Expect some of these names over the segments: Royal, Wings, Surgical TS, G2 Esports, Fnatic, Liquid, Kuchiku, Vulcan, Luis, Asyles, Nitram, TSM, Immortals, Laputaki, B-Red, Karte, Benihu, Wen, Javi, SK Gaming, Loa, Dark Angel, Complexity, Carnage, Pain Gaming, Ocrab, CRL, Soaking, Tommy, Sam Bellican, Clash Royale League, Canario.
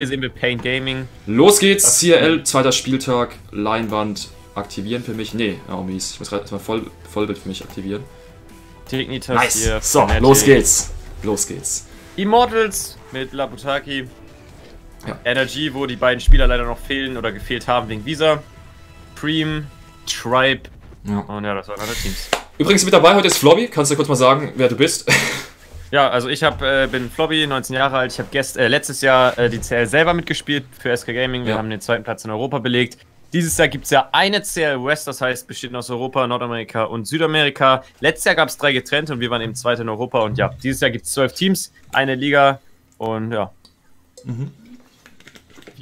Hier sehen wir Pain Gaming. Los geht's, CRL, zweiter Spieltag, Leinwand aktivieren für mich. Nee, Aumis, ich muss gerade erstmal Vollbild für mich aktivieren. Dignitas nice. Hier. So, Fanatic. Los geht's. Los geht's. Immortals mit Labutaki. Ja. Energy, wo die beiden Spieler leider noch fehlen oder gefehlt haben wegen Visa. Prime, Tribe. Ja. Und ja, das waren alle Teams. Übrigens mit dabei heute ist Flobby. Kannst du kurz mal sagen, wer du bist? Ja, also ich bin Flobby, 19 Jahre alt. Ich habe letztes Jahr die CL selber mitgespielt für SK Gaming. Wir haben den zweiten Platz in Europa belegt. Dieses Jahr gibt es ja eine CL West, das heißt, besteht aus Europa, Nordamerika und Südamerika. Letztes Jahr gab es 3 getrennte und wir waren eben zweite in Europa. Und ja, dieses Jahr gibt es 12 Teams, eine Liga und ja. Mhm.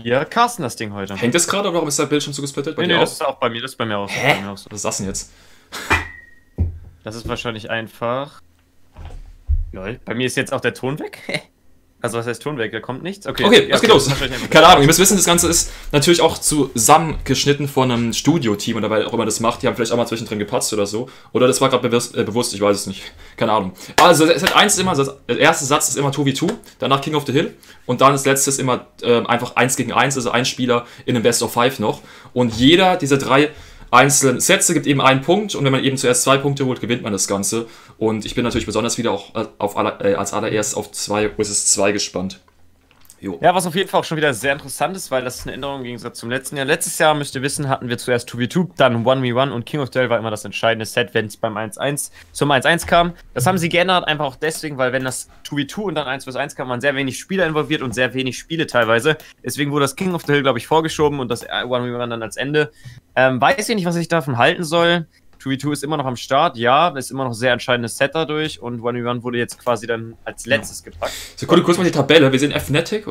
Wir casten das Ding heute. Hängt das gerade oder warum ist der Bildschirm so gesplittet? Nee, das ist auch bei mir, das ist bei mir auch. Hä? Was ist das denn jetzt? Das ist wahrscheinlich einfach... Lol. Bei mir ist jetzt auch der Ton weg. Also was heißt Ton weg? Da kommt nichts? Okay, was geht los? Keine Ahnung, ihr müsst wissen, das Ganze ist natürlich auch zusammengeschnitten von einem Studio-Team oder wer auch immer das macht. Die haben vielleicht auch mal zwischendrin gepatzt oder so. Oder das war gerade bewusst, ich weiß es nicht. Keine Ahnung. Also der erste Satz ist immer 2v2, danach King of the Hill und dann das letzte ist immer einfach 1 gegen 1, also ein Spieler in einem Best of 5 noch. Und jeder dieser drei einzelnen Sätze gibt eben einen Punkt und wenn man eben zuerst 2 Punkte holt, gewinnt man das Ganze. Und ich bin natürlich besonders wieder auch als allererst auf 2 vs 2 gespannt. Jo. Ja, was auf jeden Fall auch schon wieder sehr interessant ist, weil das ist eine Änderung im Gegensatz zum letzten Jahr. Letztes Jahr, müsst ihr wissen, hatten wir zuerst 2v2, dann 1v1 und King of the Hill war immer das entscheidende Set, wenn es beim 1-1 zum 1-1 kam. Das haben sie geändert, einfach auch deswegen, weil wenn das 2v2 und dann 1-1 kam, waren sehr wenig Spieler involviert und sehr wenig Spiele teilweise. Deswegen wurde das King of the Hill, glaube ich, vorgeschoben und das 1v1 dann als Ende. Weiß ich nicht, was ich davon halten soll. 2v2 ist immer noch am Start, ja, ist immer noch ein sehr entscheidendes Set dadurch und 1v1 wurde jetzt quasi dann als letztes gepackt. Sekunde, kurz mal die Tabelle. Wir sehen Fnatic,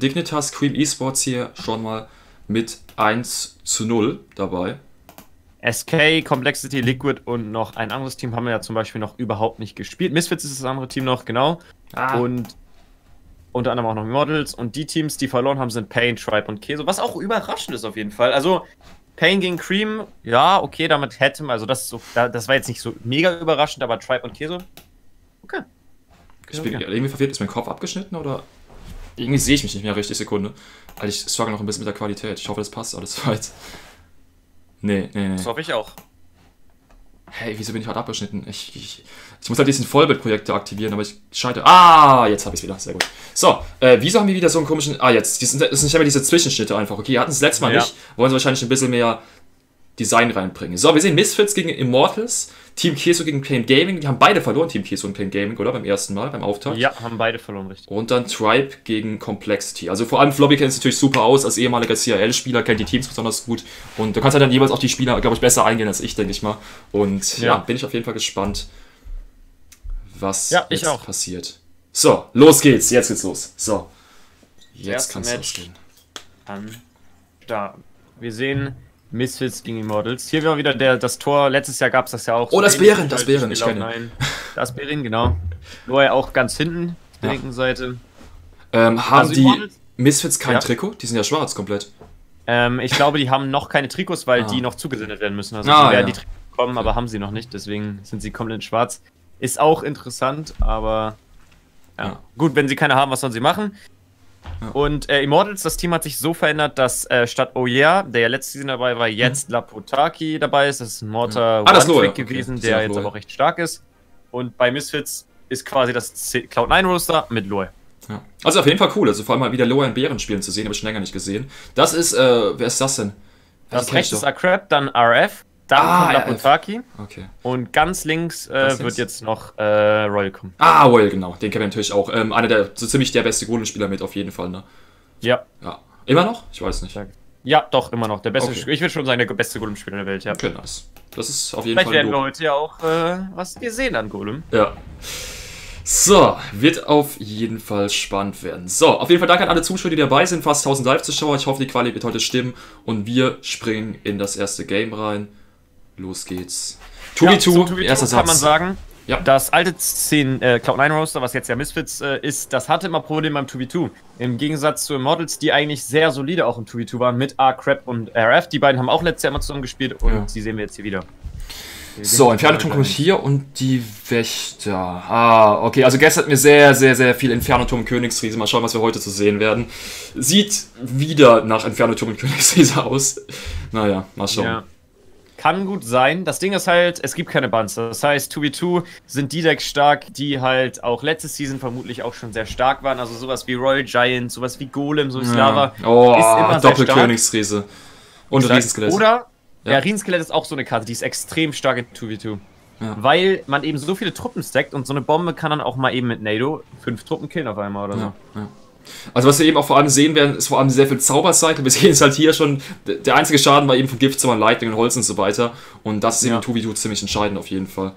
Dignitas, Cream Esports hier schon mal mit 1:0 dabei. SK, Complexity, Liquid und noch ein anderes Team haben wir ja zum Beispiel noch überhaupt nicht gespielt. Misfits ist das andere Team noch, genau. Ah. Und unter anderem auch noch Immortals und die Teams, die verloren haben, sind Pain, Tribe und Queso, was auch überraschend ist auf jeden Fall. Also Pain gegen Cream, ja, okay, damit hätten wir, also das, so, das war jetzt nicht so mega überraschend, aber Tribe und Queso, okay. Ich bin irgendwie verwirrt, ist mein Kopf abgeschnitten oder? Irgendwie sehe ich mich nicht mehr richtig, Sekunde. Also ich struggle noch ein bisschen mit der Qualität, ich hoffe das passt alles soweit. Nee. Das hoffe ich auch. Hey, wieso bin ich halt abgeschnitten? Ich muss halt diesen Vollbildprojektor aktivieren, aber ich scheitere. Ah, jetzt habe ich es wieder. Sehr gut. So, wieso haben wir wieder so einen komischen... Ah, jetzt. Das sind nicht mehr diese Zwischenschnitte einfach. Okay, wir hatten es letztes Mal nicht. Wollen sie wahrscheinlich ein bisschen mehr Design reinbringen. So, wir sehen Misfits gegen Immortals. Team Queso gegen Pain Gaming. Die haben beide verloren, Team Queso und Pain Gaming, oder? Beim ersten Mal, beim Auftakt. Ja, haben beide verloren, richtig. Und dann Tribe gegen Complexity. Also vor allem Flobby kennt es natürlich super aus. Als ehemaliger CRL-Spieler kennt die Teams besonders gut. Und du kannst halt dann jeweils auch die Spieler, glaube ich, besser eingehen als ich, denke ich mal. Und ja, bin ich auf jeden Fall gespannt, was jetzt passiert. So, los geht's. Jetzt geht's los. So. Jetzt kannst du losgehen. Da. Wir sehen... Misfits gegen Immortals. Hier war wieder das Tor. Letztes Jahr gab es das ja auch. Oh, so das Berin. Ich kenne ihn. Das Berin, genau. Royal auch ganz hinten, auf der linken Seite. Haben die Immortals? Misfits kein Trikot? Die sind ja schwarz komplett. Ich glaube, die haben noch keine Trikots, weil die noch zugesendet werden müssen. Also werden die Trikots bekommen, aber haben sie noch nicht. Deswegen sind sie komplett schwarz. Ist auch interessant, aber gut, wenn sie keine haben, was sollen sie machen? Ja. Und Immortals, das Team hat sich so verändert, dass statt der ja letztes Jahr dabei war, jetzt Laputaki dabei ist. Das ist ein Mortar One-Trick gewesen, der jetzt aber auch recht stark ist. Und bei Misfits ist quasi das Cloud9-Roster mit Loe. Ja. Also auf jeden Fall cool, also vor allem mal wieder Loe und Berin spielen zu sehen, habe ich schon länger nicht gesehen. Das ist, wer ist das denn? Das rechts ist Ocrab, dann RF, dann kommt Laputaki. Okay. Und ganz links wird jetzt noch Royal kommen. Ah, Royal, genau. Den kennen wir natürlich auch. Einer der, so ziemlich der beste Golden-Spieler mit, auf jeden Fall, ne? Ja. Ja. Immer noch? Ich weiß nicht. Ja, doch, immer noch. Der beste, ich würde schon sagen, der beste Golem-Spieler der Welt, ja. Okay, nice. Das ist auf jeden Fall. Vielleicht werden wir heute ja auch was wir sehen an Golem. Ja. So, wird auf jeden Fall spannend werden. So, auf jeden Fall danke an alle Zuschauer, die dabei sind. Fast 1000 Live-Zuschauer. Ich hoffe, die Quali wird heute stimmen. Und wir springen in das erste Game rein. Los geht's. 2v2, erster Satz. Kann man sagen, das alte Cloud9-Roster, was jetzt ja Misfits ist, das hatte immer Probleme beim 2v2. Im Gegensatz zu Immortals, die eigentlich sehr solide auch im 2v2 waren, mit Ocrab und RF. Die beiden haben auch letztes Jahr immer zusammen gespielt und die sehen wir jetzt hier wieder. So, Inferno-Turm kommt hier und die Wächter. Ah, okay, also gestern hat mir sehr viel Inferno-Turm Königsriese. Mal schauen, was wir heute zu sehen werden. Sieht wieder nach Inferno-Turm und Königsriese aus. Naja, mal schauen. Ja. Kann gut sein. Das Ding ist halt, es gibt keine Bans. Das heißt, 2v2 sind die Decks stark, die halt auch letzte Season vermutlich auch schon sehr stark waren. Also sowas wie Royal Giant, sowas wie Golem, sowas wie Lava. Oh, Doppelkönigsriese. Und Riesenskelett. Oder? Ja, Riesenskelett ist auch so eine Karte, die ist extrem stark in 2v2. Ja. Weil man eben so viele Truppen stackt und so eine Bombe kann dann auch mal eben mit Nado 5 Truppen killen auf einmal oder so. Ja, ja. Also was wir eben auch vor allem sehen werden, ist vor allem sehr viel Zaubercycle. Wir sehen es halt hier schon, der einzige Schaden war eben von Giftzimmern, Lightning und Holz und so weiter. Und das ist eben 2v2 ziemlich entscheidend auf jeden Fall.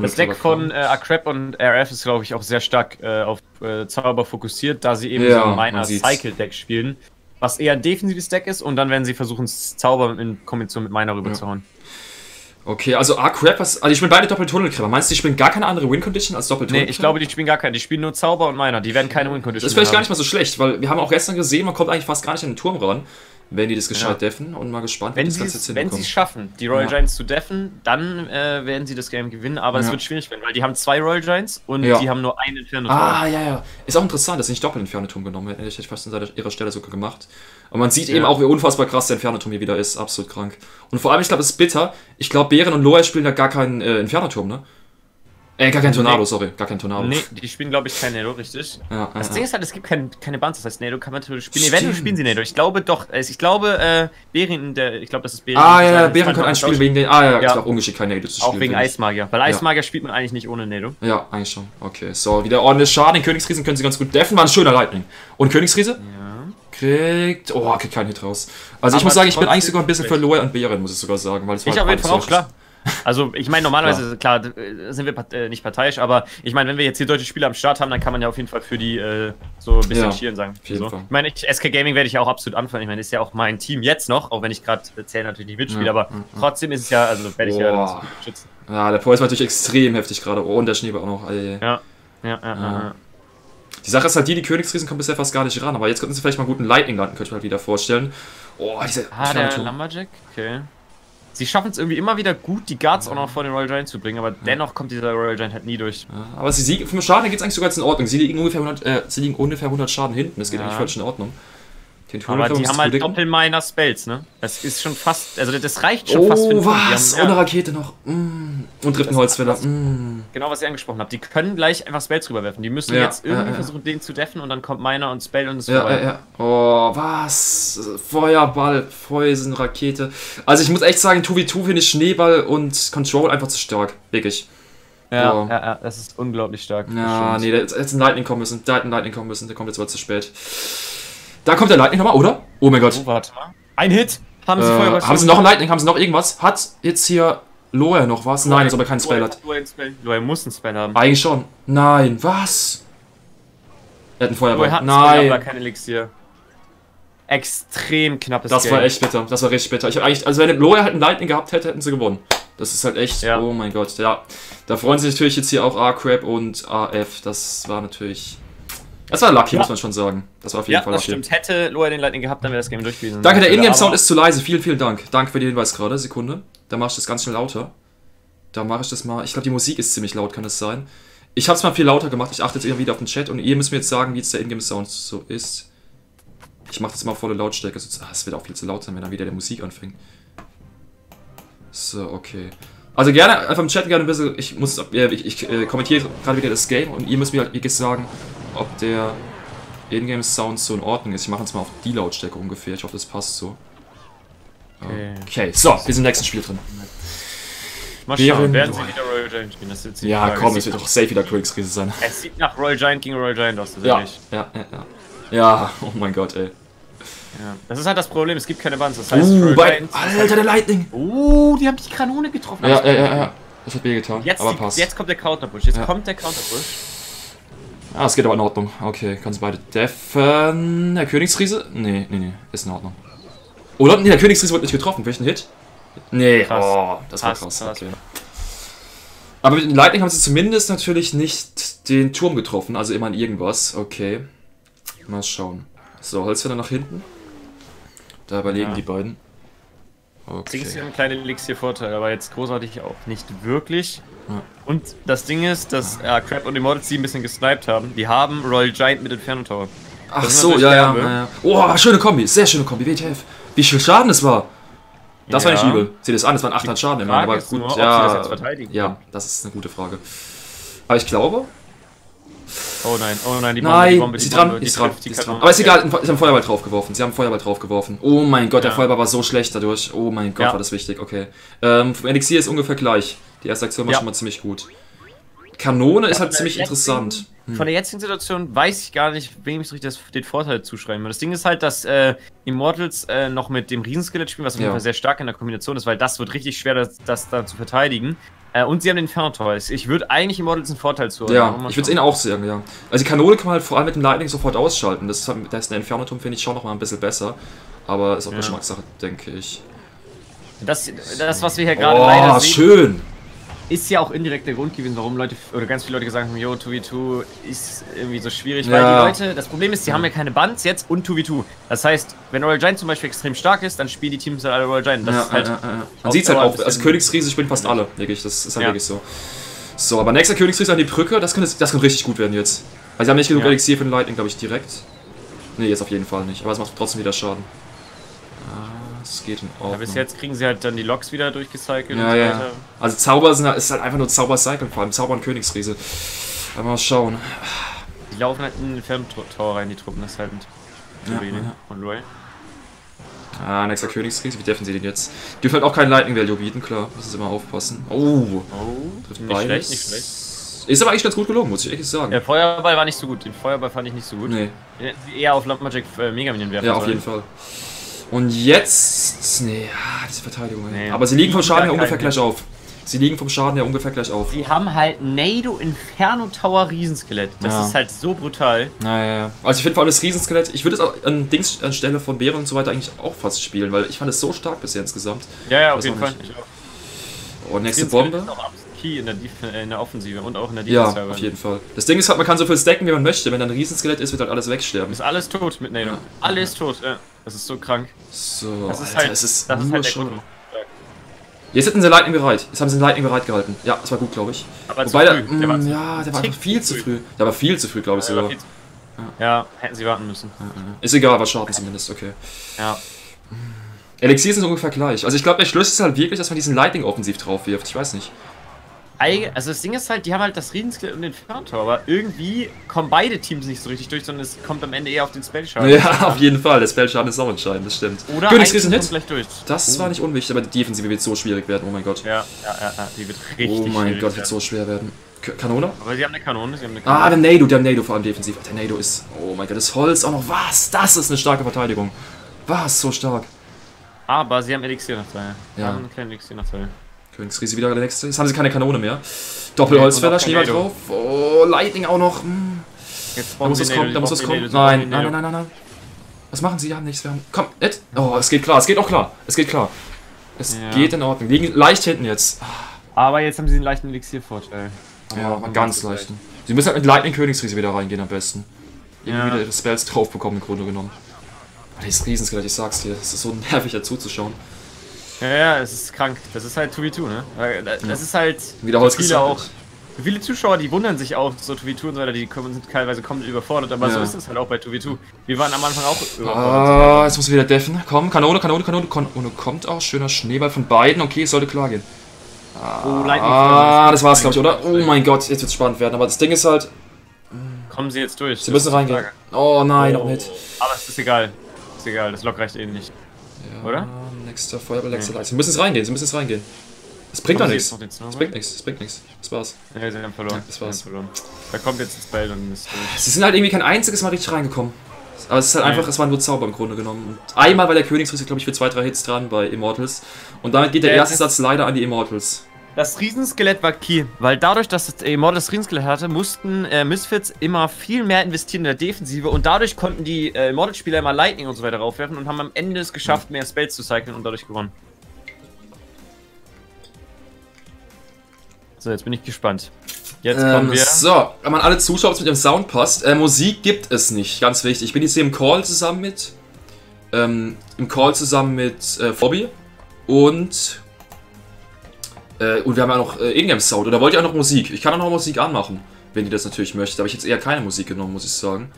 Das Deck von Ocrab und RF ist, glaube ich, auch sehr stark auf Zauber fokussiert, da sie eben so ein Minor Cycle Deck spielen. Was eher ein defensives Deck ist und dann werden sie versuchen, Zauber in Kombination mit Miner rüberzuhauen. Ja. Okay, also Ocrab, also ich spiele beide Doppeltunnelgräber. Meinst du, die spielen gar keine andere Win-Condition als Doppeltunnelgräber? Nee, ich glaube, die spielen gar keine. Die spielen nur Zauber und Miner. Die werden keine Win-Condition. Das ist vielleicht gar nicht mal so schlecht, weil wir haben auch gestern gesehen, man kommt eigentlich fast gar nicht an den Turm ran, wenn die das gescheit deffen und mal gespannt, wenn sie es schaffen, die Royal Giants zu deffen, dann werden sie das Game gewinnen, aber es wird schwierig werden, weil die haben 2 Royal Giants und die haben nur einen Inferno-Turm. Ah, ja, ja. Ist auch interessant, dass sie nicht doppelt Inferno-Turm genommen hätten. Ich hätte fast an ihrer Stelle sogar gemacht. Aber man sieht eben auch, wie unfassbar krass der Inferno-Turm hier wieder ist. Absolut krank. Und vor allem, ich glaube, es ist bitter. Ich glaube, Berin und Loa spielen da gar keinen Inferno-Turm, ne? Gar kein Tornado, sorry. Gar kein Tornado. Nee, die spielen, glaube ich, kein Nado, richtig? Ja, das Ding ist halt, es gibt keine Bans, das heißt, Nado kann man natürlich spielen. Eventuell spielen sie Nado. Ich glaube doch, ich glaube, Berin, ich glaube, das ist Berin. Ah, ja, Berin kann ein Spiel wegen den. Ah, ja, ich glaube, ungeschickt kein Nado zu spielen. Auch wegen Eismagier. Weil Eismagier spielt man eigentlich nicht ohne Nado. Ja, eigentlich schon. Okay, so, wieder ordentlich Schaden. Den Königsriesen können sie ganz gut deffen. War ein schöner Lightning. Und Königsriese? Ja. Kriegt. Oh, kriegt keinen Hit raus. Also, ich muss sagen, ich bin eigentlich sogar ein bisschen für Loa und Berin, muss ich sogar sagen. Weil ich auf jeden Fall auch, klar. Also, ich meine, normalerweise, klar, sind wir nicht parteiisch, aber ich meine, wenn wir jetzt hier deutsche Spieler am Start haben, dann kann man ja auf jeden Fall für die so ein bisschen cheeren, sagen. So. Ich meine, SK Gaming werde ich ja auch absolut anfangen. Ich meine, ist ja auch mein Team jetzt noch, auch wenn ich gerade CL natürlich nicht mitspiele, aber trotzdem ist es ja, also werde ich ja schützen. Ja, der Poise war natürlich extrem heftig gerade. Oh, und der Schneeball auch noch. Ja. Die Sache ist halt die Königsriesen kommen bisher fast gar nicht ran, aber jetzt könnten sie vielleicht mal guten Lightning landen, könnte ich mir halt wieder vorstellen. Oh, diese. Ah, der Lumberjack? Okay. Sie schaffen es irgendwie immer wieder gut, die Guards auch noch vor den Royal Giant zu bringen, aber dennoch kommt dieser Royal Giant halt nie durch. Ja, aber sie siegen, vom Schaden geht es eigentlich sogar jetzt in Ordnung. Sie liegen ungefähr 100 Schaden hinten, das geht eigentlich völlig in Ordnung. Aber die haben halt Doppel-Miner-Spells, ne? Das ist schon fast, also das reicht schon fast für den was? Ohne Rakete noch. Und dritten Holzfäller. Genau, was ihr angesprochen habt. Die können gleich einfach Spells rüberwerfen. Die müssen jetzt irgendwie versuchen, den zu deffen und dann kommt Miner und Spell und es ist vorbei. Oh, was? Feuerball, Poison, Rakete. Also ich muss echt sagen, 2v2 finde ich Schneeball und Control einfach zu stark. Wirklich. Ja, das ist unglaublich stark. Ja, nee, da hätte ein Lightning kommen müssen. Da hätte ein Lightning kommen müssen. Der kommt jetzt aber zu spät. Da kommt der Lightning nochmal, oder? Oh mein Gott. Oh, warte mal. Ein Hit. Haben sie vorher haben sie noch ein Lightning? Haben sie noch irgendwas? Hat jetzt hier Loa noch was? Nein, ist aber kein Spell hat. Loa muss einen Spell haben. Eigentlich schon. Nein, was? Er hat einen Feuerball. Loa hat einen Spell, aber kein Elixier. Extrem knappes Game. Das war echt bitter. Das war richtig bitter. Ich hab eigentlich, also wenn Loa halt einen Lightning gehabt hätte, hätten sie gewonnen. Das ist halt echt, oh mein Gott. Ja, da freuen sich natürlich jetzt hier auch Ocrab und AF. Das war natürlich... Das war lucky, muss man schon sagen. Das war auf jeden Fall lucky. Stimmt. Hätte Loa den Lightning gehabt, dann wäre das Game durchgewiesen. Danke, der Ingame-Sound ist zu leise. Vielen, vielen Dank. Danke für den Hinweis gerade. Sekunde. Da mache ich das ganz schnell lauter. Da mache ich das mal. Ich glaube, die Musik ist ziemlich laut, kann das sein? Ich habe es mal viel lauter gemacht. Ich achte jetzt irgendwie wieder auf den Chat und ihr müsst mir jetzt sagen, wie jetzt der Ingame-Sound so ist. Ich mache das mal auf volle Lautstärke. Es wird auch viel zu laut sein, wenn dann wieder der Musik anfängt. So, okay. Also gerne, einfach im Chat gerne ein bisschen. Ich kommentiere gerade wieder das Game und ihr müsst mir halt wirklich sagen, ob der Ingame-Sound so in Ordnung ist. Ich mache jetzt mal auf die Lautstärke ungefähr. Ich hoffe, das passt so. Okay, so, wir sind im nächsten Spiel drin. Mal schauen, werden sie wieder Royal Giant spielen? Das wird komm, es wird doch safe wieder Königsriese sein. Es sieht nach Royal Giant gegen Royal Giant aus, wirklich. Ja, oh mein Gott, ey. Ja. Das ist halt das Problem, es gibt keine Bans, das heißt... Alter, der Lightning! Oh, die haben die Kanone getroffen. Ja. Das hat weh getan, aber passt. Jetzt kommt der Counterpush, Ah, es geht aber in Ordnung. Okay, kannst beide deffen. Der Königsriese? Nee, ist in Ordnung. Oh, nee, der Königsriese wurde nicht getroffen. Welchen Hit? Nee, krass. Das war krass. Okay. Aber mit dem Lightning haben sie zumindest natürlich nicht den Turm getroffen, also immerhin irgendwas. Okay, mal schauen. So, Holzfäller nach hinten. Da überlegen die beiden. Okay. Deswegen ist ja ein kleiner Elixir-Vorteil, aber jetzt großartig auch nicht wirklich. Ja. Und das Ding ist, dass Crab und Immortals die ein bisschen gesniped haben. Die haben Royal Giant mit Inferno Tower. Ach so, ja, ja, ja. Oh, schöne Kombi, sehr schöne Kombi, WTF. Wie viel Schaden es war. Das war nicht übel. Seht ihr das an, das waren 800 Schaden. Aber gut, nur, ob sie das jetzt verteidigen. Ja, das ist eine gute Frage. Aber ich glaube... oh nein, die Bombe, nein, die Bombe, die Bombe, die trifft, die Kanone. Aber ist egal, sie haben Feuerball draufgeworfen, Oh mein Gott, der Feuerball war so schlecht dadurch. Oh mein Gott, war das wichtig, okay. Vom Elixir ist ungefähr gleich. Die erste Aktion war schon mal ziemlich gut. Kanone ist halt ziemlich interessant. Von der jetzigen Situation weiß ich gar nicht, wem ich den Vorteil zuschreiben will. Das Ding ist halt, dass Immortals noch mit dem Riesenskelett spielen, was auf jeden Fall sehr stark in der Kombination ist, weil das wird richtig schwer, das da zu verteidigen. Und sie haben den Inferno-Tower. Ich würde eigentlich Immortals einen Vorteil zu haben. Ja, ich würde es ihnen auch sagen, ja. Also die Kanone kann man halt vor allem mit dem Lightning sofort ausschalten. Das ist ein Inferno-Turm, finde ich, schon nochmal ein bisschen besser. Aber ist auch Geschmackssache, denke ich. Das, was wir hier gerade leider sehen... schön! Ist ja auch indirekt der Grund gewesen, warum Leute, oder ganz viele Leute gesagt haben, yo, 2v2 ist irgendwie so schwierig, weil die Leute, das Problem ist, die haben ja keine Bands jetzt und 2v2. Das heißt, wenn Royal Giant zum Beispiel extrem stark ist, dann spielen die Teams halt alle Royal Giant. Das ist halt man sieht es halt auch, als Königsriese spielen fast alle, wirklich, das ist halt wirklich so. So, aber nächster Königsriese an die Brücke, das kann richtig gut werden jetzt. Weil sie haben nicht genug Elixier für den Lightning, glaube ich, direkt. Nee, jetzt auf jeden Fall nicht, aber es macht trotzdem wieder Schaden. Das geht in Ordnung. Ja, bis jetzt kriegen sie halt dann die Loks wieder durchgecycelt. Ja, ja. Also Zauber sind halt, ist halt einfach nur Zauber-Cycling, vor allem Zauber und Königsriese. Mal schauen. Die laufen halt in den Ferntor rein, die Truppen, das ist halt ein und Roy. Nächster Königsriese, wie dürfen sie den jetzt? Die dürfen halt auch keinen Lightning Value bieten, klar, müssen sie immer aufpassen. Oh, trifft beides. Schlecht, nicht schlecht. Ist aber eigentlich ganz gut gelungen, muss ich ehrlich sagen. Der Feuerball war nicht so gut, den Feuerball fand ich nicht so gut. Nee. Eher auf Lampmagic Megaminen werfen. Ja, auf jeden Fall. Und jetzt... Nee, diese Verteidigung. Nee, aber sie liegen vom Schaden her ungefähr gleich auf. Sie haben halt Nado Inferno Tower Riesenskelett. Das ist halt so brutal. Naja. Also ich finde vor allem das Riesenskelett, ich würde es auch an Dings anstelle von Berin und so weiter eigentlich auch fast spielen, weil ich fand es so stark bisher insgesamt. Ja, ja, auf jeden Fall. Und nächste Bombe. In der Offensive und auch in der Defensive. Ja, auf jeden Fall. Das Ding ist halt, man kann so viel stacken, wie man möchte. Wenn dann ein Riesenskelett ist, wird halt alles wegsterben. Ist alles tot mit Nado. Alles tot, ja. Das ist so krank. So, das ist halt, schon. Jetzt hätten sie Lightning bereit. Jetzt haben sie den Lightning bereit gehalten. Ja, das war gut, glaube ich. Aber wobei zu früh. Der war viel zu früh. Der war viel zu früh, glaube ich sogar. Ja, hätten sie warten müssen. Ist egal, war Schaden zumindest, okay. Ja. Elixier sind ungefähr gleich. Also ich glaube, der Schlüssel ist halt wirklich, dass man diesen Lightning offensiv drauf wirft. Ich weiß nicht. Also das Ding ist halt, die haben halt das Riesenskelett und den Ferntor, aber irgendwie kommen beide Teams nicht so richtig durch, sondern es kommt am Ende eher auf den Spellschaden. Ja, auf jeden Fall. Der Spellschaden ist auch entscheidend, das stimmt. Oder Königsriesen Hit. Das war nicht unwichtig, aber die Defensive wird so schwierig werden, oh mein Gott. Ja, die wird richtig schwierig werden. Oh mein Gott, wird so schwer werden. Kanone? Aber sie haben eine Kanone, der Nado vor allem defensiv. Der Nado ist, oh mein Gott, das Holz auch noch, was? Das ist eine starke Verteidigung. Was, so stark. Aber sie haben Elixier noch dabei. Ja. Haben einen kleinen Elixier noch dabei. Königsriese wieder der nächste. Jetzt haben sie keine Kanone mehr. Doppelholzfäller, Schneeball drauf. Oh, Lightning auch noch. Da muss es kommen, Nein, nein. Was machen sie? Die haben nichts. Wir haben. Komm, nicht. Oh, es geht klar, es geht in Ordnung. Liegen leicht hinten jetzt. Aber jetzt haben sie einen leichten Elixiervorteil. Ja, ganz leichten. Sie müssen halt mit Lightning Königsriese wieder reingehen am besten. Irgendwie wieder Spells drauf bekommen im Grunde genommen. Aber dieses Riesenskelett, ich sag's dir, das ist so nervig dazu zu schauen. Ja, es ist krank. Das ist halt 2v2, ne? Das ist halt... Viele Zuschauer, die wundern sich auch, so 2v2 und so weiter, die sind teilweise komplett überfordert, aber so ist es halt auch bei 2v2. Wir waren am Anfang auch überfordert. Jetzt muss ich wieder deffen. Komm, Kanone kommt auch. Schöner Schneeball von beiden. Okay, es sollte klar gehen. Das war's, glaube ich, oder? Oh mein Gott, jetzt wird's spannend werden. Aber das Ding ist halt... Kommen sie jetzt durch. Sie müssen reingehen. Oh nein, noch nicht. Aber es ist egal. Ist egal, das Lock reicht eh nicht. Ja, oder? Nächster Feuerball, Sie müssen es reingehen, Es bringt doch nichts. Es bringt nichts. Das war's. Ja, sie haben verloren. Da kommt jetzt das Bell und ist durch. Sie sind halt irgendwie kein einziges Mal richtig reingekommen. Aber es ist halt einfach, es waren nur Zauber im Grunde genommen. Und einmal war der Königsriese, glaube ich, für 2-3 Hits dran bei Immortals. Und damit geht der erste Satz leider an die Immortals. Das Riesenskelett war key, weil dadurch, dass das Immortals das Riesenskelett hatte, mussten Misfits immer viel mehr investieren in der Defensive und dadurch konnten die Immortals-Spieler immer Lightning und so weiter raufwerfen und haben am Ende es geschafft, mehr Spells zu cyclen und dadurch gewonnen. So, jetzt bin ich gespannt. Jetzt kommen wir. So, wenn man alle zuschaut, ob es mit dem Sound passt. Musik gibt es nicht, ganz wichtig. Ich bin jetzt hier im Call zusammen mit Flobby. Und wir haben ja noch Ingame-Sound. Oder wollt ihr auch noch Musik? Ich kann auch noch Musik anmachen, wenn ihr das natürlich möchtet. Aber ich hätte jetzt eher keine Musik genommen, muss ich sagen.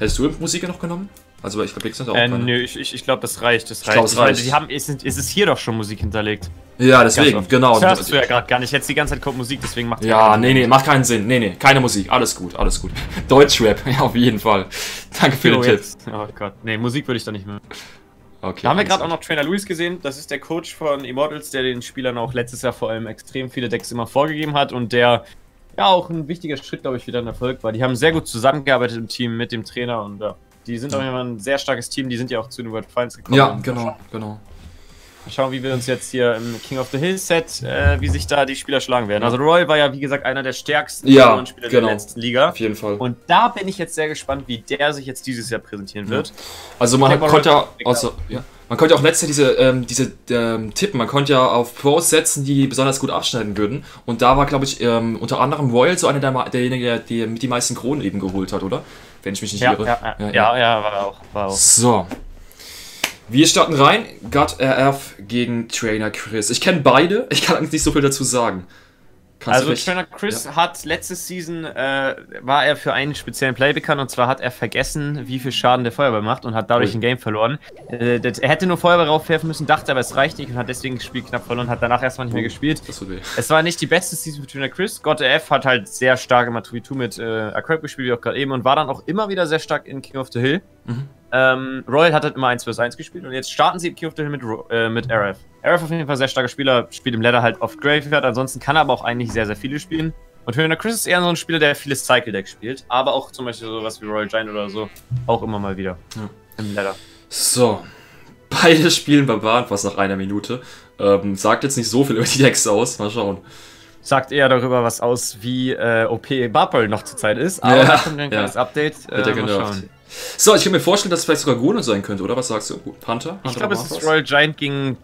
Hättest du Musik noch genommen? Also ich glaube, auch keine. Nö, ich glaube, das reicht. Das reicht. Ich glaub, es reicht. Es ist hier doch schon Musik hinterlegt. Ja, deswegen, genau. Das hörst du ja gerade gar nicht. Jetzt die ganze Zeit kommt Musik, deswegen macht ja, nee, macht keinen Sinn. Nee, keine Musik. Alles gut, alles gut. Deutschrap, ja, auf jeden Fall. Danke für den Tipp. Oh Gott, nee, Musik würde ich da nicht mehr. Okay, da haben wir gerade auch noch Trainer Luis gesehen, das ist der Coach von Immortals, der den Spielern auch letztes Jahr vor allem extrem viele Decks immer vorgegeben hat und der ja auch ein wichtiger Schritt, glaube ich, wieder ein Erfolg war. Die haben sehr gut zusammengearbeitet im Team mit dem Trainer und ja, die sind auch immer ein sehr starkes Team, die sind ja auch zu den World Finals gekommen. Ja, genau. Mal schauen, wie wir uns jetzt hier im King of the Hill Set, wie sich da die Spieler schlagen werden. Also Royal war ja, wie gesagt, einer der stärksten Spieler der letzten Liga. Auf jeden Fall. Und da bin ich jetzt sehr gespannt, wie der sich jetzt dieses Jahr präsentieren wird. Also man konnte auch letztes Jahr diese Tippen, man konnte ja auf Pros setzen, die besonders gut abschneiden würden. Und da war, glaube ich, unter anderem Royal so einer derjenige, der mit die meisten Kronen eben geholt hat, oder? Wenn ich mich nicht irre. Ja, war auch. So. Wir starten rein, Gut RF gegen Trainer Chris. Ich kenne beide, ich kann eigentlich nicht so viel dazu sagen. Also Trainer Chris hat letzte Season, war er für einen speziellen Play bekannt und zwar hat er vergessen, wie viel Schaden der Feuerball macht und hat dadurch ein Game verloren. Er hätte nur Feuerball raufwerfen müssen, dachte aber es reicht nicht und hat deswegen das Spiel knapp verloren, hat danach erstmal nicht mehr gespielt. Es war nicht die beste Season für Trainer Chris. God RF hat halt sehr stark im 2v2 mit Ocrab gespielt, wie auch gerade eben, und war dann auch immer wieder sehr stark in King of the Hill. Royal hat halt immer 1 vs 1 gespielt und jetzt starten sie im King of the Hill mit RF. RF auf jeden Fall sehr starker Spieler, spielt im Ladder halt oft Graveyard, ansonsten kann er aber auch eigentlich sehr, sehr viele spielen. Und Trainer Chris ist eher so ein Spieler, der vieles Cycle-Deck spielt, aber auch zum Beispiel sowas wie Royal Giant oder so, auch immer mal wieder im Ladder. So, beide spielen Barbaren fast nach einer Minute. Sagt jetzt nicht so viel über die Decks aus, mal schauen. Sagt eher darüber was aus, wie OP Barpol noch zurzeit ist, aber da kommt ein kleines Update, mal schauen. So, ich kann mir vorstellen, dass es vielleicht sogar Gono sein könnte, oder? Was sagst du? Panther? Ich glaube, es ist Royal Giant gegen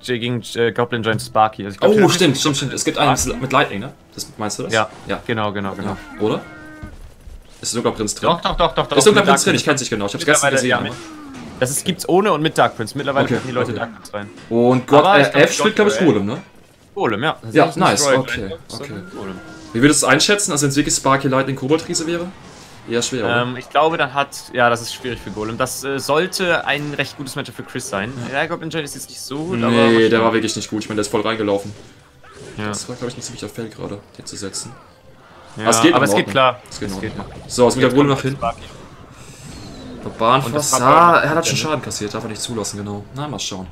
Goblin Giant Sparky. Also glaub, stimmt. Es gibt einen mit Lightning, ne? Meinst du das? Ja. Genau. Ja. Oder? Ist sogar Prinz drin? Doch. Ist sogar Prinz drin, ich kann's nicht genau. Ich hab's gestern gesehen. Ja, das gibt's ohne und mit Dark Prince. Mittlerweile machen die Leute Dark Prince rein. Und God RF spielt, glaube ich, Golem, ne? Golem, ja. Ja, nice. Okay. Wie würdest du es einschätzen, als wenn es wirklich Sparky Lightning Kobold-Riese wäre? Ja, schwer, oder? Ich glaube, dann hat... Ja, das ist schwierig für Golem. Das sollte ein recht gutes Match für Chris sein. Ja, Goblin Giant ist jetzt nicht so gut, aber... Nee, der war wirklich nicht gut. Ich meine, der ist voll reingelaufen. Ja. Das war, glaube ich, ein ziemlicher Fail gerade, den zu setzen. Ja, aber es geht, klar. So, es geht der Golem nach hinten. Bahnfass. Ah, er hat schon Schaden kassiert. Darf er nicht zulassen, genau. Na, mal schauen.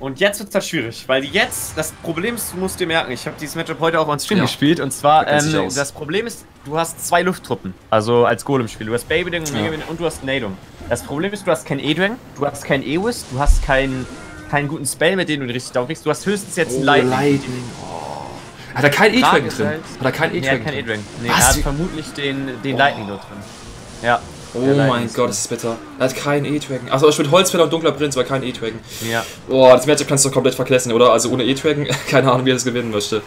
Und jetzt wird es halt schwierig, weil jetzt, das Problem ist, du musst dir merken, ich habe dieses Matchup heute auch on Stream gespielt und zwar, das Problem ist, du hast 2 Lufttruppen, also als Golem-Spiel. Du hast Baby-Ding und du hast Nadum. Das Problem ist, du hast kein E-Drang, du hast kein E-Whis, du hast keinen guten Spell, mit dem du richtig draufkriegst, du hast höchstens jetzt einen Lightning. Hat er keinen E-Drang drin? Nee, er hat vermutlich den Lightning dort drin. Ja. Oh mein Gott, das ist bitter. Er hat keinen E-Dragon. Achso, ich bin Holzfäller und dunkler Prinz, aber kein E-Dragon. Ja. Boah, das Matchup kannst du doch komplett vergessen, oder? Also ohne E-Dragon, keine Ahnung, wie er das gewinnen möchte.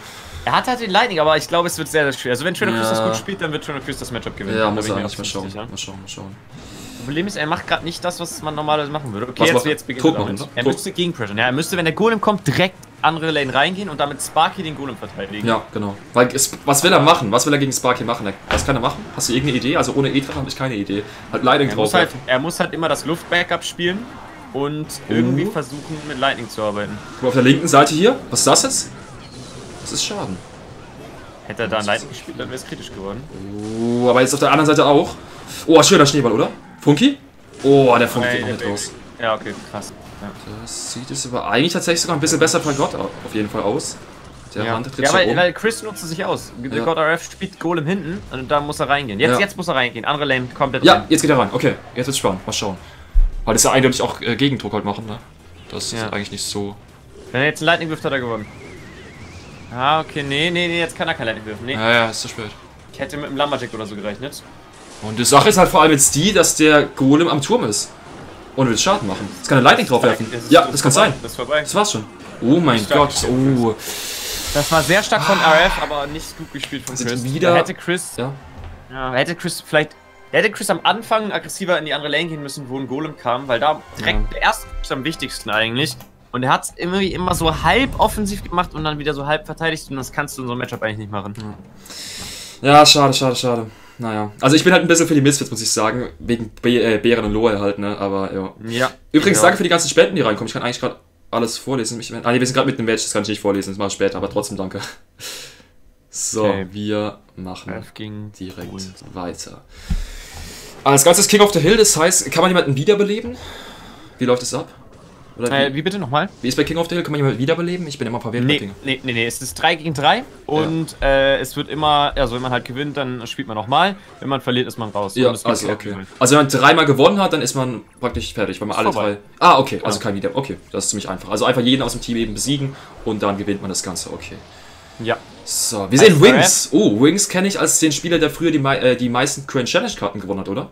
Er hat halt den Lightning, aber ich glaube, es wird sehr, sehr schwer. Also wenn Trainer Chris das gut spielt, dann wird Trainer Chris das Matchup gewinnen. Ja, muss er eigentlich mal schauen. Das Problem ist, er macht gerade nicht das, was man normalerweise machen würde. Okay, jetzt beginnt er müsste gegenpressen. Ja, er müsste, wenn der Golem kommt, direkt andere Lane reingehen und damit Sparky den Golem verteidigen. Ja, genau. Weil was will er machen? Was will er gegen Sparky machen? Was kann er machen? Hast du irgendeine Idee? Also ohne E-Drachen habe ich keine Idee. Hat Lightning drauf. Er muss halt immer das Luft-Backup spielen und irgendwie versuchen, mit Lightning zu arbeiten. Guck mal, auf der linken Seite hier. Was ist das jetzt? Das ist Schaden. Hätte er da ein Lightning gespielt, dann wäre es kritisch geworden. Oh, aber jetzt auf der anderen Seite auch. Oh, schöner Schneeball, oder? Funky? Oh, der Funky geht auch nicht raus. Ja, okay, krass. Das sieht es aber eigentlich tatsächlich sogar ein bisschen besser von God auf jeden Fall aus. Der Hand tritt schon um. Weil Chris nutzt es sich aus. God RF spielt Golem hinten und da muss er reingehen. Jetzt muss er reingehen. Andere Lane komplett rein. Ja, jetzt geht er rein. Okay, jetzt wird's spannend. Mal schauen. Weil das ja eindeutig auch Gegendruck halt machen, ne? Das ist eigentlich nicht so... Wenn er jetzt einen Lightning wirft, hat er gewonnen. Ah, okay, nee, jetzt kann er kein Lightning wirfen. Nee. Ja, ist zu spät. Ich hätte mit einem Lumberjack oder so gerechnet. Und die Sache ist halt vor allem jetzt die, dass der Golem am Turm ist. Und will Schaden machen. Jetzt kann er Lightning draufwerfen. Ja, das kann sein. Das ist vorbei. Das war's schon. Oh mein Gott. Oh. Das war sehr stark von RF, aber nicht gut gespielt von Chris. Da hätte Chris. Ja, hätte Chris vielleicht. Hätte Chris am Anfang aggressiver in die andere Lane gehen müssen, wo ein Golem kam, weil da direkt der erste ist am wichtigsten eigentlich. Und er hat es irgendwie immer so halb offensiv gemacht und dann wieder so halb verteidigt. Und das kannst du in so einem Matchup eigentlich nicht machen. Ja, schade, schade, schade. Naja. Also ich bin halt ein bisschen für die Misfits, muss ich sagen. Wegen Berin und Lohe halt, ne? Aber ja. Ja. Übrigens, ja, danke für die ganzen Spenden, die reinkommen. Ich kann eigentlich gerade alles vorlesen. Ah, nee, wir sind gerade mit dem Match, das kann ich nicht vorlesen. Das mache ich später, aber trotzdem danke. So, okay, wir machen direkt weiter. Das Ganze ist King of the Hill, das heißt, kann man jemanden wiederbeleben? Wie läuft es ab? Oder wie bitte nochmal? Wie ist bei King of the Hill? Kann man jemanden wiederbeleben? Ich bin immer verwirrt bei King. Nee, es ist 3 gegen 3 und ja, es wird immer, also wenn man halt gewinnt, dann spielt man nochmal. Wenn man verliert, ist man raus. Ja, also okay. Also wenn man 3-mal gewonnen hat, dann ist man praktisch fertig, weil man alle vorbei. Drei... Ah, okay, also kein Wiederbeleben. Okay, das ist ziemlich einfach. Also einfach jeden aus dem Team eben besiegen und dann gewinnt man das Ganze, okay. Ja. So, wir sehen Wings. Oh, Wings kenne ich als den Spieler, der früher die meisten Grand Challenge-Karten gewonnen hat, oder?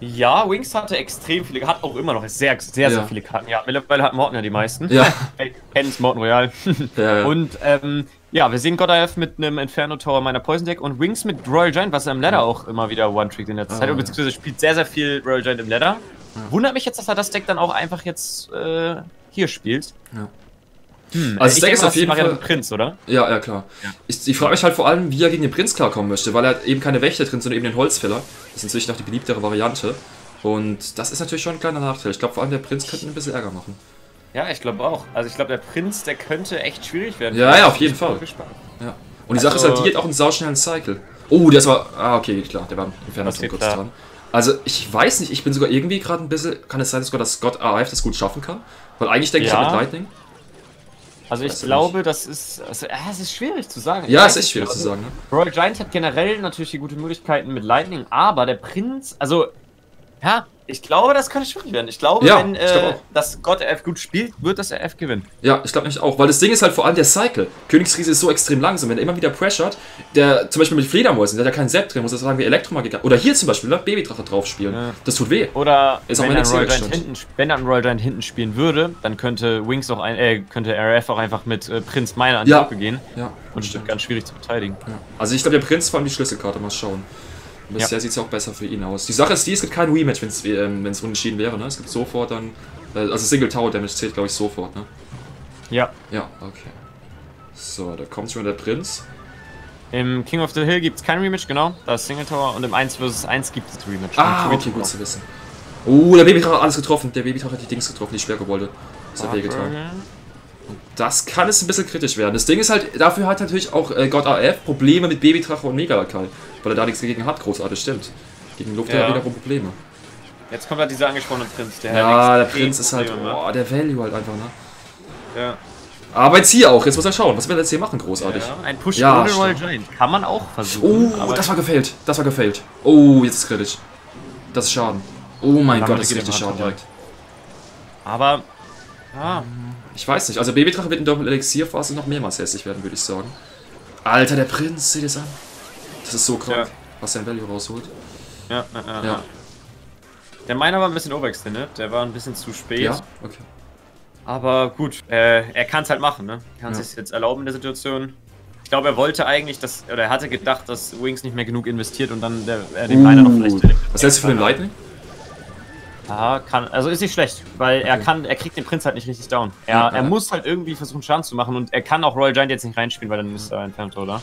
Ja, Wings hatte extrem viele, hat auch immer noch sehr viele Karten. Ja, mittlerweile hat Morten ja die meisten. Ja. Kennt's Morten Royal. Ja. Und, ja, wir sehen RF mit einem Inferno-Tower meiner Poison-Deck und Wings mit Royal Giant, was er im Ladder auch immer wieder One-Trick in der Zeit, beziehungsweise spielt sehr, sehr viel Royal Giant im Ladder. Ja. Wundert mich jetzt, dass er das Deck dann auch einfach jetzt, hier spielt. Ja. Also, ich denke, ist auf jeden Fall Prinz, oder? Ja, ja, klar. Ja. Ich frage mich halt vor allem, wie er gegen den Prinz klarkommen möchte, weil er hat eben keine Wächter drin, sondern eben den Holzfäller. Das ist natürlich noch die beliebtere Variante. Und das ist natürlich schon ein kleiner Nachteil. Ich glaube, vor allem der Prinz könnte ein bisschen Ärger machen. Ja, ich glaube auch. Also, ich glaube, der Prinz, der könnte echt schwierig werden. Ja, ja, auf jeden Fall. Ja. Und die Sache ist halt, die hat auch einen sauschnellen Cycle. Oh, das war. Ah, okay, klar, der war im Fernsehen kurz dran. Also, ich weiß nicht, ich bin sogar irgendwie gerade ein bisschen. Kann es sein, dass Gott RF das gut schaffen kann? Weil eigentlich denke ich mit Lightning. Also ich glaube, das ist, also, es ist schwierig zu sagen. Ja, es ist schwierig zu sagen. Royal Giant hat generell natürlich die guten Möglichkeiten mit Lightning, aber der Prinz, also, ja, ich glaube, das könnte schwierig werden. Ich glaube, ja, wenn das Gott RF gut spielt, wird das RF gewinnen. Ja, ich glaube nicht auch, weil das Ding ist halt vor allem der Cycle. Königsriese ist so extrem langsam, wenn er immer wieder pressured, der zum Beispiel mit Fledermäusen, der hat ja keinen Sepp drin, muss er sagen, wie Elektromagier. Oder hier zum Beispiel, Babydrache drauf spielen. Ja. Das tut weh. Oder ist wenn, wenn er einen Royal Giant hinten spielen würde, dann könnte Wings auch könnte RF auch einfach mit Prinz Miner an die Brücke gehen. Ja, und stimmt. Ganz schwierig zu verteidigen. Ja. Also ich glaube, der Prinz vor allem die Schlüsselkarte, mal schauen. Bisher sieht es ja auch besser für ihn aus. Die Sache ist die, es gibt kein Rematch, wenn es unentschieden wäre, ne? Es gibt sofort dann... also Single Tower Damage zählt, glaube ich, sofort, ne? Ja. Ja, okay. So, da kommt schon der Prinz. Im King of the Hill gibt es kein Rematch, genau. Da ist Single Tower und im 1 vs 1 gibt es Rematch. Ah, okay, gut zu wissen. Oh, der Babydrache hat alles getroffen. Der Babydrache hat die Dings getroffen, die Schwergewollte. Das hat wehgetan. Und das kann es ein bisschen kritisch werden. Das Ding ist halt, dafür hat natürlich auch Gott RF Probleme mit Babydrache und Megalakai, weil er da nichts dagegen hat, großartig, stimmt. Gegen Luft hat er wiederum Probleme. Jetzt kommt halt dieser angesprochene Prinz, der der Prinz ist halt, boah, der Value halt einfach, ne? Ja. Aber jetzt hier auch, jetzt muss er schauen, was will er jetzt hier machen, großartig. Ja, ein Push ohne Royal Giant, kann man auch versuchen. Oh, das war gefällt, das war gefällt. Oh, jetzt ist es kritisch. Das ist Schaden. Oh mein Gott, das ist richtig Schaden direkt. Aber, ich weiß nicht, also Babydrache wird in der Elixierphase noch mehrmals hässlich werden, würde ich sagen. Alter, der Prinz, seht ihr es an? Das ist so krank, was sein Value rausholt. Ja. Der Miner war ein bisschen overextended, der war ein bisschen zu spät. Ja, okay. Aber gut, er kann es halt machen, ne? Er kann es sich jetzt erlauben in der Situation. Ich glaube, er wollte eigentlich, dass, oder er hatte gedacht, dass Wings nicht mehr genug investiert und dann er den Miner noch vielleicht... Was hältst du für den Lightning? Aha, also ist nicht schlecht, weil er kriegt den Prinz halt nicht richtig down. Er muss halt irgendwie versuchen, Schaden zu machen und er kann auch Royal Giant jetzt nicht reinspielen, weil dann ist er entfernt, oder?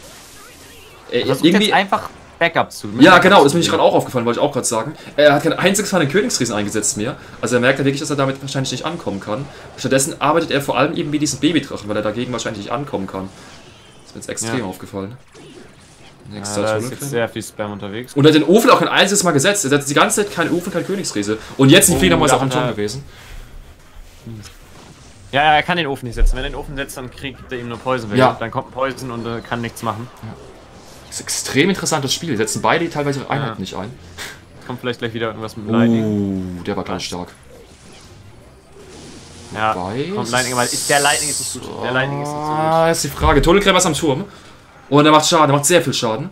Irgendwie einfach Backup zu. Ja, genau, das ist mir gerade auch aufgefallen, wollte ich auch gerade sagen. Er hat kein einziges Mal den Königsriesen eingesetzt mehr. Also er merkt ja wirklich, dass er damit wahrscheinlich nicht ankommen kann. Stattdessen arbeitet er vor allem eben mit diesen Babydrachen, weil er dagegen wahrscheinlich nicht ankommen kann. Das ist mir jetzt extrem aufgefallen. Da ist jetzt sehr viel Spam unterwegs. Und er hat den Ofen auch kein einziges Mal gesetzt. Er setzt die ganze Zeit keinen Ofen, kein Königsriese. Und jetzt ein Fledermaus auch am Turm gewesen. Ja, er kann den Ofen nicht setzen. Wenn er den Ofen setzt, dann kriegt er ihm nur Poison. Ja. Dann kommt ein Poison und kann nichts machen. Ja. Das ist ein extrem interessantes Spiel. Setzen beide teilweise ihre Einheiten nicht ein. Kommt vielleicht gleich wieder irgendwas mit Lightning. Der war ganz stark. Ja, kommt Lightning, weil der Lightning ist nicht gut. Der Lightning ist nicht so gut. Ah, ist die Frage. Tunnelgräber ist am Turm. Und er macht Schaden, er macht sehr viel Schaden.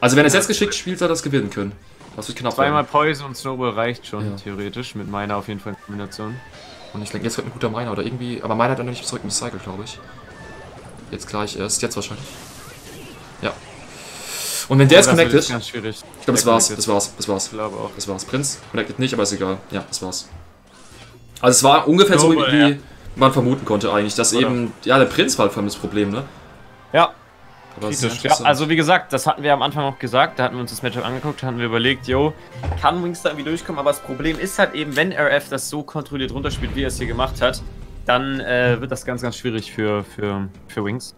Also wenn er es jetzt geschickt spielt, soll er das gewinnen können. Das wird knapp. Zweimal Poison und Snowball reicht schon, theoretisch. Mit Miner auf jeden Fall in Kombination. Und ich denke, jetzt wird ein guter Miner oder irgendwie... Aber Miner hat dann nicht zurück im Cycle, glaube ich. Jetzt gleich erst. Jetzt wahrscheinlich. Ja. Und wenn der jetzt connected... Ist ganz schwierig. Ich glaube, das war's. Ich glaube auch. Das war's. Prinz connected nicht, aber ist egal. Ja, das war's. Also es war ungefähr so wie... man vermuten konnte eigentlich, dass oder? Eben, ja, der Prinz war halt vor allem das Problem, ne? Ja. Aber ja, also wie gesagt, das hatten wir am Anfang auch gesagt, da hatten wir uns das Matchup angeguckt, hatten wir überlegt, yo, kann Wings da irgendwie durchkommen, aber das Problem ist halt eben, wenn RF das so kontrolliert runterspielt, wie er es hier gemacht hat, dann wird das ganz, ganz schwierig für Wings.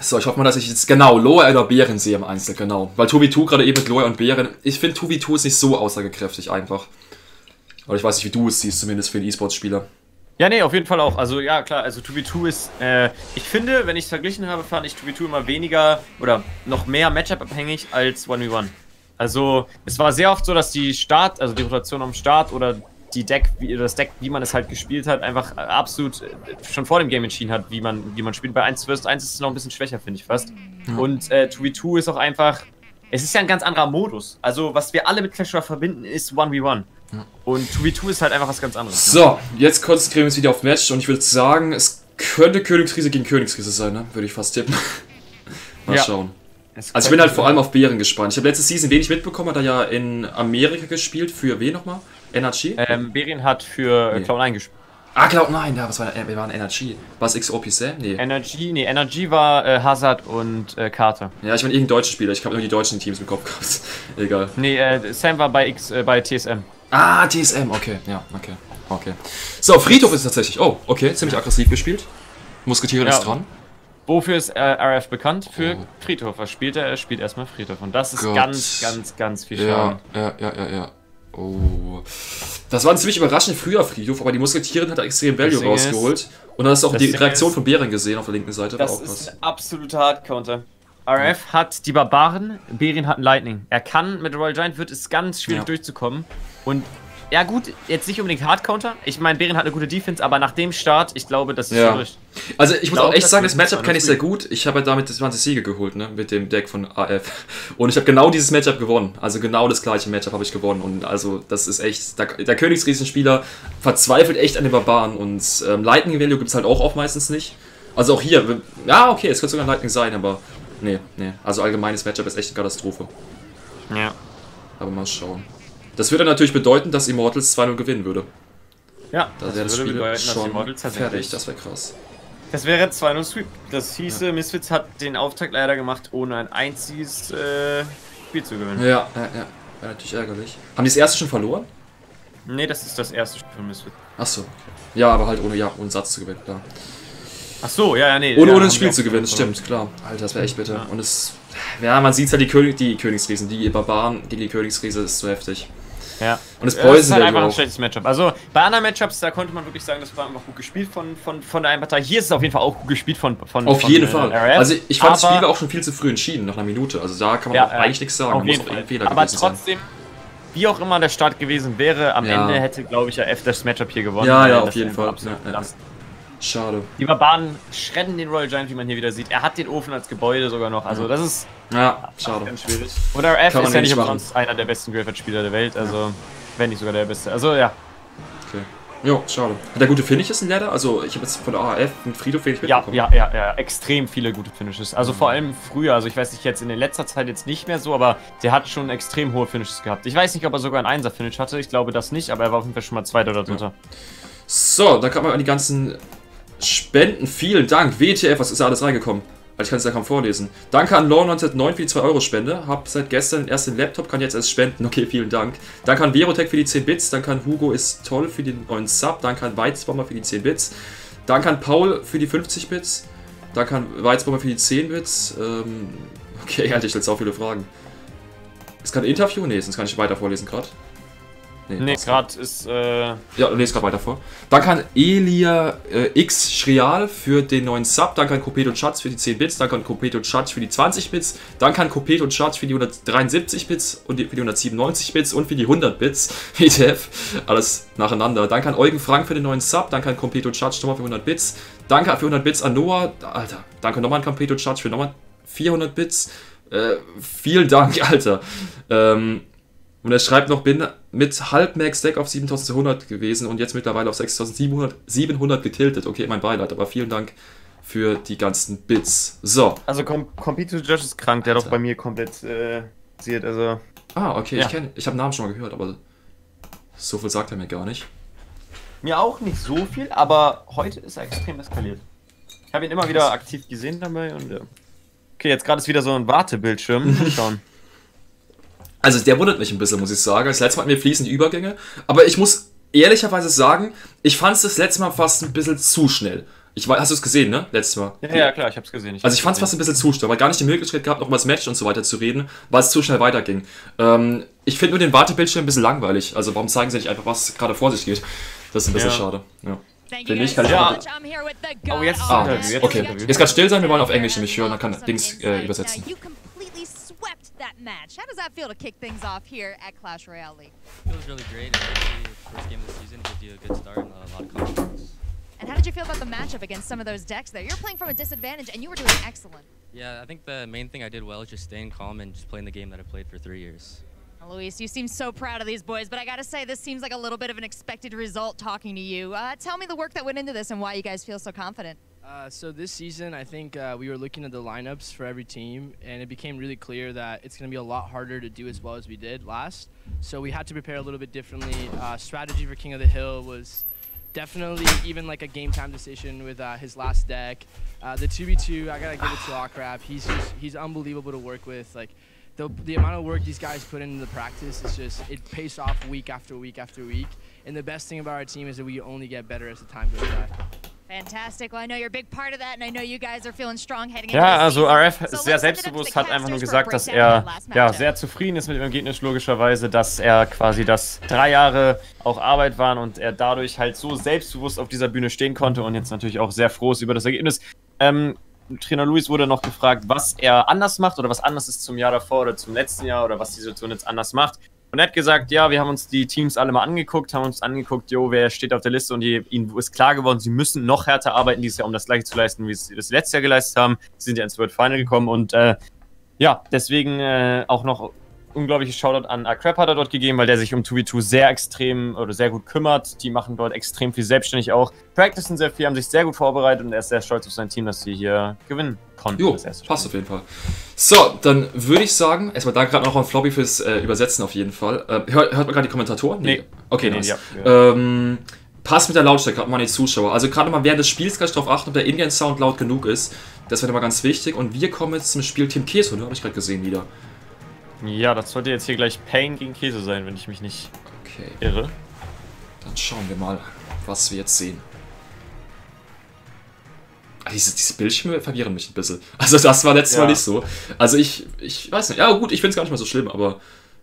So, ich hoffe mal, dass ich jetzt genau Loa oder Berin sehe im Einzel, genau. Weil 2v2 gerade eben mit Loa und Berin, ich finde 2v2 ist nicht so aussagekräftig einfach. Aber ich weiß nicht, wie du es siehst, zumindest für einen E-Sports-Spieler. Ja, nee, auf jeden Fall auch. Also, ja, klar, also 2v2 ist, ich finde, wenn ich es verglichen habe, fand ich 2v2 immer weniger oder noch mehr Matchup-abhängig als 1v1. Also, es war sehr oft so, dass die Start, also die Rotation am Start oder die Deck, das Deck, wie man es halt gespielt hat, einfach absolut schon vor dem Game entschieden hat, wie man spielt. Bei 1v1 ist es noch ein bisschen schwächer, finde ich fast. Mhm. Und 2v2 ist auch einfach, es ist ja ein ganz anderer Modus. Also, was wir alle mit Clash Royale verbinden, ist 1v1. Und 2v2 ist halt einfach was ganz anderes. So, jetzt konzentrieren wir uns wieder auf Match und ich würde sagen, es könnte Königskrise gegen Königskrise sein, ne? Würde ich fast tippen. Mal ja. Schauen. Also ich bin halt vor allem auf Berin gespannt. Ich habe letzte Season wenig mitbekommen, hat er ja in Amerika gespielt, für wen nochmal? NRG? Berin hat für Cloud9 gespielt. Ah, Cloud9, ja, was war da? Wir waren NRG. War es XOPC? Nee. NRG war Hazard und Karte. Ja, ich meine irgendein deutscher Spieler, ich habe nur die deutschen Teams im Kopf gehabt. Egal. Nee, Sam war bei TSM. Ah, TSM, okay, ja, okay. So, Friedhof ist tatsächlich, oh, okay, ziemlich aggressiv gespielt. Musketiere ist dran. Wofür ist RF bekannt? Für Friedhof. Was spielt er? Er spielt erstmal Friedhof. Und das ist ganz viel Schaden. Ja. Oh. Das war ein ziemlich überraschend früher Friedhof, aber die Musketierin hat da extrem Value rausgeholt. Und dann hast du auch die Reaktion von Berin gesehen auf der linken Seite. Das ist ein absoluter Hard-Counter. RF hat die Barbaren, Berin hat einen Lightning. Er kann, mit Royal Giant wird es ganz schwierig durchzukommen. Und ja gut, jetzt nicht unbedingt Hardcounter. Ich meine, Berin hat eine gute Defense, aber nach dem Start, ich glaube, das ist schwierig. Also ich muss auch echt sagen, das Matchup kenne ich sehr gut. Ich habe halt damit 20 Siege geholt, ne, mit dem Deck von AF. Und ich habe genau dieses Matchup gewonnen. Also genau das gleiche Matchup habe ich gewonnen. Und also das ist echt, der Königsriesenspieler verzweifelt echt an den Barbaren. Und Lightning Value gibt es halt auch meistens nicht. Also auch hier, ja okay, es könnte sogar ein Lightning sein, aber nee. Also allgemeines Matchup ist echt eine Katastrophe. Ja. Aber mal schauen. Das würde natürlich bedeuten, dass Immortals 2-0 gewinnen würde. Ja, da das würde bedeuten, dass Immortals fertig. Das wäre krass. Das wäre 2-0 Sweep. Das hieße, Misfits hat den Auftakt leider gemacht, ohne ein einziges Spiel zu gewinnen. Ja. Wäre natürlich ärgerlich. Haben die das erste schon verloren? Nee, das ist das erste Spiel von Misfits. Achso. Ja, aber halt ohne Satz zu gewinnen, klar. Achso, nee. Ohne das Spiel zu gewinnen, stimmt, klar. Alter, das wäre echt bitter. Ja. Und es. Ja, man sieht halt die Königsriesen, die Barbaren gegen die Königsriese ist zu heftig. Ja. Und das Poison ist halt einfach ein schlechtes Matchup. Also bei anderen Matchups, da konnte man wirklich sagen, das war einfach gut gespielt von der einen Partei. Hier ist es auf jeden Fall auch gut gespielt von auf jeden Fall. RF. Also ich fand, das Spiel war auch schon viel zu früh entschieden, nach einer Minute. Also da kann man auch eigentlich nichts sagen. Muss auch ein Fehler gewesen sein. Aber trotzdem, wie auch immer der Start gewesen wäre, am Ende hätte, glaube ich, RF das Matchup hier gewonnen. Ja, auf jeden Fall. Schade. Die Barbaren schredden den Royal Giant, wie man hier wieder sieht. Er hat den Ofen als Gebäude sogar noch. Also das ist schade. Ganz schwierig. Und RF ist ja nicht umsonst einer der besten Graveyard-Spieler der Welt. Also wenn nicht sogar der beste. Also ja. Okay. Jo, schade. Hat der gute Finishes in Ladder? Also ich habe jetzt von der ARF mit Friedhof wenig mitbekommen. Ja. Extrem viele gute Finishes. Also vor allem früher. Also ich weiß nicht, jetzt in letzter Zeit jetzt nicht mehr so, aber der hat schon extrem hohe Finishes gehabt. Ich weiß nicht, ob er sogar einen 1er-Finish hatte. Ich glaube das nicht, aber er war auf jeden Fall schon mal 2. oder 3. Ja. So, dann kann man an die ganzen Spenden, vielen Dank. WTF, was ist da alles reingekommen? Ich kann es da kaum vorlesen. Danke an Law909 für die 2-Euro-Spende. Hab seit gestern erst den Laptop, kann jetzt erst spenden. Okay, vielen Dank. Danke an Verotech für die 10 Bits. Danke an Hugo ist toll für den neuen Sub. Danke an Weizbomber für die 10 Bits. Danke an Paul für die 50 Bits. Danke an Weizbomber für die 10 Bits. Okay, halt, ich stelle auch viele Fragen. Ist gerade ein Interview? Nee, sonst kann ich weiter vorlesen gerade. Nee, gerade ist. Ja, lese gerade weiter vor. Danke an Elia X Schreal für den neuen Sub. Danke an Kopet und Schatz für die 10 Bits. Danke an Kopet und Schatz für die 20 Bits. Danke an Kopet und Schatz für die 173 Bits und für die 197 Bits und für die 100 Bits. WTF. Alles nacheinander. Danke an Eugen Frank für den neuen Sub. Danke an Kopet und Schatz nochmal für 100 Bits. Danke für 100 Bits an Noah. Alter. Danke nochmal an Kopet und Schatz für nochmal 400 Bits. Vielen Dank, Alter. Und er schreibt noch, bin mit Halbmax-Deck auf 7200 gewesen und jetzt mittlerweile auf 6700 getiltet. Okay, mein Beileid, aber vielen Dank für die ganzen Bits. So. Also, Computer Judge ist krank, der hat doch bei mir komplett passiert, also. Ah, okay, ich habe den Namen schon mal gehört, aber so viel sagt er mir gar nicht. Mir auch nicht so viel, aber heute ist er extrem eskaliert. Ich habe ihn immer wieder aktiv gesehen dabei und okay, jetzt gerade ist wieder so ein Wartebildschirm. Mal schauen. Also der wundert mich ein bisschen, muss ich sagen. Das letzte Mal hatten wir fließende Übergänge, aber ich muss ehrlicherweise sagen, ich fand es das letzte Mal fast ein bisschen zu schnell. Hast du es gesehen, ne? Letztes Mal. Ja, ja, klar, ich hab's gesehen. Ich fand's fast ein bisschen zu schnell, weil gar nicht die Möglichkeit gehabt, noch über das Match und so weiter zu reden, weil es zu schnell weiterging. Ich finde nur den Wartebildschirm ein bisschen langweilig. Also warum zeigen sie nicht einfach, was gerade vor sich geht? Das ist ein bisschen schade. Ja. Finde ich, kann ich auch. Oh, jetzt. Ah, okay. Jetzt kannst still sein, wir wollen auf Englisch nämlich hören, dann kann Dings übersetzen. That match. How does that feel to kick things off here at Clash Royale League? Feels really great. First game of the season gives you a good start and a lot of confidence. And how did you feel about the matchup against some of those decks there? You're playing from a disadvantage and you were doing excellent. Yeah, I think the main thing I did well is just staying calm and just playing the game that I played for 3 years. Luis, you seem so proud of these boys, but I gotta say this seems like a little bit of an expected result talking to you. Tell me the work that went into this and why you guys feel so confident. So this season, I think we were looking at the lineups for every team, and it became really clear that it's going to be a lot harder to do as well as we did last. So we had to prepare a little bit differently. Strategy for King of the Hill was definitely even like a game time decision with his last deck. The 2v2, I gotta give it to Ocrab. He's unbelievable to work with. Like the amount of work these guys put into the practice is just it pays off week after week after week. And the best thing about our team is that we only get better as the time goes by. Fantastic. Well, I know you're a big part of that and I know you guys are feeling strong heading into the season. Ja, also RF ist sehr selbstbewusst, hat einfach nur gesagt, dass er sehr zufrieden ist mit dem Ergebnis, logischerweise, dass er quasi das 3 Jahre auch Arbeit waren und er dadurch halt so selbstbewusst auf dieser Bühne stehen konnte und jetzt natürlich auch sehr froh ist über das Ergebnis. Trainer Luis wurde noch gefragt, was er anders macht oder was anders ist zum Jahr davor oder zum letzten Jahr oder was die Situation jetzt anders macht. Und er hat gesagt, ja, wir haben uns die Teams alle mal angeguckt, jo, wer steht auf der Liste und ihnen ist klar geworden, sie müssen noch härter arbeiten dieses Jahr, um das Gleiche zu leisten, wie sie das letztes Jahr geleistet haben. Sie sind ja ins World Final gekommen und ja, deswegen auch noch unglaubliches Shoutout an Ocrab hat er dort gegeben, weil der sich um 2v2 sehr gut kümmert. Die machen dort extrem viel selbstständig auch, practicen sehr viel, haben sich sehr gut vorbereitet und er ist sehr stolz auf sein Team, dass sie hier gewinnen konnten. Jo, passt auf jeden Fall. So, dann würde ich sagen, erstmal danke gerade noch an Flobby fürs Übersetzen auf jeden Fall. Hört man gerade die Kommentatoren? Nee. Okay, nice. Nee, ja. Passt mit der Lautstärke, gerade mal an die Zuschauer. Also gerade mal während des Spiels gleich darauf achten, ob der Ingame-Sound laut genug ist. Das wäre mal ganz wichtig. Und wir kommen jetzt zum Spiel Team Queso, ne? Habe ich gerade gesehen wieder. Ja, das sollte jetzt hier gleich Pain gegen Queso sein, wenn ich mich nicht irre. Dann schauen wir mal, was wir jetzt sehen. Diese Bildschirme verwirren mich ein bisschen. Also das war letztes Mal nicht so. Also ich weiß nicht. Ja gut, ich finde es gar nicht mal so schlimm, aber...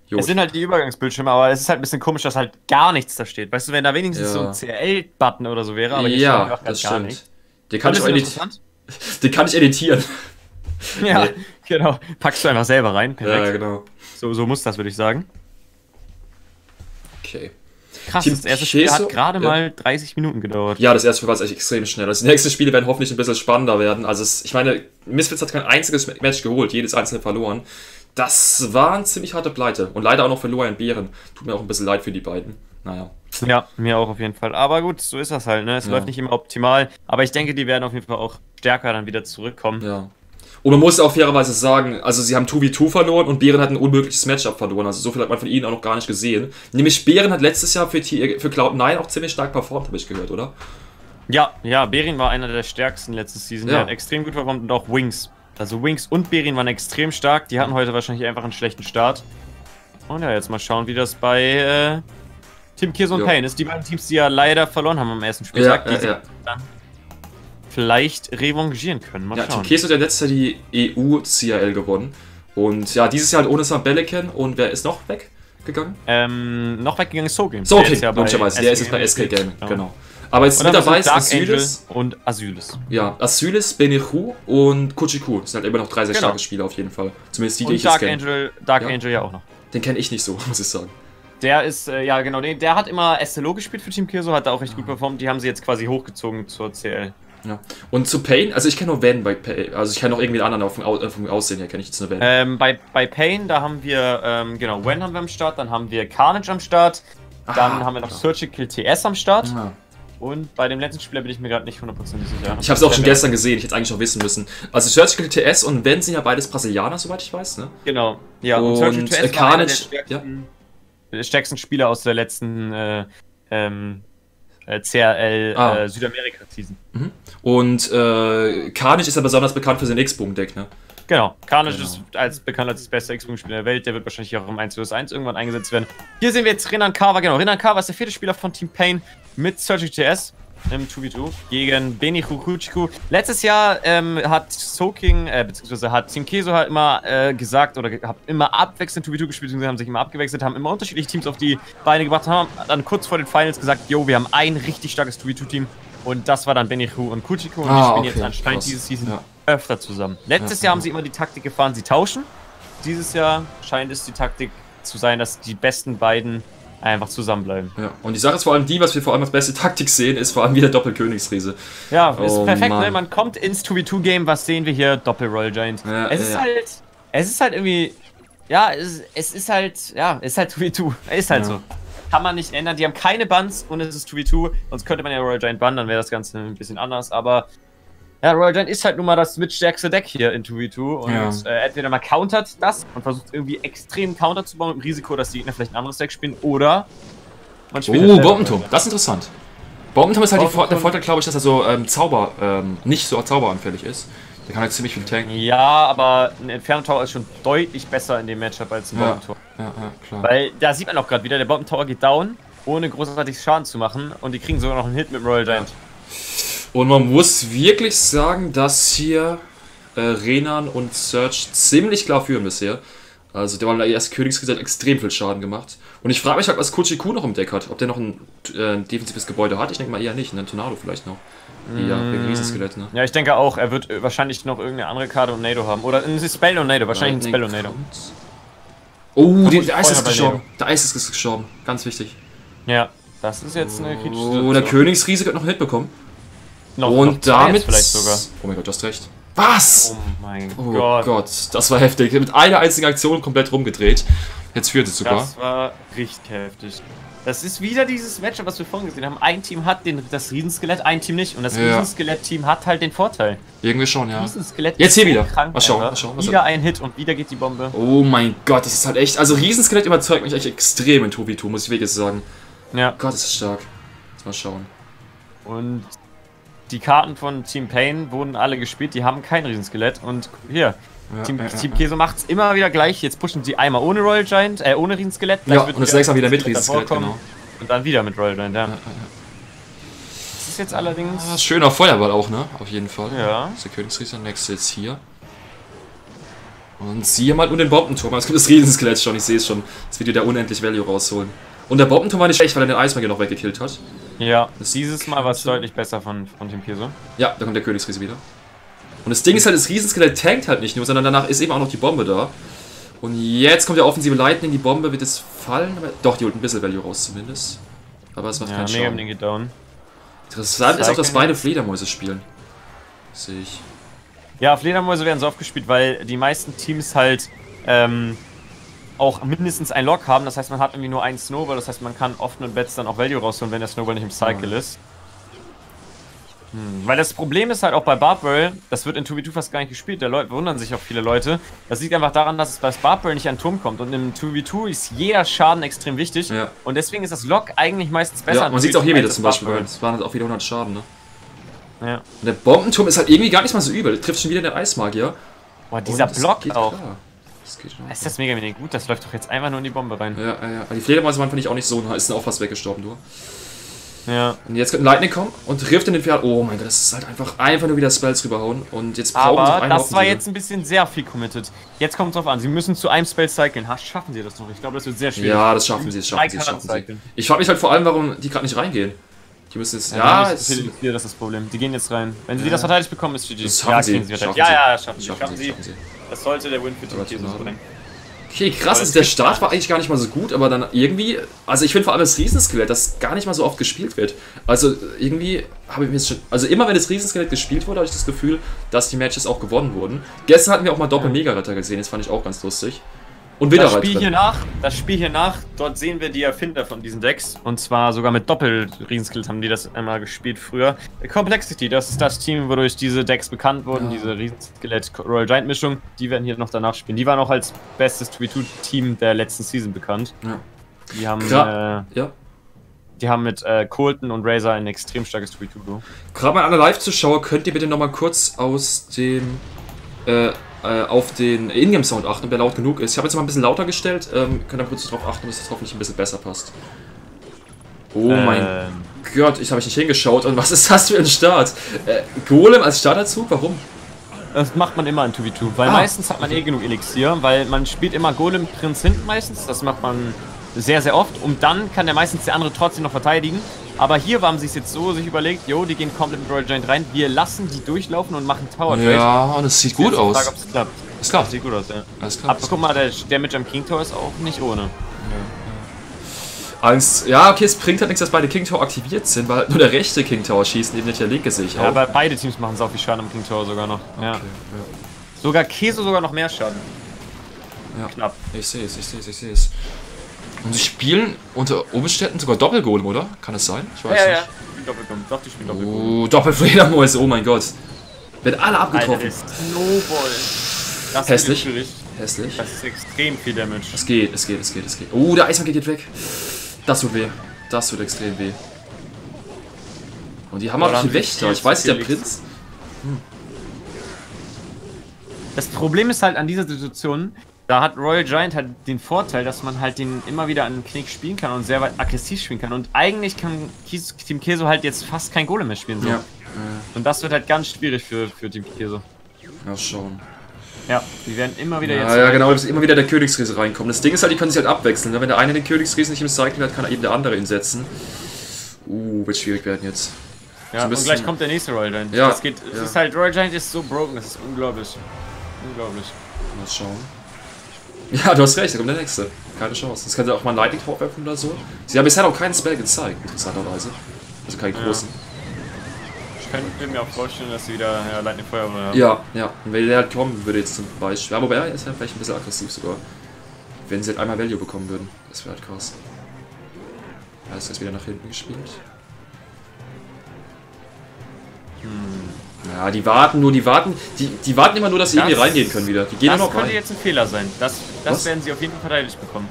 Jo. Es sind halt die Übergangsbildschirme, aber es ist halt ein bisschen komisch, dass halt gar nichts da steht. Weißt du, wenn da wenigstens so ein CRL-Button oder so wäre, aber hier steht halt das gar nicht. Den kann ich editieren. Ja, genau. Packst du einfach selber rein. Perfekt. Ja, genau. So muss das, würde ich sagen. Okay. Krass, das erste Spiel hat gerade mal 30 Minuten gedauert. Ja, das erste Spiel war echt extrem schnell. Also die nächsten Spiele werden hoffentlich ein bisschen spannender werden. Also ich meine, Misfits hat kein einziges Match geholt, jedes einzelne verloren. Das war eine ziemlich harte Pleite. Und leider auch noch für Loa und Berin. Tut mir auch ein bisschen leid für die beiden. Naja. Ja, mir auch auf jeden Fall. Aber gut, so ist das halt, ne? Es läuft nicht immer optimal. Aber ich denke, die werden auf jeden Fall auch stärker dann wieder zurückkommen. Ja. Und man muss auch fairerweise sagen, also sie haben 2v2 verloren und Berin hat ein unmögliches Matchup verloren. Also so viel hat man von ihnen auch noch gar nicht gesehen. Nämlich Berin hat letztes Jahr für Cloud9 auch ziemlich stark performt, habe ich gehört, oder? Ja, ja, Berin war einer der stärksten letztes Season. Ja. Der hat extrem gut performt und auch Wings. Also Wings und Berin waren extrem stark. Die hatten heute wahrscheinlich einfach einen schlechten Start. Und ja, jetzt mal schauen, wie das bei Team Queso und Pain ist. Die beiden Teams, die ja leider verloren haben am ersten Spieltag. Vielleicht revanchieren können. Mal schauen. Team Queso hat ja letztes Jahr die EU-CRL gewonnen. Und ja, dieses Jahr halt ohne Sam Bellican. Und wer ist noch weggegangen? Noch weggegangen ist SK Gaming. So, okay, logischerweise. Der ist jetzt bei SK Gaming, genau. Aber jetzt mit dabei ist Asyles. Und Asyles. Ja, Asyles, Benihu und Kuchiku. Das sind halt immer noch drei sehr starke Spieler auf jeden Fall. Zumindest die, die ich jetzt kenne. Dark Angel ja auch noch. Den kenne ich nicht so, muss ich sagen. Der ist, ja genau, der hat immer SLO gespielt für Team Queso, hat da auch recht gut performt. Die haben sie jetzt quasi hochgezogen zur CRL. Ja. Und zu Pain, also ich kenne nur Wen bei Pain, also ich kenne noch irgendwie einen anderen, vom Aussehen her kenne ich jetzt nur Wen. Bei Pain, da haben wir, genau, Wen haben wir am Start, dann haben wir Carnage am Start, dann haben wir noch Surgical TS am Start. Ja. Und bei dem letzten Spieler bin ich mir gerade nicht 100% sicher. Ich habe es auch schon gestern gesehen, ich hätte es eigentlich noch wissen müssen. Also Surgical TS und Wen sind ja beides Brasilianer, soweit ich weiß, ne? Genau, ja. Und Surgical TS war einer der stärksten Spieler aus der letzten CRL Südamerika-Season. Mhm. Und Carnage ist ja besonders bekannt für sein X-Boom-Deck, ne? Genau, Carnage ist als bekannt als das beste X-Boom-Spiel der Welt, der wird wahrscheinlich auch im 1-1 irgendwann eingesetzt werden. Hier sehen wir jetzt Renan Cava, genau, Renan Cava ist der vierte Spieler von Team Pain mit Surgic TS im 2v2 gegen Benihu Kuchiku. Letztes Jahr hat Soking, beziehungsweise hat Team Queso halt immer gesagt oder haben immer abwechselnd 2v2 gespielt, beziehungsweise haben sich immer abgewechselt, haben immer unterschiedliche Teams auf die Beine gebracht, haben dann kurz vor den Finals gesagt, yo, wir haben ein richtig starkes 2v2-Team und das war dann Benihu und Kuchiku und die spielen jetzt anscheinend diese Season öfter zusammen. Letztes Jahr haben sie immer die Taktik gefahren, sie tauschen. Dieses Jahr scheint es die Taktik zu sein, dass die besten beiden einfach zusammenbleiben. Ja, und die Sache ist vor allem die, was wir vor allem als beste Taktik sehen, ist vor allem wieder Doppelkönigsriese. Ja, ist perfekt, ne? Man kommt ins 2v2-Game, was sehen wir hier? Doppel-Royal Giant. Ja, es ist halt, es ist halt irgendwie, ja, es ist halt, ja, es ist halt 2v2. Ist halt so. Kann man nicht ändern. Die haben keine Buns und es ist 2v2. Sonst könnte man ja Royal Giant bannen, dann wäre das Ganze ein bisschen anders, aber ja, Royal Giant ist halt nun mal das mitstärkste Deck hier in 2v2 und entweder man countert das und versucht irgendwie extrem Counter zu bauen mit dem Risiko, dass die Gegner vielleicht ein anderes Deck spielen oder man spielt... Oh, Bombenturm, das ist interessant. Bombenturm ist halt der Vorteil, glaube ich, dass er so nicht so zauberanfällig ist. Der kann halt ziemlich viel tanken. Ja, aber ein Inferno-Tower ist schon deutlich besser in dem Matchup als ein Bombenturm. Ja, klar. Weil da sieht man auch gerade wieder, der Bombentower geht down, ohne großartig Schaden zu machen und die kriegen sogar noch einen Hit mit dem Royal Giant. Und man muss wirklich sagen, dass hier Renan und Surge ziemlich klar führen bisher. Also der war als Königsriese extrem viel Schaden gemacht. Und ich frage mich halt, was Kuchiku noch im Deck hat. Ob der noch ein defensives Gebäude hat. Ich denke mal eher nicht. Ein Tornado vielleicht noch. Ja, wegen Riesenskelett, ne? Ja, ich denke auch. Er wird wahrscheinlich noch irgendeine andere Karte und Nado haben. Oder ein Spell und Nado. Wahrscheinlich ein Spell und Nado. Oh, der Eis ist gestorben. Der Eis ist gestorben. Ganz wichtig. Ja, das ist jetzt eine kritische Situation. Oh, der Königsriese hat noch einen Hit bekommen. Noch, und noch damit vielleicht sogar. Oh mein Gott, du hast recht. Was? Oh mein Gott. Oh Gott, das war heftig. Mit einer einzigen Aktion komplett rumgedreht. Jetzt führt es sogar. Das war richtig heftig. Das ist wieder dieses Matchup, was wir vorhin gesehen haben. Ein Team hat das Riesenskelett, ein Team nicht. Und das Riesenskelett-Team hat halt den Vorteil. Irgendwie schon, ja. Jetzt hier wieder. Mal schauen, mal schauen. Wieder ein Hit und wieder geht die Bombe. Oh mein Gott, das ist halt echt... Also Riesenskelett überzeugt mich echt extrem in 2v2, muss ich wirklich sagen. Ja. Gott, das ist stark. Jetzt mal schauen. Und... Die Karten von Team Pain wurden alle gespielt, die haben kein Riesenskelett und hier, Team Queso macht's immer wieder gleich. Jetzt pushen sie einmal ohne Royal Giant, ohne Riesenskelett. Ja, und das nächste Mal wieder mit Riesenskelett, genau. Und dann wieder mit Royal Giant, Das ist jetzt allerdings... Ah, schöner Feuerball auch, ne? Auf jeden Fall. Ja. Das ist der Königsriese, nächste jetzt hier. Und siehe mal, und den Bombenturm. Es gibt das Riesenskelett schon, ich sehe es schon. Das Video da unendlich Value rausholen. Und der Bombenturm war nicht schlecht, weil er den Eismagier noch weggekillt hat. Ja, dieses Mal war es deutlich besser von Team Queso. Ja, da kommt der Königsriese wieder. Und das Ding ist halt, das Riesenskelett tankt halt nicht nur, sondern danach ist eben auch noch die Bombe da. Und jetzt kommt der offensive Lightning, die Bombe wird jetzt fallen. Aber doch, die holt ein bisschen Value raus zumindest. Aber es macht keinen Schaden. Mega geht down. Interessant ist auch, dass beide Fledermäuse spielen. Sehe ich. Ja, Fledermäuse werden so oft gespielt, weil die meisten Teams halt... auch mindestens ein Lock haben, das heißt, man hat irgendwie nur einen Snowball, das heißt, man kann offenen Bets dann auch Value rausholen, wenn der Snowball nicht im Cycle ist. Weil das Problem ist halt auch bei Barbarrel, das wird in 2v2 fast gar nicht gespielt, da wundern sich auch viele Leute. Das liegt einfach daran, dass es bei Barbarrel nicht an den Turm kommt und im 2v2 ist jeder Schaden extrem wichtig und deswegen ist das Lock eigentlich meistens besser. Ja, man sieht es auch hier wieder zum Beispiel, es waren halt auch wieder 100 Schaden, ne? Ja. Und der Bombenturm ist halt irgendwie gar nicht mal so übel, der trifft schon wieder den Eismagier. Boah, dieser Block auch. Klar. Das ist das mega wenig gut, das läuft doch jetzt einfach nur in die Bombe rein. Ja. Die Fledermäuse waren, fand ich, auch nicht so nah, ist auch fast weggestorben, du. Ja. Und jetzt könnte ein Lightning kommen und trifft in den Pferd. Oh mein Gott, das ist halt einfach nur wieder Spells rüberhauen und jetzt brauchen sie einen. Das war jetzt ein bisschen sehr viel committed. Jetzt kommt es drauf an, sie müssen zu einem Spell cyclen. Schaffen sie das noch? Ich glaube, das wird sehr schwierig. Ja, das schaffen sie, das schaffen sie. Ich frage mich halt vor allem, warum die gerade nicht reingehen. Die müssen jetzt. Ja, das ist das Problem. Die gehen jetzt rein. Wenn sie das verteidigt bekommen, ist GG. Das haben sie. Schaffen sie. Das sollte der Win für Team Queso bringen. Okay, krass, der Start war eigentlich gar nicht mal so gut, aber dann irgendwie... Also ich finde vor allem das Riesenskelett, das gar nicht mal so oft gespielt wird. Also irgendwie habe ich mir jetzt schon... Also immer wenn das Riesenskelett gespielt wurde, habe ich das Gefühl, dass die Matches auch gewonnen wurden. Gestern hatten wir auch mal Doppel-Mega-Retter gesehen, das fand ich auch ganz lustig. Und wieder das Spiel hier nach, dort sehen wir die Erfinder von diesen Decks. Und zwar sogar mit Doppel-Riesenskelett haben die das einmal gespielt früher. Complexity, das ist das Team, wodurch diese Decks bekannt wurden, diese Riesenskelett-Royal-Giant-Mischung. Die werden hier noch danach spielen. Die waren auch als bestes 2v2-Team der letzten Season bekannt. Ja. Die haben... Die haben mit Colton und Razer ein extrem starkes 3-2-Duo. Gerade an alle Live-Zuschauer, könnt ihr bitte nochmal kurz aus dem auf den Ingame-Sound achten, ob der laut genug ist. Ich habe jetzt mal ein bisschen lauter gestellt, könnt ihr kurz darauf achten, dass das hoffentlich ein bisschen besser passt. Oh mein Gott, ich habe nicht hingeschaut. Und was ist das für ein Start? Golem als Starterzug? Warum? Das macht man immer in 2v2, weil meistens hat man eh genug Elixier, weil man spielt immer Golem Prinz hinten meistens, das macht man sehr, sehr oft und dann kann der meistens der andere trotzdem noch verteidigen. Aber hier haben sie es jetzt so sich überlegt, jo, die gehen komplett mit Royal Giant rein, wir lassen die durchlaufen und machen Tower Trade. Ja, und es sieht gut aus. Frage, ob's klappt. Es klappt. Das sieht gut aus, ja. Es klappt. Aber guck mal, der mit Jump King Tower ist auch nicht ohne. Ja. Ja, okay, es bringt halt nichts, dass beide King Tower aktiviert sind, weil nur der rechte King Tower schießt, eben nicht der linke, sehe ich auch. Ja, aber beide Teams machen sau viel Schaden am King Tower sogar noch. Okay, ja. Sogar Queso sogar noch mehr Schaden. Ja. Knapp. Ich sehe es, ich sehe es, ich sehe es. Und sie spielen unter Umständen sogar Doppelgolem, oder? Kann das sein? Ich weiß nicht. Ja, ja. Doppelgolem. Doch, die spielen Doppelgolem. Oh, Doppelfledermäuse, oh mein Gott. Werden alle abgetroffen. Alter, Snowball. Das hässlich. Ist hässlich. Das ist extrem viel Damage. Es geht, es geht, es geht, es geht. Oh, der Eismann geht weg. Das tut weh. Das tut extrem weh. Und die haben auch die Wächter. Ich weiß nicht, der Prinz. Das Problem ist halt an dieser Situation, da hat Royal Giant halt den Vorteil, dass man halt den immer wieder an den Knick spielen kann und sehr weit aggressiv spielen kann. Und eigentlich kann Team Queso halt jetzt fast kein Golem mehr spielen. So. Ja. Und das wird halt ganz schwierig für Team Queso. Ja, schon. Ja, die werden immer wieder jetzt... Ja, genau, immer wieder der Königsriese reinkommen. Das Ding ist halt, die können sich halt abwechseln. Ne? Wenn der eine den Königsriesen nicht im Cycling hat, kann er eben der andere ihn setzen. Wird schwierig werden jetzt. Ja, so und gleich kommt der nächste Royal Giant. Ja, das geht... Ja. Das ist halt, Royal Giant ist so broken, das ist unglaublich. Unglaublich. Mal schauen. Ja, du hast recht, da kommt der nächste. Keine Chance. Das kann ja auch mal ein Lightning Torp werfen oder so. Sie haben bisher auch keinen Spell gezeigt, interessanterweise. Also keinen großen. Ja. Ich könnte mir auch vorstellen, dass sie wieder Lightning Feuerwehr haben. Ja, ja. Und wenn der halt kommen würde jetzt zum Beispiel. Aber er ist ja vielleicht ein bisschen aggressiv sogar. Wenn sie halt einmal Value bekommen würden. Das wäre halt krass. Ja, ist jetzt wieder nach hinten gespielt. Ja, die warten immer nur, dass sie irgendwie reingehen können wieder. Die gehen das noch könnte rein. Jetzt ein Fehler sein. Das werden sie auf jeden Fall verteidigt bekommen.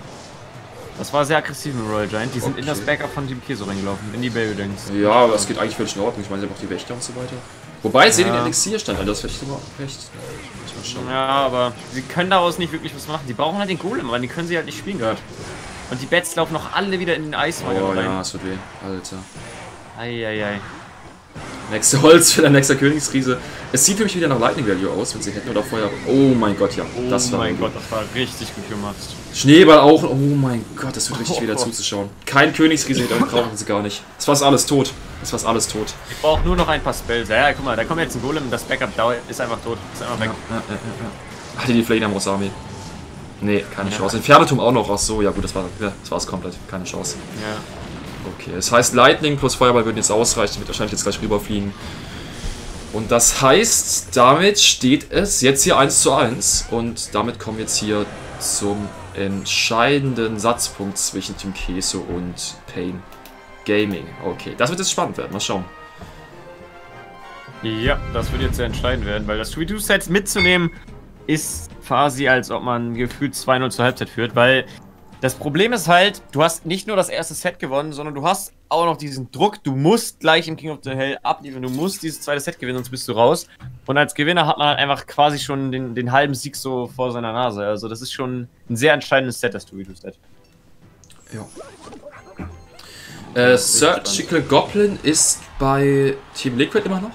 Das war sehr aggressiv mit Royal Giant. Die sind in das Backup von Team Queso reingelaufen, in die Baby-Dings. Ja, aber das geht eigentlich völlig in Ordnung. Ich meine, sie haben auch die Wächter und so weiter. Wobei, sie den Elixierstand an, das wäre vielleicht auch recht. Ja, aber sie können daraus nicht wirklich was machen. Die brauchen halt den Golem, aber die können sie halt nicht spielen gerade. Und die Bats laufen noch alle wieder in den Eiswagen rein. Oh ja, es tut weh. Alter. Eieiei. Nächste Holz für der nächste Königskrise. Es sieht für mich wieder nach Lightning Value aus, wenn sie hätten oder Feuer. Oh mein Gott, ja. Das war mein Gott, das war richtig gut gemacht. Schneeball auch. Oh mein Gott, das wird richtig wieder zuzuschauen. Kein Königskrise, damit brauchen sie gar nicht. Das war's alles tot. Das war's alles tot. Ich brauche nur noch ein paar Spells. Ja, guck mal, da kommt jetzt ein Golem, das Backup dauert, ist einfach tot. Ist einfach weg. Ja. Hatte die Flame Rosami. Nee, keine Chance. Infernatum auch noch raus. So, ja gut, das war's komplett. Keine Chance. Ja. Okay, das heißt Lightning plus Feuerball würden jetzt ausreichen, wird wahrscheinlich jetzt gleich rüberfliegen. Und das heißt, damit steht es jetzt hier 1:1 und damit kommen wir jetzt hier zum entscheidenden Satzpunkt zwischen Team Queso und Pain Gaming. Okay, das wird jetzt spannend werden, mal schauen. Ja, das wird jetzt sehr entscheidend werden, weil das 3-2-Set mitzunehmen ist quasi, als ob man gefühlt 2-0 zur Halbzeit führt, weil... Das Problem ist halt, du hast nicht nur das erste Set gewonnen, sondern du hast auch noch diesen Druck, du musst gleich im King of the Hell abliefern, du musst dieses zweite Set gewinnen, sonst bist du raus. Und als Gewinner hat man halt einfach quasi schon den halben Sieg so vor seiner Nase. Also das ist schon ein sehr entscheidendes Set, das 2v2-Set. Ja. Surgical Goblin ist bei Team Liquid immer noch?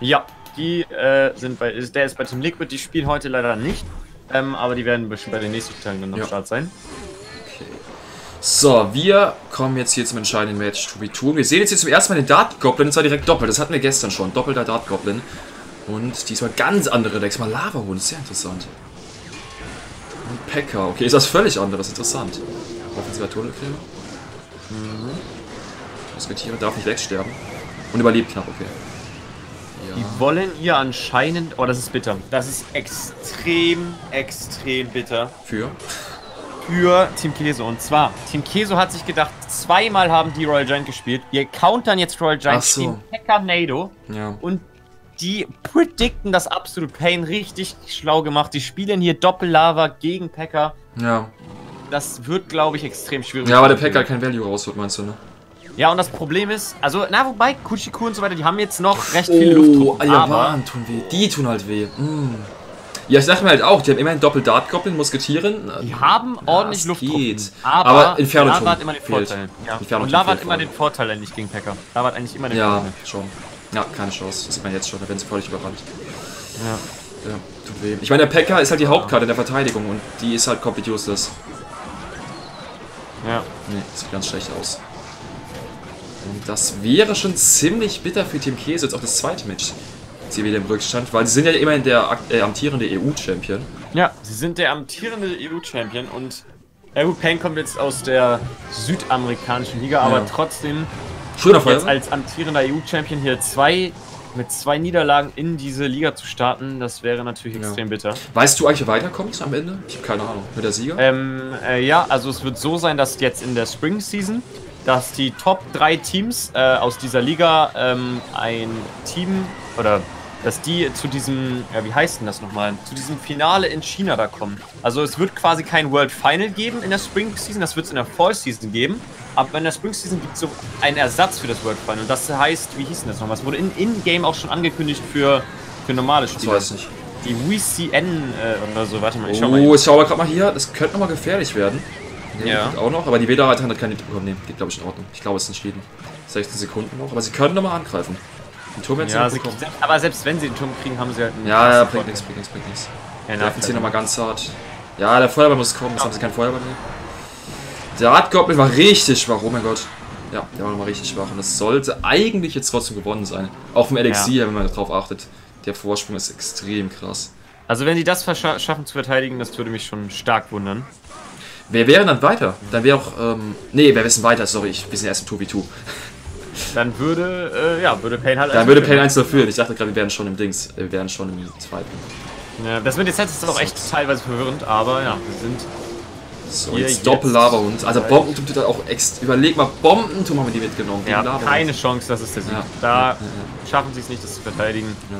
Ja, der ist bei Team Liquid, die spielen heute leider nicht. Aber die werden bestimmt bei den nächsten Tagen dann noch am Start sein. So, wir kommen jetzt hier zum entscheidenden Match 2v2. Wir sehen jetzt hier zum ersten Mal den Dart Goblin, und zwar direkt doppelt. Das hatten wir gestern schon. Doppelter Dart Goblin. Und diesmal ganz andere Decks. Mal Lava-Hund, sehr interessant. Und Pekka. Okay, ist das völlig anderes. Interessant. Offensiver Tunnelkiller. Musketiere darf nicht wegsterben. Und überlebt knapp, okay. Ja. Die wollen ihr anscheinend... Oh, das ist bitter. Das ist extrem, extrem bitter. Für Team Queso. Und zwar, Team Queso hat sich gedacht, zweimal haben die Royal Giant gespielt. Wir countern jetzt Royal Giant, spielen Pekanado. Ja. Und die predikten das absolute Pain. Richtig schlau gemacht. Die spielen hier Doppellava gegen Pekka. Ja. Das wird, glaube ich, extrem schwierig. Ja, aber der Pekka kein Value rausholt, meinst du, ne? Ja, und das Problem ist, also, na, wobei, Kuchiku und so weiter, die haben jetzt noch recht viele Luftdruck. Ja, Mann, tun weh. Die tun halt weh. Mm. Ja, ich dachte mir halt auch, die haben immerhin Doppel-Dart-Goblin, Musketieren. Die haben ordentlich Luftdruck. Aber Inferno hat immer den Vorteil. Ja. Und Lava hat immer den Vorteil eigentlich gegen Pekka. Lava hat eigentlich immer den Vorteil. Ja, schon. Ja, keine Chance. Das sieht man jetzt schon, da werden sie völlig überrannt. Ja. Ja, tut weh. Ich meine, der Pekka ist halt die Hauptkarte der Verteidigung und die ist halt komplett useless. Ja. Nee, sieht ganz schlecht aus. Und das wäre schon ziemlich bitter für Team Queso, jetzt auch das zweite Match. Sie wieder im Rückstand, weil sie sind ja immerhin der amtierende EU-Champion. Ja, sie sind der amtierende EU-Champion und Pain kommt jetzt aus der südamerikanischen Liga, aber trotzdem jetzt als amtierender EU-Champion hier mit zwei Niederlagen in diese Liga zu starten, das wäre natürlich extrem bitter. Weißt du eigentlich, wie weiterkommst am Ende? Ich habe keine Ahnung. Mit der Sieger? Ja, also es wird so sein, dass jetzt in der Spring Season, dass die Top 3 Teams aus dieser Liga ein Team oder dass die zu diesem, wie heißt denn das nochmal, zu diesem Finale in China da kommen. Also es wird quasi kein World Final geben in der Spring Season, das wird es in der Fall Season geben. Aber in der Spring Season gibt es so einen Ersatz für das World Final. Das heißt, wie hieß denn das nochmal? Es wurde in-game auch schon angekündigt für normale Spieler. Das weiß ich. Die WCN oder so, warte mal, ich schau mal. Oh, ich schau mal gerade mal hier, das könnte nochmal gefährlich werden. Ja. Auch noch, aber die Weder hat keine Hit bekommen. Nee, geht glaube ich in Ordnung. Ich glaube, es ist entschieden. 16 Sekunden noch, aber sie können nochmal angreifen. Den Turm jetzt aber selbst wenn sie den Turm kriegen, haben sie halt einen. Ja, bringt nichts. Ja, nerven sie nochmal ganz hart. Ja, der Feuerball muss kommen, jetzt haben sie keinen Feuerball mehr. Der Radgoblin war richtig schwach, oh mein Gott. Ja, der war nochmal richtig schwach und das sollte eigentlich jetzt trotzdem gewonnen sein. Auch vom Elixier, wenn man darauf achtet. Der Vorsprung ist extrem krass. Also wenn sie das schaffen zu verteidigen, das würde mich schon stark wundern. Wer wäre dann weiter? Dann wäre auch, nee, wer wissen weiter, sorry, wir sind erst im 2v2. Dann würde, würde Pain halt... Dann würde Pain 1 dafür. Ich dachte gerade, wir wären schon im Dings, wir wären schon im zweiten. Ja, das mit den Sets ist auch echt teilweise verwirrend, aber ja, wir sind... So, jetzt Doppel-Lava-Hund. Also Bombentum tut halt auch extra... Überleg mal, Bombentum haben wir die mitgenommen. Ja, keine Chance, das ist der Sieg. Da schaffen sie es nicht, das zu verteidigen. Ja.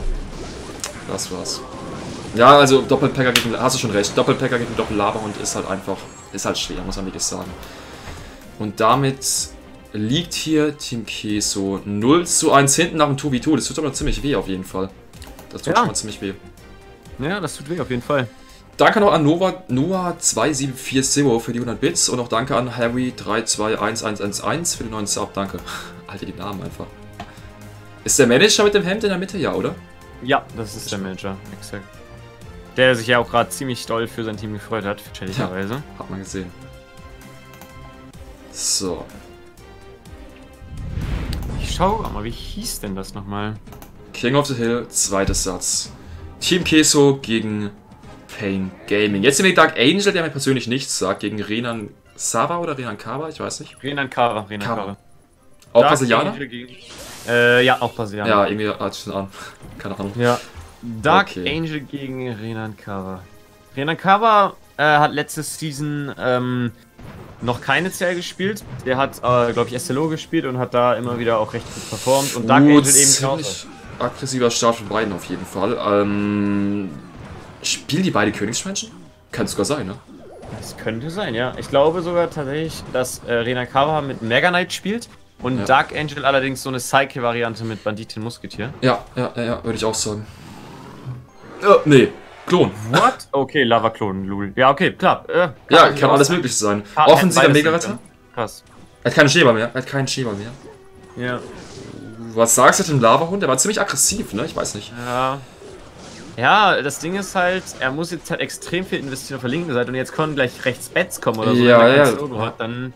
Das war's. Ja, also Doppelpacker gegen, hast du schon recht, Doppelpacker gegen Doppel-Lava-Hund ist halt einfach, ist halt schwer, muss man wirklich sagen. Und damit liegt hier Team Queso 0:1 hinten nach dem 2v2, das tut aber ziemlich weh auf jeden Fall. Das tut schon mal ziemlich weh. Ja, das tut weh auf jeden Fall. Danke noch an Noah2740 für die 100 Bits und auch danke an Harry321111 für den neuen Sub, danke. Alter, die Namen einfach. Ist der Manager mit dem Hemd in der Mitte, ja, oder? Ja, das ist der Manager, exakt. Der sich ja auch gerade ziemlich doll für sein Team gefreut hat, verständlicherweise. Ja, hat man gesehen. So. Ich schau mal, wie hieß denn das nochmal? King of the Hill, zweiter Satz. Team Queso gegen Pain Gaming. Jetzt den Dark Angel, der mir persönlich nichts sagt, gegen Renan Cava oder Renan Cava, ich weiß nicht. Renan Cava. Auch Brasilianer? Ja, auch Brasilianer. Ja, irgendwie hat schon an. Keine Ahnung. Ja. Dark Angel gegen Renan Cava. Renan Cava hat letzte Season noch keine CRL gespielt. Der hat, glaube ich, SLO gespielt und hat da immer wieder auch recht gut performt. Und Dark Angel eben genauso. Aggressiver Start von beiden auf jeden Fall. Spielen die beide Königsmenschen? Kann sogar sein, ne? Das könnte sein, ja. Ich glaube sogar tatsächlich, dass Renan Cava mit Mega Knight spielt. Und Dark Angel allerdings so eine Psyche-Variante mit Banditin Musketier. Ja, würde ich auch sagen. Nee, Klon. What? Okay, Lava-Klon, Lul. Ja, okay, klar. Ja, kann alles möglich sein. Offensiver Mega-Retter? Krass. Er hat keinen Schäber mehr. Ja. Was sagst du dem Lava-Hund? Der war ziemlich aggressiv, ne? Ich weiß nicht. Ja. Ja, das Ding ist halt, er muss jetzt halt extrem viel investieren auf der linken Seite und jetzt können gleich rechts Bats kommen oder so. Ja. Dann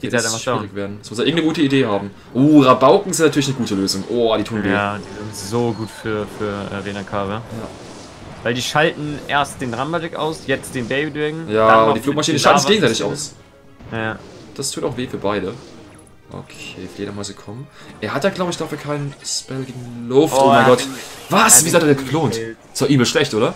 geht es halt einfach schwierig werden. Jetzt muss er irgendeine gute Idee haben. Rabauken sind natürlich eine gute Lösung. Oh, die tun weh. Ja, die sind so gut für Renan Cava. Ja. Weil die schalten erst den Rambadik aus, jetzt den Baby Dragon. Ja, die Flugmaschine schalten sich gegenseitig aus. Ja. Das tut auch weh für beide. Okay, Fledermäuse kommen. Er hat ja, glaube ich, dafür keinen Spell gegen Luft. Oh mein Gott. Was? Wie hat er das geklont? Ist doch übel schlecht, oder?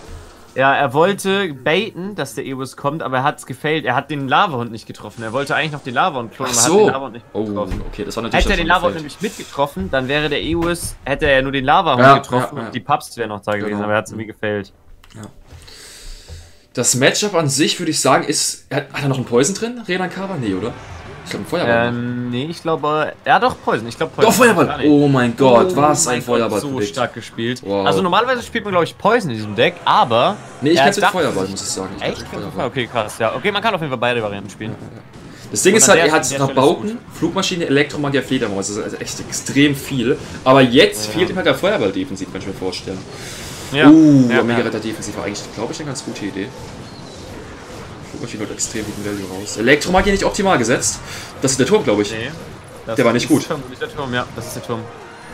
Ja, er wollte baiten, dass der Ewis kommt, aber er hat's gefailt. Er hat den Lava-Hund nicht getroffen. Er wollte eigentlich noch den Lava-Hund klonen, aber hat den Lava-Hund nicht getroffen. Okay, das war natürlich. Hätte er den Lava-Hund nämlich mitgetroffen, dann wäre der Ewis, hätte er nur den Lava-Hund getroffen und die Pups wären noch da gewesen, aber er hat's irgendwie gefailt. Ja. Das Matchup an sich, würde ich sagen, ist... Hat er noch einen Poison drin? Renan Cava? Nee, oder? Ich glaube, ein Feuerball. Nee, ich glaube. Ja, doch, Poison. Ich glaube, Poison. Doch, Feuerball! Oh mein Gott, was ein Feuerball. So stark gespielt. Wow. Also, normalerweise spielt man, glaube ich, Poison in diesem Deck, aber. Nee, ich kann mit Feuerball, muss ich sagen. Ich echt? Okay, krass, ja. Okay, man kann auf jeden Fall beide Varianten spielen. Ja, ja. Das Ding ist halt, er hat noch Bauken, Flugmaschine, Elektromagier, Fledermaus. Das ist also echt extrem viel. Aber jetzt fehlt ihm halt der Feuerball defensiv, kann ich mir vorstellen. Ja. Mega Retter defensiv war eigentlich, glaube ich, eine ganz gute Idee. Flugmaschine holt extrem guten Value raus. Elektromagier nicht optimal gesetzt. Das ist der Turm, glaube ich. Nee. Der war nicht gut. Nicht der Turm, ja, das ist der Turm.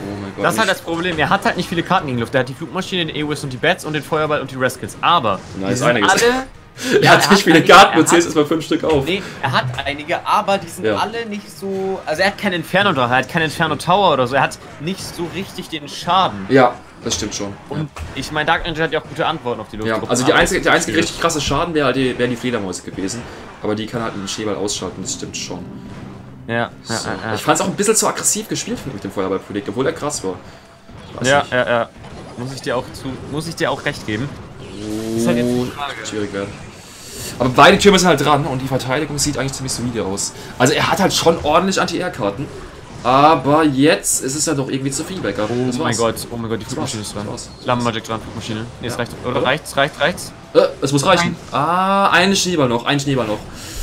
Oh mein Gott. Das ist halt das Problem. Er hat halt nicht viele Karten gegen Luft. Er hat die Flugmaschine, den E-Whist und die Bats und den Feuerball und die Reskills. Aber. Nein, ist einiges. Ja, er hat nicht viele Karten und zählt erstmal 5 Stück auf. Nee, er hat einige, aber die sind alle nicht so. Also, er hat keinen Inferno drauf, er hat keinen Inferno Tower oder so. Er hat nicht so richtig den Schaden. Ja, das stimmt schon. Und ich meine, Dark Angel hat ja auch gute Antworten auf die Luft. Ja, also, der einzige richtig krasse Schaden wären die Fledermäuse gewesen. Aber die kann halt einen Schneeball ausschalten, das stimmt schon. Ja, so. Ich fand es auch ein bisschen zu aggressiv gespielt mit dem Feuerball-Projekt, obwohl er krass war. Ja. Muss ich dir auch recht geben. Ist halt jetzt schwierig werden. Aber beide Türme sind halt dran und die Verteidigung sieht eigentlich ziemlich solide aus. Also er hat halt schon ordentlich Anti-Air-Karten, aber jetzt ist es ja doch irgendwie zu viel weg. Oh mein Gott, die Flugmaschine ist dran. Lampenmagic dran, Flugmaschine. Nee, es reicht. Oder reicht's? Es muss reichen. Ein Schneeball noch, Ein Schneeball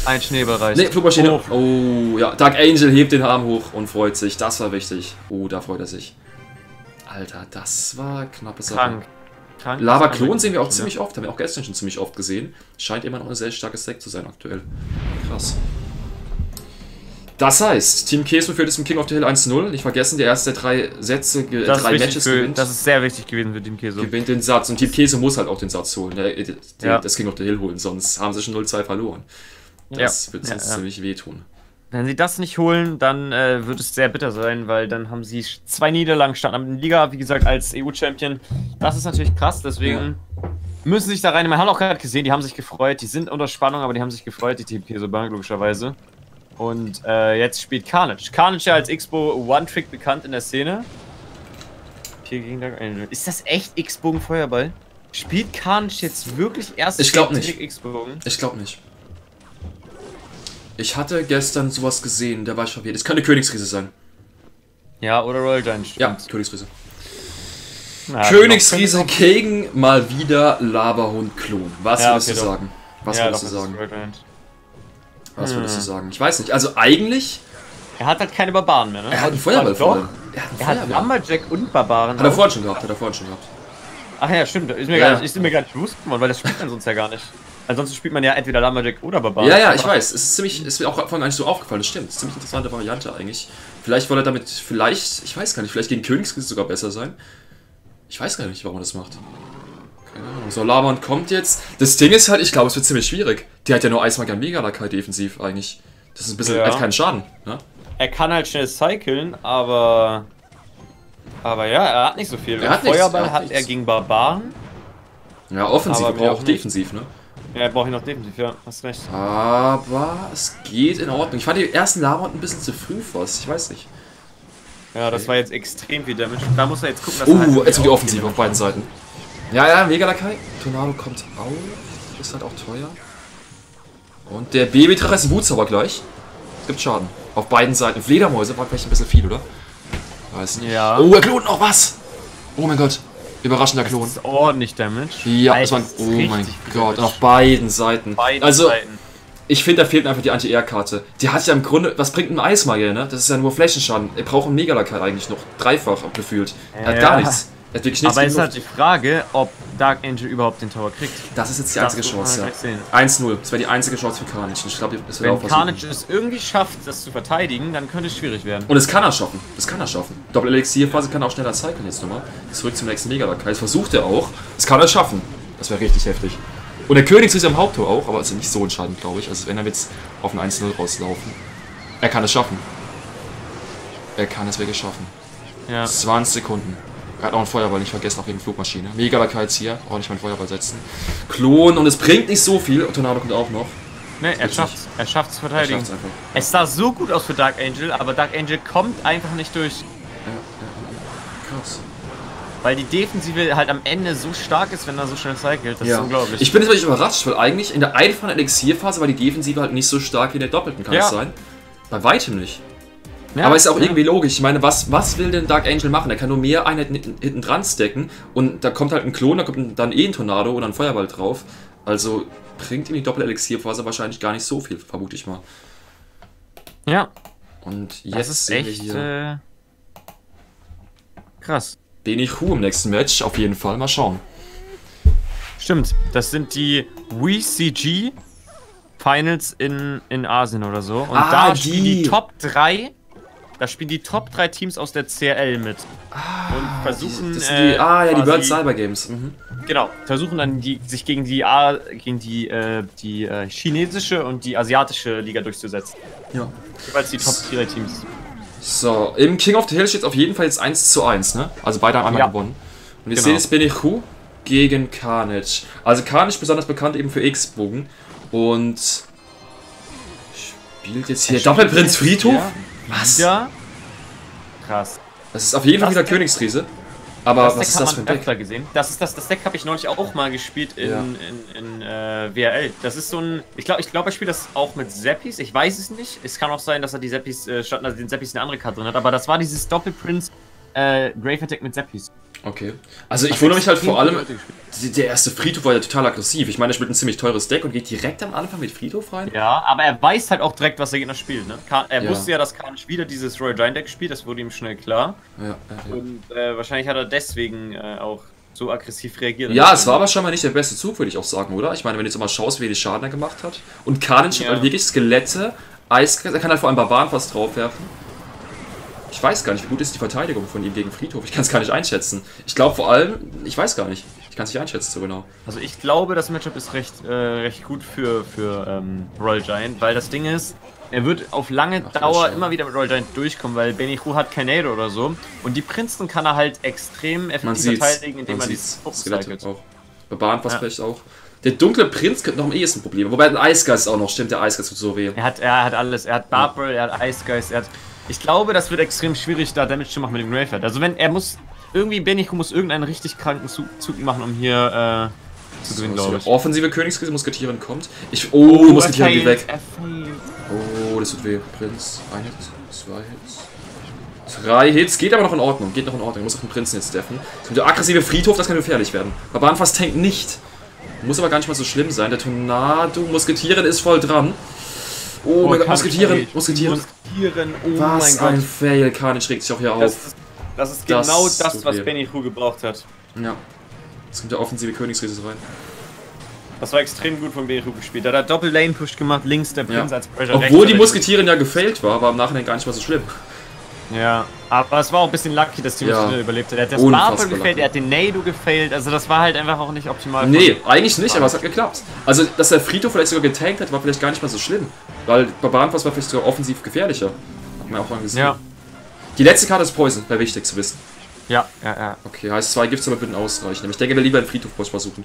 reicht. Nee, Flugmaschine. Oh ja, Dark Angel hebt den Arm hoch und freut sich. Das war wichtig. Oh, da freut er sich. Alter, das war knappes Sache. Lava-Klon sehen wir auch ziemlich oft, haben wir auch gestern schon ziemlich oft gesehen. Scheint immer noch ein sehr starkes Deck zu sein aktuell. Krass. Das heißt, Team Queso führt es im King of the Hill 1-0. Nicht vergessen, der erste der drei Matches gewinnt. Das ist sehr wichtig gewesen für Team Queso. Gewinnt den Satz und Team Queso muss halt auch den Satz holen, das King of the Hill holen, sonst haben sie schon 0-2 verloren. Das wird sonst ziemlich wehtun. Wenn sie das nicht holen, dann wird es sehr bitter sein, weil dann haben sie 2 Niederlagen standen in der Liga, wie gesagt, als EU-Champion. Das ist natürlich krass, deswegen müssen sie sich da rein. Man hat auch gerade gesehen, die haben sich gefreut. Die sind unter Spannung, aber die haben sich gefreut, die Team Queso Bank, logischerweise. Und jetzt spielt Carnage. Carnage ja als X-Bow One-Trick bekannt in der Szene. Hier gegen Dark Angel. Ist das echt X-Bogen Feuerball? Spielt Carnage jetzt wirklich erst X-Bogen? Ich glaube nicht. Ich hatte gestern sowas gesehen, da war ich verwirrt. Es kann eine Königsriese sein. Ja, oder Royal Giant. Ja, Königsriese. Na, Königsriese gegen mal wieder Laberhund-Klon. Was würdest du sagen? Was würdest du sagen? Ich weiß nicht. Also eigentlich... Er hat halt keine Barbaren mehr, ne? Er hat einen Feuerball vorhin. Er hat Lumberjack und Barbaren. Hat er vorhin schon gehabt, Ach ja, stimmt. Ist mir gar nicht bewusst geworden, weil das spielt man sonst ja gar nicht. Ansonsten spielt man ja entweder Lumberjack oder Barbar. Ja, ich weiß. Es ist mir auch von eigentlich so aufgefallen. Das stimmt. Das ist eine ziemlich interessante Variante eigentlich. Vielleicht wollte er damit, ich weiß gar nicht, vielleicht gegen Königskriegs sogar besser sein. Ich weiß gar nicht, warum er das macht. Keine Ahnung. So, Laban kommt jetzt. Das Ding ist halt, ich glaube, es wird ziemlich schwierig. Der hat ja nur Eismagier Mega-Lakai defensiv eigentlich. Das ist ein bisschen, halt keinen Schaden. Ne? Er kann halt schnell cyclen, aber. Aber ja, er hat nicht so viel. Feuerball hat er gegen Barbaren. Ja, offensiv, aber auch defensiv, ne? Ja, brauche ich noch definitiv, ja, hast recht. Aber es geht in Ordnung. Ich fand die ersten Laberhund ein bisschen zu früh fast, ich weiß nicht. Ja, das war jetzt extrem viel Damage. Da muss er jetzt gucken, dass er halt jetzt die Offensive auf beiden Seiten. Ja, Mega Lakai. Tornado kommt auf. Ist halt auch teuer. Und der Babytracher ist ein Wutzauber gleich. Es gibt Schaden. Auf beiden Seiten. Fledermäuse war vielleicht ein bisschen viel, oder? Weiß nicht. Ja. Oh, er klont noch was! Oh mein Gott. Überraschender Klon. Das ist ordentlich Damage. Ja, das waren. Oh mein Gott, auf beiden Seiten. Also, ich finde, da fehlt einfach die Anti-Air-Karte. Die hat ja im Grunde. Was bringt ein Eismagier, ne? Das ist ja nur Flächenschaden. Er braucht einen Mega-Lakai eigentlich noch. Dreifach gefühlt. Er hat gar nichts. Er hat wirklich nichts. Aber es ist halt die Frage, ob Dark Angel überhaupt den Tower kriegt. Das ist jetzt die einzige Chance, ja. 1-0. Das wäre die einzige Chance für Carnage. Ich glaube, das wäre auch was. Wenn Carnage es irgendwie schafft, das zu verteidigen, dann könnte es schwierig werden. Und es kann er schaffen. Doppel-Elixier-Phase kann er auch schneller cyclen jetzt nochmal. Zurück zum nächsten Mega-Lakai. Das versucht er auch. Das kann er schaffen. Das wäre richtig heftig. Und der König ist am Haupttor auch, aber ist also nicht so entscheidend, glaube ich. Also wenn er jetzt auf ein 1-0 rauslaufen. Er kann es schaffen. Er kann es wirklich schaffen. Ja. 20 Sekunden. Er hat auch einen Feuerball, nicht vergessen, auch wegen Flugmaschine. Mega Lakai jetzt hier, auch nicht mal einen Feuerball setzen. Klon und es bringt nicht so viel. Und Tornado kommt auch noch. Ne, er schafft es zu verteidigen. Es sah so gut aus für Dark Angel, aber Dark Angel kommt einfach nicht durch. Ja. Krass. Weil die Defensive halt am Ende so stark ist, wenn er so schnell cycelt. Das ist unglaublich. Ich bin jetzt wirklich überrascht, weil eigentlich in der einfachen Elixierphase war die Defensive halt nicht so stark wie in der doppelten, kann es sein. Bei weitem nicht. Ja, aber ist auch irgendwie logisch. Ich meine, was will denn Dark Angel machen? Er kann nur mehr Einheiten hinten dran stecken und da kommt halt ein Klon, da kommt dann eh ein Tornado oder ein Feuerball drauf. Also bringt ihm die Doppel-Elixier-Phase wahrscheinlich gar nicht so viel, vermute ich mal. Ja. Und jetzt das ist sehen echt wir hier krass. Benihu im nächsten Match, auf jeden Fall. Mal schauen. Stimmt, das sind die WCG Finals in Asien oder so. Und da spielen die Top 3. Da spielen die Top 3 Teams aus der CRL mit. Und versuchen. Das sind die, ja, die World Cyber Games. Mhm. Genau. Versuchen dann sich gegen die chinesische und die asiatische Liga durchzusetzen. Ja. Jeweils die Top 3 Teams. So, im King of the Hill steht es auf jeden Fall jetzt 1:1, ne? Also beide haben einmal gewonnen. Und wir sehen jetzt Benihu gegen Carnage. Also Carnage besonders bekannt eben für X-Bogen. Und spielt jetzt hier Doppelprinz Friedhof? Ja. Was? Ja. Krass. Das ist auf jeden Fall wieder Königsriese. Aber das was ist das für ein Deck? Gesehen. Das Deck habe ich neulich auch mal gespielt in WRL. Das ist so ein. Ich glaube, er spielt das auch mit Zappis. Ich weiß es nicht. Es kann auch sein, dass er die Zappis statt den Zappis eine andere Karte drin hat. Aber das war dieses Doppelprinz Grave Attack mit Zappis. Okay. Also ich wundere mich halt vor allem, der erste Friedhof war ja total aggressiv. Ich meine, er spielt ein ziemlich teures Deck und geht direkt am Anfang mit Friedhof rein. Ja, aber er weiß halt auch direkt, was der Gegner spielt. Ne? Er wusste ja, dass Carnage wieder dieses Royal Giant Deck spielt, das wurde ihm schnell klar. Ja. Und wahrscheinlich hat er deswegen auch so aggressiv reagiert. Ja, es war aber scheinbar nicht der beste Zug, würde ich auch sagen, oder? Ich meine, wenn du jetzt mal schaust, wie die Schaden er gemacht hat. Und Carnage hat halt wirklich Skelette, Eiskreis, er kann halt vor allem Barbaren fast draufwerfen. Ich weiß gar nicht, wie gut ist die Verteidigung von ihm gegen Friedhof. Ich kann es gar nicht einschätzen. Ich glaube vor allem, ich weiß gar nicht. Ich kann es nicht einschätzen, so genau. Also ich glaube, das Matchup ist recht gut für Royal Giant, weil das Ding ist, er wird auf lange Dauer immer wieder mit Royal Giant durchkommen, weil Benihu hat Kanade oder so. Und die Prinzen kann er halt extrem effektiv verteidigen, indem man die Skelette auch. Barbaren fast vielleicht auch. Der dunkle Prinz könnte noch am ehesten Probleme. Wobei der Eisgeist auch noch, stimmt, der Eisgeist tut so weh. Er hat alles. Er hat Barbel, er hat Eisgeist, er hat... Ich glaube, das wird extrem schwierig, da Damage zu machen mit dem Graveyard. Also wenn er muss, irgendwie Benihu muss irgendeinen richtig kranken Zug machen, um hier zu gewinnen, glaube ich. Offensive Königskrise, Musketierin kommt. Oh, Musketierin geht weg. Oh, das tut weh. Prinz, ein Hit, zwei Hits, drei Hits. Geht aber noch in Ordnung, geht noch in Ordnung. Muss auf den Prinzen jetzt deffen. Der aggressive Friedhof, das kann gefährlich werden. Barbaren fast tankt nicht. Muss aber gar nicht mal so schlimm sein. Der Tornado, Musketierin ist voll dran. Oh mein Gott, Musketieren. Oh was mein Gott. Ein Fail, Carnage regt sich auch hier auf. Das ist genau das, was Benihu gebraucht hat. Ja. Jetzt kommt der offensive Königsriese rein. Das war extrem gut von Benihu gespielt. Da hat er Doppel-Lane-Push gemacht, links der Prinz als Pressure. Obwohl die Musketieren ja gefailt war, aber im Nachhinein gar nicht mal so schlimm. Ja, aber es war auch ein bisschen lucky, dass die Musketieren überlebt hat. Er hat das Barber gefailt, er hat den Nado gefailt, also das war halt einfach auch nicht optimal. Nee, eigentlich nicht, aber es hat geklappt. Also, dass der Friedhof vielleicht sogar getankt hat, war vielleicht gar nicht mal so schlimm. Weil Barbarenfass war vielleicht sogar offensiv gefährlicher. Hat man auch mal gesehen. Ja. Die letzte Karte ist Poison, wäre wichtig zu wissen. Ja. Okay, heißt 2 Gifts aber würden ausreichen. Ich denke, er will lieber einen Friedhof versuchen.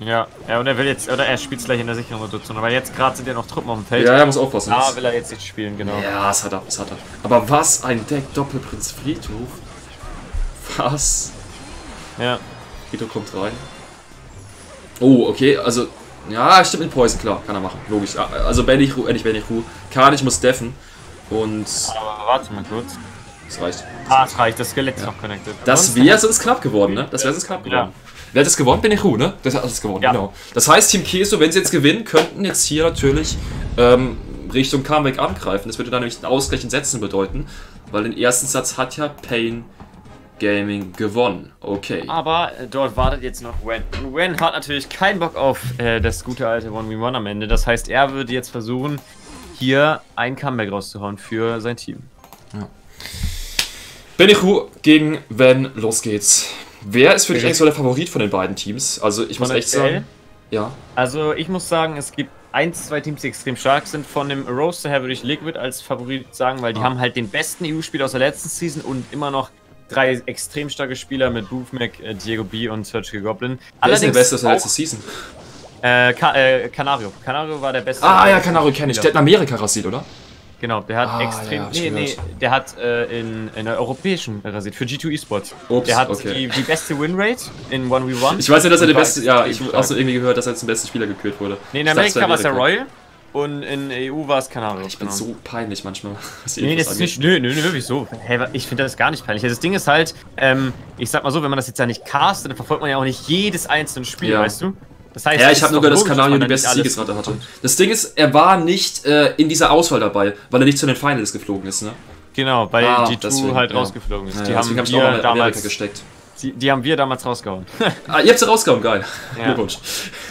Ja, und er will jetzt, oder er spielt es gleich in der sicheren Situation, aber jetzt gerade sind ja noch Truppen auf dem Feld. Ja, er muss aufpassen. Ah, will er jetzt nicht spielen, genau. Ja, das hat er. Aber was ein Deck, Doppelprinz Friedhof. Was? Ja. Friedhof kommt rein. Oh, okay, also, ja, stimmt mit Poison, klar, kann er machen, logisch. Also Benihu, Benihu, Carnage muss deffen und... Aber warte mal kurz. Das reicht. Das reicht, das Skelett ist noch connected. Das wäre sonst knapp geworden, ne? Das wäre sonst knapp geworden. Ja. Wer hat das gewonnen? Benihu, ne? Das hat alles gewonnen, genau. Das heißt, Team Queso, wenn sie jetzt gewinnen, könnten jetzt hier natürlich Richtung Comeback angreifen. Das würde dann nämlich einen Ausgleich in Sätzen bedeuten, weil den ersten Satz hat ja Pain Gaming gewonnen. Okay. Aber dort wartet jetzt noch Wen. Und Wen hat natürlich keinen Bock auf das gute alte 1v1 am Ende. Das heißt, er würde jetzt versuchen, hier ein Comeback rauszuhauen für sein Team. Ja. Benihu gegen Wen, los geht's. Wer ist für dich eigentlich so der Favorit von den beiden Teams? Also ich muss echt sagen, Also ich muss sagen, es gibt 1, 2 Teams, die extrem stark sind. Von dem Roster her würde ich Liquid als Favorit sagen, weil die haben halt den besten EU-Spieler aus der letzten Season und immer noch 3 extrem starke Spieler mit Boofmac, Diego B und Surgical Goblin. Wer ist der Beste aus der letzten Season? Canario. Canario war der Beste. Ja, Canario kenne ich. Der hat in Amerika rasiert, oder? Genau, der hat extrem. Der hat in der europäischen rasiert für G2 Esports. Der hat die beste Winrate in 1v1. Ich weiß ja, dass er der beste. Ja, ich habe auch so irgendwie gehört, dass er zum besten Spieler gekürt wurde. Nee, in Amerika war es der Royal. Und in der EU war es Kanada. Ich bin so peinlich manchmal. Nee, das ist nicht. Nö, wirklich so. Hey, ich finde das gar nicht peinlich. Also das Ding ist halt, ich sag mal so, wenn man das jetzt ja nicht castet, dann verfolgt man ja auch nicht jedes einzelne Spiel, ja, weißt du? Das heißt, ja, ich habe nur gehört, dass Canario die beste Siegesrate hatte. Das Ding ist, er war nicht in dieser Auswahl dabei, weil er nicht zu den Finals geflogen ist, ne? Genau, weil die G2 halt rausgeflogen ist. Ja, die haben wir damals gesteckt. Die haben wir damals rausgehauen. Ah, ihr habt sie rausgehauen, geil. Ja. Glückwunsch.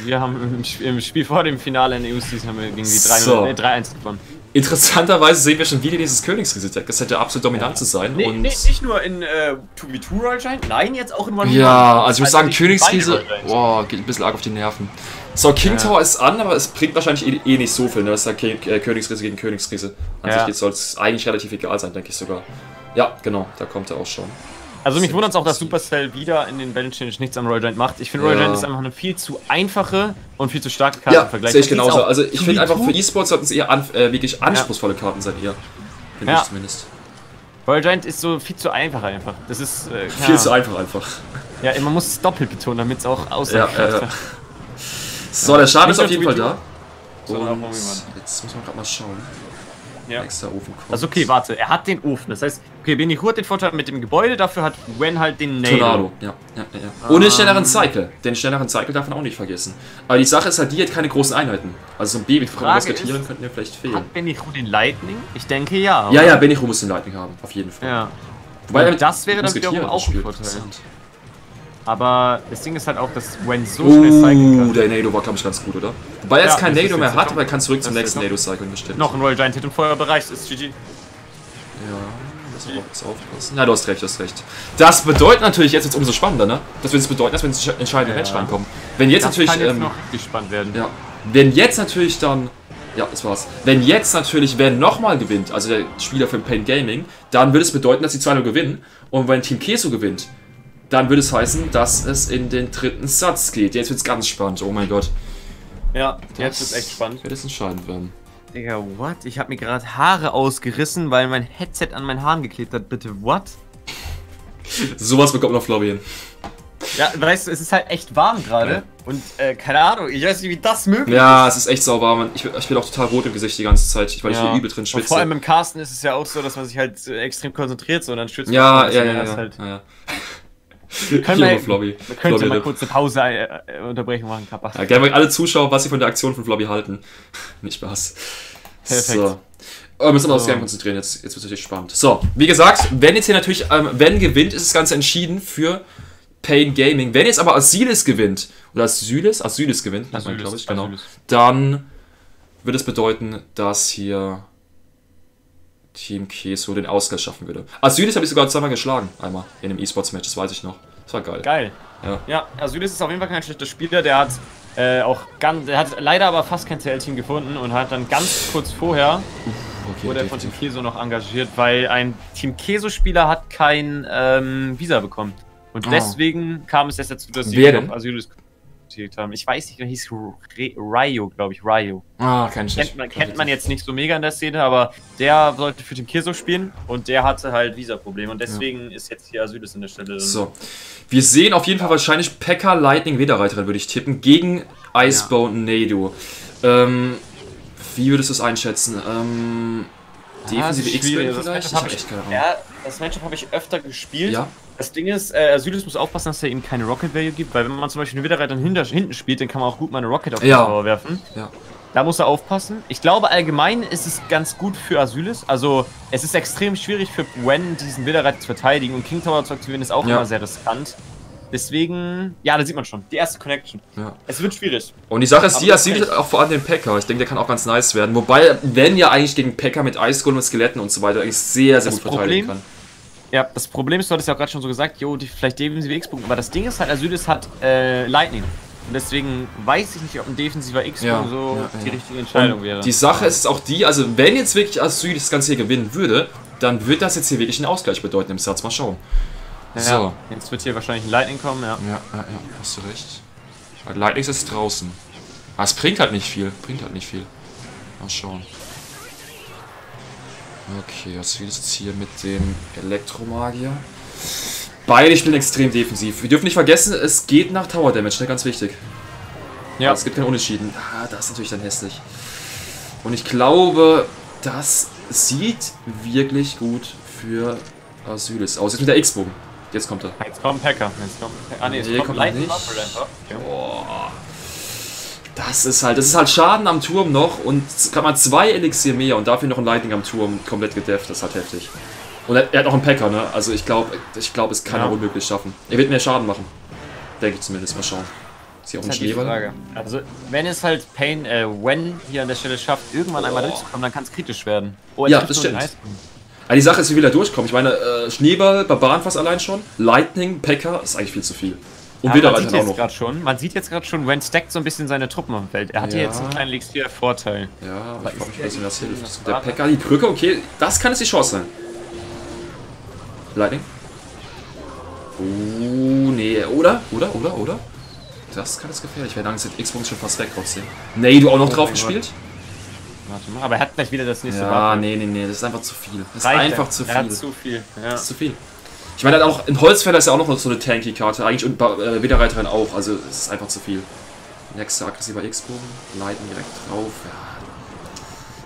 Wir haben im Spiel vor dem Finale in der EU-Season haben wir gegen die 3-1 gewonnen. Interessanterweise sehen wir schon wieder dieses Königsrisiko. Das hätte absolut dominant zu sein. Nee, und nicht nur in 2v2 Royal scheint, nein, jetzt auch in 1v1. Ja, also ich muss sagen, Königsriese, boah, geht ein bisschen arg auf die Nerven. So, King Tower ist an, aber es bringt wahrscheinlich eh nicht so viel, ne? Das ist ja Königsriese gegen Königsriese. An sich soll es eigentlich relativ egal sein, denke ich sogar. Ja, genau, da kommt er auch schon. Also mich wundert es auch, dass Supercell wieder in den Balance Challenge nichts am Royal Giant macht. Ich finde, Royal Giant ist einfach eine viel zu einfache und viel zu starke Karte im Vergleich. Sehe ich genauso. Also ich finde einfach, für E-Sports sollten es eher wirklich anspruchsvolle Karten sein, eher. Finde ich zumindest. Royal Giant ist so viel zu einfach einfach. Das ist viel zu einfach einfach. Ja, man muss es doppelt betonen, damit es auch aussagt. Ja. So, der Schaden ist auf jeden Fall da. Und jetzt muss man gerade mal schauen. Ja. Extra Ofen kommt. Also okay, warte, er hat den Ofen, das heißt, okay, Benihu hat den Vorteil mit dem Gebäude, dafür hat Wen halt den Nail. Tornado, ja. Und den schnelleren Cycle, darf man auch nicht vergessen. Aber die Sache ist halt, die hat keine großen Einheiten. Also so ein Baby von Musketieren könnten wir vielleicht fehlen. Hat Benihu den Lightning? Ich denke ja, oder? Ja, Benihu muss den Lightning haben, auf jeden Fall. Ja. Wobei er mit das wäre dann wiederum auch ein Vorteil. Aber das Ding ist halt auch, dass Wen so schnell cyclen kann. Der Nado war, glaube ich, ganz gut, oder? Weil er jetzt kein Nado mehr hat, aber er kann zurück zum nächsten Nado cyclen, bestimmt. Noch ein Royal Giant Hit im Feuerbereich, ist GG. Ja, müssen wir auch aufpassen. Na, du hast recht, Das bedeutet natürlich, jetzt wird es umso spannender, ne? Das wird es bedeuten, dass wir ins entscheidende Match reinkommen. Wenn jetzt das natürlich. Kann jetzt noch richtig spannend werden. Ja. Wenn jetzt natürlich dann. Ja, das war's. Wenn jetzt natürlich Wen nochmal gewinnt, also der Spieler von Pain Gaming, dann würde es bedeuten, dass die 2-0 gewinnen. Und wenn Team Queso gewinnt, dann würde es heißen, dass es in den dritten Satz geht. Jetzt wird's ganz spannend, oh mein Gott. Ja, jetzt wird's echt spannend. Wird es entscheidend werden. Digga, what? Ich habe mir gerade Haare ausgerissen, weil mein Headset an meinen Haaren geklebt hat. Bitte, what? Sowas bekommt noch Flobby hin. Ja, weißt du, es ist halt echt warm gerade. Ja. Und keine Ahnung, ich weiß nicht, wie das möglich ist. Ja, es ist echt sauber. Ich bin auch total rot im Gesicht die ganze Zeit, weil ich hier übel drin schwitze. Und vor allem im Carsten ist es ja auch so, dass man sich halt extrem konzentriert so und dann schützt man sich. Ja. Wir könnten mal kurz eine Pause Unterbrechung machen, Kappa. Ja, gerne mal alle Zuschauer, was sie von der Aktion von Flobby halten. Nicht Spaß. Perfekt. So. Wir müssen uns gerne konzentrieren, jetzt wird es natürlich spannend. So, wie gesagt, wenn jetzt hier natürlich, wenn gewinnt, ist das Ganze entschieden für Pain Gaming. Wenn jetzt aber Asyles gewinnt, oder Asyles gewinnt, glaube ich, genau, dann wird es bedeuten, dass hier Team Queso den Ausgleich schaffen würde. Asylis habe ich sogar zweimal geschlagen. Einmal in einem E-Sports-Match, das weiß ich noch. Das war geil. Geil. Ja, Asylis ist auf jeden Fall kein schlechter Spieler. Der hat der hat leider aber fast kein CL-Team gefunden und hat dann ganz kurz vorher wurde er von Team Queso noch engagiert, weil ein Team Queso-Spieler hat kein Visa bekommen. Und deswegen kam es jetzt dazu, dass die Asylis haben. Ich weiß nicht, der hieß Rayo, glaube ich. Rayo. Ah, kein Schiff. Kennt man jetzt nicht so mega in der Szene, aber der sollte für den Queso spielen und der hatte halt Visa-Probleme und deswegen ist jetzt hier Asylis an der Stelle. So. Wir sehen auf jeden Fall wahrscheinlich Pekka Lightning Wederreiterin, würde ich tippen, gegen Icebone Nado. Wie würdest du es einschätzen? Defensive X-Wing vielleicht? Ja, das Matchup habe ich öfter gespielt. Ja. Das Ding ist, Asylis muss aufpassen, dass er ihm keine Rocket Value gibt, weil wenn man zum Beispiel eine Widerreiter hinten spielt, dann kann man auch gut mal eine Rocket auf den Tower werfen. Ja. Da muss er aufpassen. Ich glaube, allgemein ist es ganz gut für Asylis. Also, es ist extrem schwierig für Wen, diesen Widerreiter zu verteidigen und King Tower zu aktivieren, ist auch immer sehr riskant. Deswegen, ja, da sieht man schon, die erste Connection. Ja. Es wird schwierig. Und die Sache ist, die Asylis auch vor allem den Pekka. Ich denke, der kann auch ganz nice werden. Wobei, wenn ja eigentlich gegen Pekka mit Eisgolem und Skeletten und so weiter eigentlich sehr, sehr gut verteidigen kann. Ja, das Problem ist, du hattest ja auch gerade schon so gesagt, jo, vielleicht defensive X-Punkte. Aber das Ding ist halt, Asylis hat Lightning. Und deswegen weiß ich nicht, ob ein defensiver X-Punkt die richtige Entscheidung und wäre. Die Sache ist auch die, also wenn jetzt wirklich Asylis das Ganze hier gewinnen würde, dann wird das jetzt hier wirklich einen Ausgleich bedeuten im Satz. Mal schauen. Ja, so. Jetzt wird hier wahrscheinlich ein Lightning kommen, ja, hast du recht. Weil Lightning ist draußen. Aber es bringt halt nicht viel. Mal schauen. Okay, was wird jetzt hier mit dem Elektromagier? Beide spielen extrem defensiv. Wir dürfen nicht vergessen, es geht nach Tower Damage, ne? Ganz wichtig. Ja. Aber es gibt keinen Unentschieden. Ah, das ist natürlich dann hässlich. Und ich glaube, das sieht wirklich gut für Asyles aus. Jetzt mit der X-Bogen. Jetzt kommt er. Jetzt kommt Hacker. Jetzt kommt Lightning. Boah. Das ist halt Schaden am Turm noch und kann man 2 Elixier mehr und dafür noch ein Lightning am Turm komplett gedefft, das ist halt heftig. Und er hat noch einen Packer, ne? Also ich glaube, es kann er unmöglich schaffen. Er wird mehr Schaden machen. Denke ich zumindest, mal schauen. Ist hier auch ein Schneeball. Also, wenn es halt Wen hier an der Stelle schafft, irgendwann einmal durchzukommen, dann kann es kritisch werden. Oh, ja, das stimmt. Aber die Sache ist, wie will er durchkommen? Ich meine, Schneeball, Barbarenfass allein schon, Lightning, Packer, ist eigentlich viel zu viel. Und ja, man sieht jetzt gerade schon, Wen stackt so ein bisschen seine Truppen am Feld. Er hat hier jetzt einen kleinen Elixier-Vorteil. Ja, aber ich glaube nicht, dass ihm das hilft. Der Packer, die Brücke, okay, das kann jetzt die Chance sein. Lightning. Oh, nee, oder? Das kann jetzt gefährlich werden. Angst, der X-Punkt schon fast weg trotzdem. Nee, du auch noch drauf gespielt? Warte mal, aber er hat gleich wieder das nächste Mal. Ja, nee, das ist einfach zu viel. Das ist einfach zu viel. Er hat zu viel, ja. Das ist zu viel. Ich meine, auch in Holzfelder ist ja auch noch so eine Tanky-Karte, eigentlich und Widerreiterin auch, also es ist einfach zu viel. Nächster aggressiver X-Bogen, Lightning direkt drauf, ja.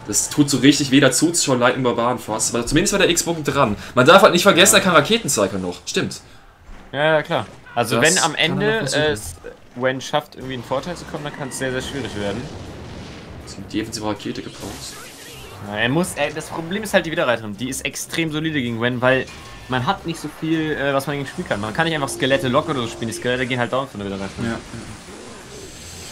Das tut so richtig weh dazu, schon Lightning Barbaren fast, aber zumindest war der X-Bogen dran. Man darf halt nicht vergessen, er kann Raketencycle noch, stimmt. Ja, klar. Also das wenn am Ende Wen schafft, irgendwie einen Vorteil zu kommen, dann kann es sehr, sehr schwierig werden. Das ist eine defensive Rakete gebraucht. Na, er muss, das Problem ist halt die Widerreiterin, die ist extrem solide gegen Wen, weil... Man hat nicht so viel, was man gegen spielen kann. Man kann nicht einfach Skelette locker oder so spielen. Die Skelette gehen halt down von der Widerrein. Ja.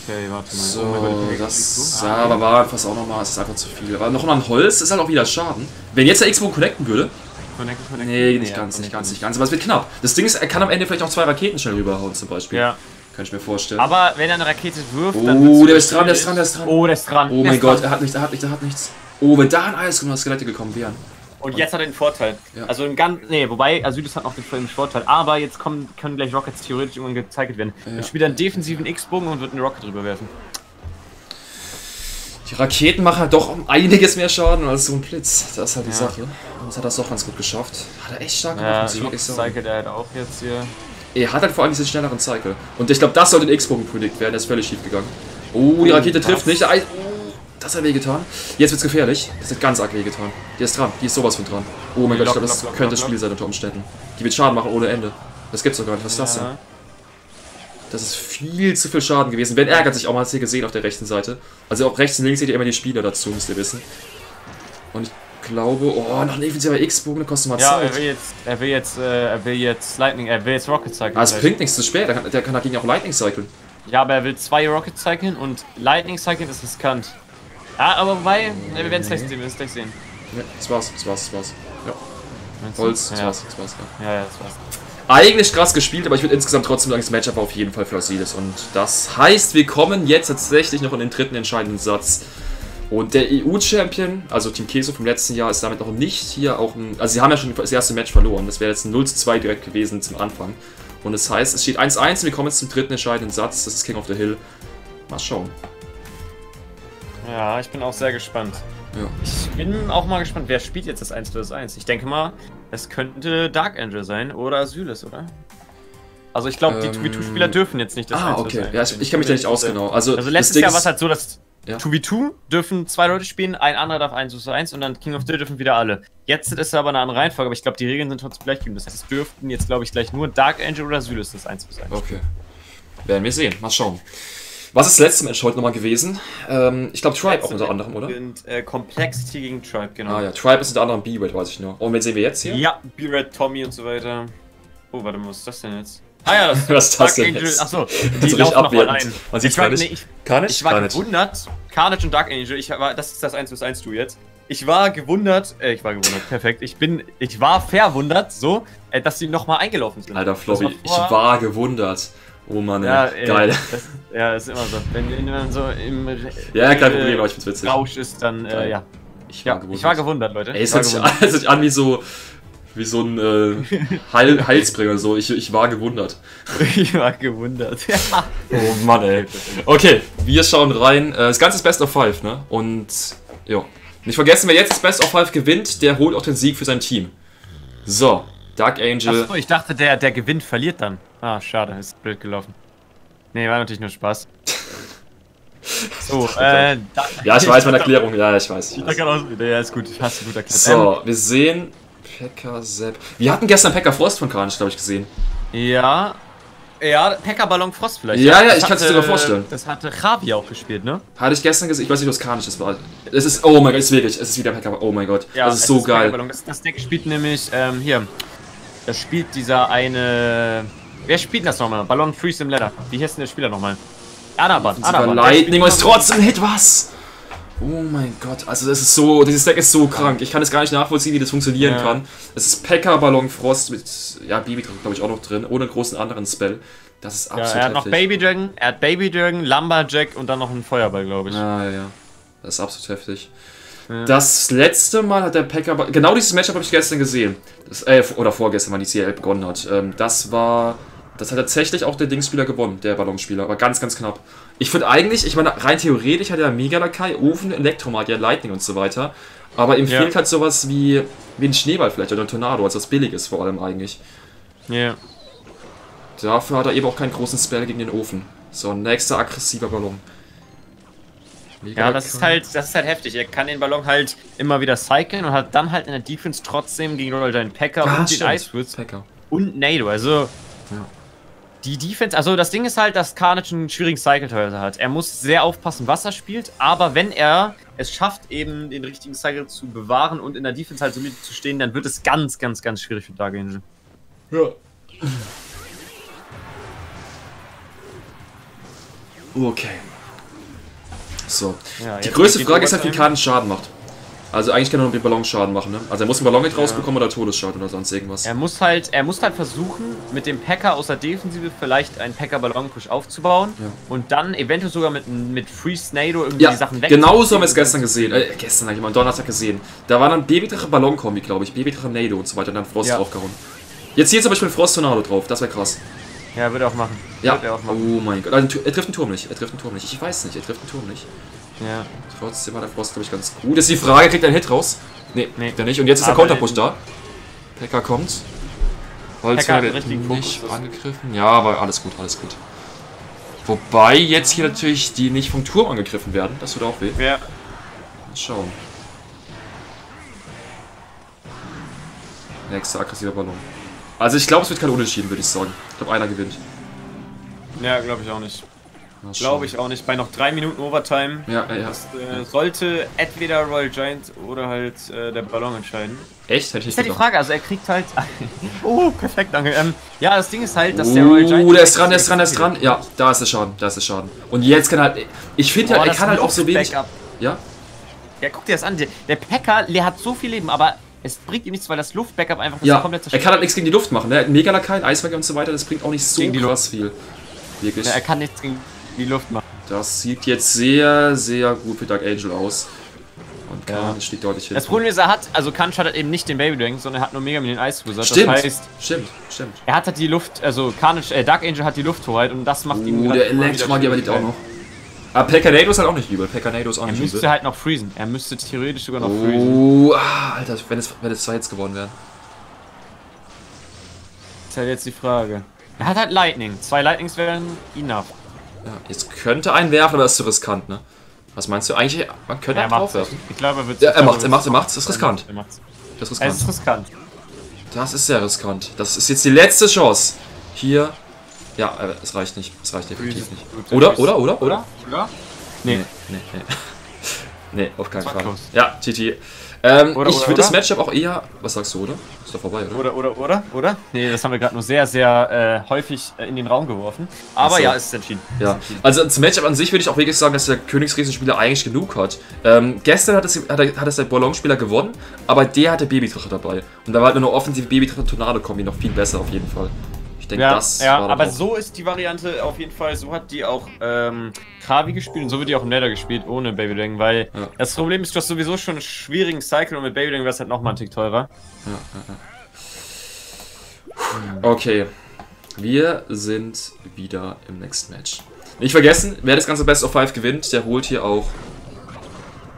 Okay, warte mal. So, das ja, aber war fast auch nochmal. Es ist einfach zu viel. Aber noch mal ein Holz ist halt auch wieder Schaden. Wenn jetzt der X-Bogen connecten würde. Nee, nicht ganz. Aber es wird knapp. Das Ding ist, er kann am Ende vielleicht auch 2 Raketen schnell rüberhauen zum Beispiel. Ja. Kann ich mir vorstellen. Aber wenn er eine Rakete wirft, dann... Oh, der ist dran. Oh, der ist dran. Oh mein Gott, er hat nichts. Oh, wenn da ein Eis und eine Skelette gekommen wären. Und jetzt hat er den Vorteil. Ja. Also im Ganzen. Nee, wobei Asyles hat noch den Vorteil. Aber jetzt können gleich Rockets theoretisch irgendwann gezeigt werden. Ja. Dann spielt er einen defensiven X-Bogen und wird einen Rocket drüber werfen. Die Raketen machen halt doch um einiges mehr Schaden als so ein Blitz. Das ist halt die Sache. Das hat er doch ganz gut geschafft. Hat er echt stark gemacht. Ja, Cycle, der hat auch jetzt hier. Er hat halt vor allem diesen schnelleren Cycle. Und ich glaube, das sollte ein X-Bogen predicted werden. Der ist völlig schief gegangen. Oh, die Rakete trifft nicht. Das hat wehgetan. Jetzt wird's gefährlich. Das hat ganz arg wehgetan. Die ist dran. Die ist sowas von dran. Oh mein Gott, ich glaube, das könnte das Spiel sein unter Umständen. Die wird Schaden machen ohne Ende. Das gibt's doch gar nicht. Was ist das denn? Das ist viel zu viel Schaden gewesen. Wen ärgert sich auch mal, hast du hier gesehen auf der rechten Seite. Also auch rechts und links seht ihr immer die Spieler dazu, müsst ihr wissen. Und ich glaube, oh, noch ein effektiver X-Bogen, der kostet mal Zeit. Er will jetzt Rocket Cycle. Ah, es bringt nichts, zu spät. Der kann dagegen auch Lightning cyclen. Ja, aber er will 2 Rocket cyclen und Lightning cyclen ist riskant. Ja, aber wobei, wir werden es gleich sehen, Ja, das war's. Ja. Holz, das war's. Ja, das war's. Eigentlich krass gespielt, aber ich würde insgesamt trotzdem sagen, das Matchup war auf jeden Fall für Asyles. Und das heißt, wir kommen jetzt tatsächlich noch in den dritten entscheidenden Satz. Und der EU-Champion, also Team Queso vom letzten Jahr, ist damit noch nicht hier auch ein... Also sie haben ja schon das erste Match verloren. Das wäre jetzt ein 0:2 direkt gewesen zum Anfang. Und das heißt, es steht 1:1 und wir kommen jetzt zum dritten entscheidenden Satz. Das ist King of the Hill. Mal schauen. Ja, ich bin auch sehr gespannt. Ja. Ich bin auch mal gespannt, wer spielt jetzt das 1:1. Ich denke mal, es könnte Dark Angel sein oder Asyles, oder? Also ich glaube, die 2v2-Spieler dürfen jetzt nicht das 1:1. Ah, okay. Ja, ich kenne mich da nicht aus, genau. Also letztes Jahr war es halt so, dass 2v2 dürfen 2 Leute spielen, ein anderer darf 1:1 und dann King of the Hill dürfen wieder alle. Jetzt ist aber eine andere Reihenfolge, aber ich glaube, die Regeln sind trotzdem gleich geblieben. Das heißt, es dürften jetzt, glaube ich, gleich nur Dark Angel oder Asyles das 1:1. Okay. Werden wir sehen. Mal schauen. Was ist das letzte Match heute nochmal gewesen? Ich glaube Tribe auch unter anderem, oder? Complexity gegen Tribe, genau. Ah ja, Tribe ist unter anderem B-Red, weiß ich nur. Und wen sehen wir jetzt hier? Ja, B-Red, Tommy und so weiter. Oh, warte mal, was ist das denn jetzt? Ah ja, das ist Dark Angel. Achso, die laufen nochmal ein. Man sieht's gar nicht. Carnage? Ich war gewundert. Carnage und Dark Angel, das ist das 1:1-Duo jetzt. Ich war gewundert, perfekt. Ich war verwundert, so, dass sie nochmal eingelaufen sind. Alter, Flobby, ich war gewundert. Oh Mann, ja, geil. Das ist immer so. Wenn man so im kein Problem, aber ich find's witzig. Rausch ist, dann Ich war gewundert, Leute. Ey, es hört sich an wie so ein Heilsbringer, so. Ich war gewundert. Ich war gewundert. Oh Mann, ey. Okay, wir schauen rein. Das Ganze ist Best of 5, ne? Und ja. Nicht vergessen, wer jetzt das Best of 5 gewinnt, der holt auch den Sieg für sein Team. So. Dark Angel. Achso, ich dachte, der gewinnt, verliert dann. Ah, schade, ist blöd gelaufen. Nee, war natürlich nur Spaß. So, ja, ich weiß meine Erklärung. Ja, ich weiß. Ich weiß. Ja, ist gut. Hast du gut erklärt. So, wir sehen Pekka Sepp. Wir hatten gestern Pekka Frost von Carnage, glaube ich, gesehen. Ja. Ja, Pekka Ballon Frost vielleicht. Ja, ja, ich kann es dir sogar vorstellen. Das hatte Javi auch gespielt, ne? Hatte ich gestern gesehen. Ich weiß nicht, was Carnage das war. Es ist, oh mein Gott, es ist wirklich. Es ist wieder Pekka. Oh mein Gott. Ja, das ist so geil. Das Deck spielt nämlich, hier. Das spielt dieser eine. Wer spielt das nochmal? Ballon Freeze im Ladder. Wie heißt denn der Spieler nochmal? Adaban. Adaban. Lightning ist trotzdem Hit, was? Oh mein Gott, also das ist so, dieses Deck ist so krank. Ich kann es gar nicht nachvollziehen, wie das funktionieren kann. Es ist Pekka Ballon Frost mit, ja, Bibi glaube ich auch noch drin, ohne großen anderen Spell. Das ist absolut heftig. Er hat noch Baby Dragon, Lumberjack und dann noch einen Feuerball, glaube ich. Ah ja, das ist absolut heftig. Ja. Das letzte Mal hat der Pekka, genau dieses Matchup habe ich gestern gesehen. Das, oder vorgestern, weil die CRL begonnen hat. Das war... Das hat tatsächlich auch der Dingsspieler gewonnen, der Ballonspieler, aber ganz, ganz knapp. Ich finde eigentlich, ich meine, rein theoretisch hat er Mega-Lakai, Ofen, Elektromagier, Lightning und so weiter. Aber ihm fehlt halt sowas wie ein Schneeball vielleicht oder ein Tornado, also was billig ist vor allem eigentlich. Ja. Dafür hat er eben auch keinen großen Spell gegen den Ofen. So, nächster aggressiver Ballon. Mega das ist halt heftig. Er kann den Ballon halt immer wieder cyclen und hat dann halt in der Defense trotzdem gegen Royal seinen Pekka und den Ice und Nado, also... Ja. Die Defense, also das Ding ist halt, dass Carnage einen schwierigen Cycle teilweise hat. Er muss sehr aufpassen, was er spielt, aber wenn er es schafft, eben den richtigen Cycle zu bewahren und in der Defense halt solide zu stehen, dann wird es ganz, ganz, ganz schwierig für Dark Angel. Ja. Okay. So. Ja, die größte Frage ist halt, wie Carnage Schaden macht. Also eigentlich kann er nur mit Ballon Schaden machen, ne? Also er muss einen Ballon nicht rausbekommen oder Todesschaden oder sonst irgendwas. Er muss halt versuchen, mit dem Pekka aus der Defensive vielleicht einen Pekka-Ballon-Push aufzubauen und dann eventuell sogar mit Freeze-Nado irgendwie die Sachen weg. Genau so haben wir es gestern gesehen. Gestern eigentlich mal, am Donnerstag gesehen. Da war dann Babydrache-Ballon-Kombi, glaube ich. Babydrache-Nado und so weiter und dann Frost draufgehauen. Jetzt hier zum Beispiel Frost-Tornado drauf, das wäre krass. Ja, würde er auch machen. Ja. Auch machen. Oh mein Gott. Also, er trifft den Turm nicht, er trifft den Turm nicht. Ich weiß nicht, er trifft den Turm nicht. Ja. Trotzdem war der Frost, glaube ich, ganz gut. Das ist die Frage, kriegt er einen Hit raus? Nee, kriegt er nicht. Und jetzt ist der Counterpush da. Pekka kommt. Holzwehr wird nicht angegriffen. Ja, aber alles gut, alles gut. Wobei jetzt hier natürlich die nicht vom Turm angegriffen werden. Das tut auch weh. Ja. Mal schauen. Nächster aggressiver Ballon. Also ich glaube, es wird kein Unentschieden, würde ich sagen. Ich glaube, einer gewinnt. Ja, glaube ich auch nicht. Glaube ich auch nicht. Bei noch 3 Minuten Overtime. Ja, ja. Das, sollte entweder Royal Giants oder halt der Ballon entscheiden. Echt? Hätte ich nicht gedacht. Das ist ja die Frage. Also er kriegt halt... oh, perfekt, danke. Ja, das Ding ist halt, dass der Royal Giants... Oh, der ist dran, der ist dran, der ist dran. Ja, da ist der Schaden, da ist der Schaden. Und jetzt kann halt... Ich finde halt, er kann halt auch so wenig... Backup. Ja? Ja, guck dir das an. Der Pekka, der hat so viel Leben, aber... Es bringt ihm nichts, weil das Luft-Backup einfach komplett zerstört. Er kann halt nichts gegen die Luft machen, ne? Mega-Lakai, Eiswerk und so weiter, das bringt auch nicht so krass viel. Wirklich. Ja, er kann nichts gegen die Luft machen. Das sieht jetzt sehr, sehr gut für Dark Angel aus. Und Khan steht deutlich hin. Das Problem ist, er hat, also Khan hat eben nicht den Baby Dragon, sondern er hat nur Mega mit den Eiswizard. Stimmt, das heißt, stimmt. Er hat halt die Luft, also Dark Angel hat die Lufthoheit und das macht ihm der Elektromagier überlebt auch noch. Aber Pekka Nado ist halt auch nicht übel. Pekka Nado ist auch nicht übel. Er müsste halt noch freezen. Er müsste theoretisch sogar noch freezen. Oh, Alter, wenn es 2 Hits geworden wären. Ist halt jetzt die Frage. Er hat halt Lightning. 2 Lightnings wären enough. Ja, jetzt könnte einen werfen, aber das ist zu riskant, ne? Was meinst du? Eigentlich, man könnte einen draufwerfen. Ich glaube, er wird. Ja, er macht's. Das ist riskant. Das ist riskant. Das ist riskant. Das ist sehr riskant. Das ist jetzt die letzte Chance. Hier. Ja, es reicht nicht. Es reicht definitiv nicht. Oder? Nee, auf keinen Fall. Ja, GG. Ich würde das Matchup auch eher... Was sagst du, oder? Ist doch vorbei, oder? Oder? Nee, das haben wir gerade nur sehr, sehr häufig in den Raum geworfen. Aber ja, es ist entschieden. Ja, also das Matchup an sich würde ich auch wirklich sagen, dass der Königsriesenspieler eigentlich genug hat. Gestern hat es der Ballonspieler gewonnen, aber der hatte Babydrache dabei. Und da war halt nur eine offensive Babydrache-Tornado-Kombi noch viel besser auf jeden Fall. Ich denke, aber so ist die Variante auf jeden Fall. So hat die auch Kravi gespielt und so wird die auch im Nether gespielt, ohne Baby Dragon, weil das Problem ist, du hast sowieso schon einen schwierigen Cycle und mit Baby Dragon wäre es halt nochmal ein Tick teurer. Ja. Okay, wir sind wieder im nächsten Match. Nicht vergessen, wer das ganze Best of 5 gewinnt, der holt hier auch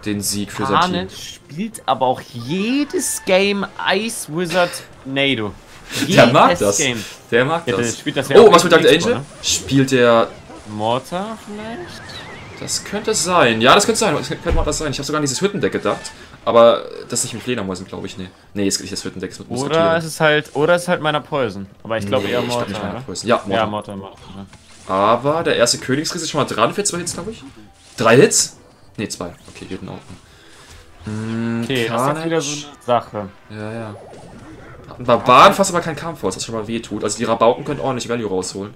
den Sieg für sein Team. Carnage spielt aber auch jedes Game Ice Wizard Nado. Der mag das. Der mag das. Oh, was mit Dark Angel? Spielt der Mortar vielleicht? Das könnte es sein. Ja, das könnte sein. Das könnte mal das sein. Ich habe sogar an dieses Hüttendeck gedacht. Aber das ist nicht mit Fledermäusen, glaube ich. Nee, nee, ist nicht das Hüttendeck. Ist mit Musketieren. Oder es ist halt meiner Poison. Aber ich glaube eher Mortar. Ich glaub nicht Poison. Ja, Mortar. Ja, Mortar. Aber der erste Königsriss ist schon mal dran für 2 Hits, glaube ich. 3 Hits? Ne, 2. Okay, geht in Ordnung. Okay, das ist wieder so eine Sache. Ja, ja. Ein Barbaren fasst aber keinen Kampf vor, was schon mal weh tut. Also die Rabauken können ordentlich Value rausholen,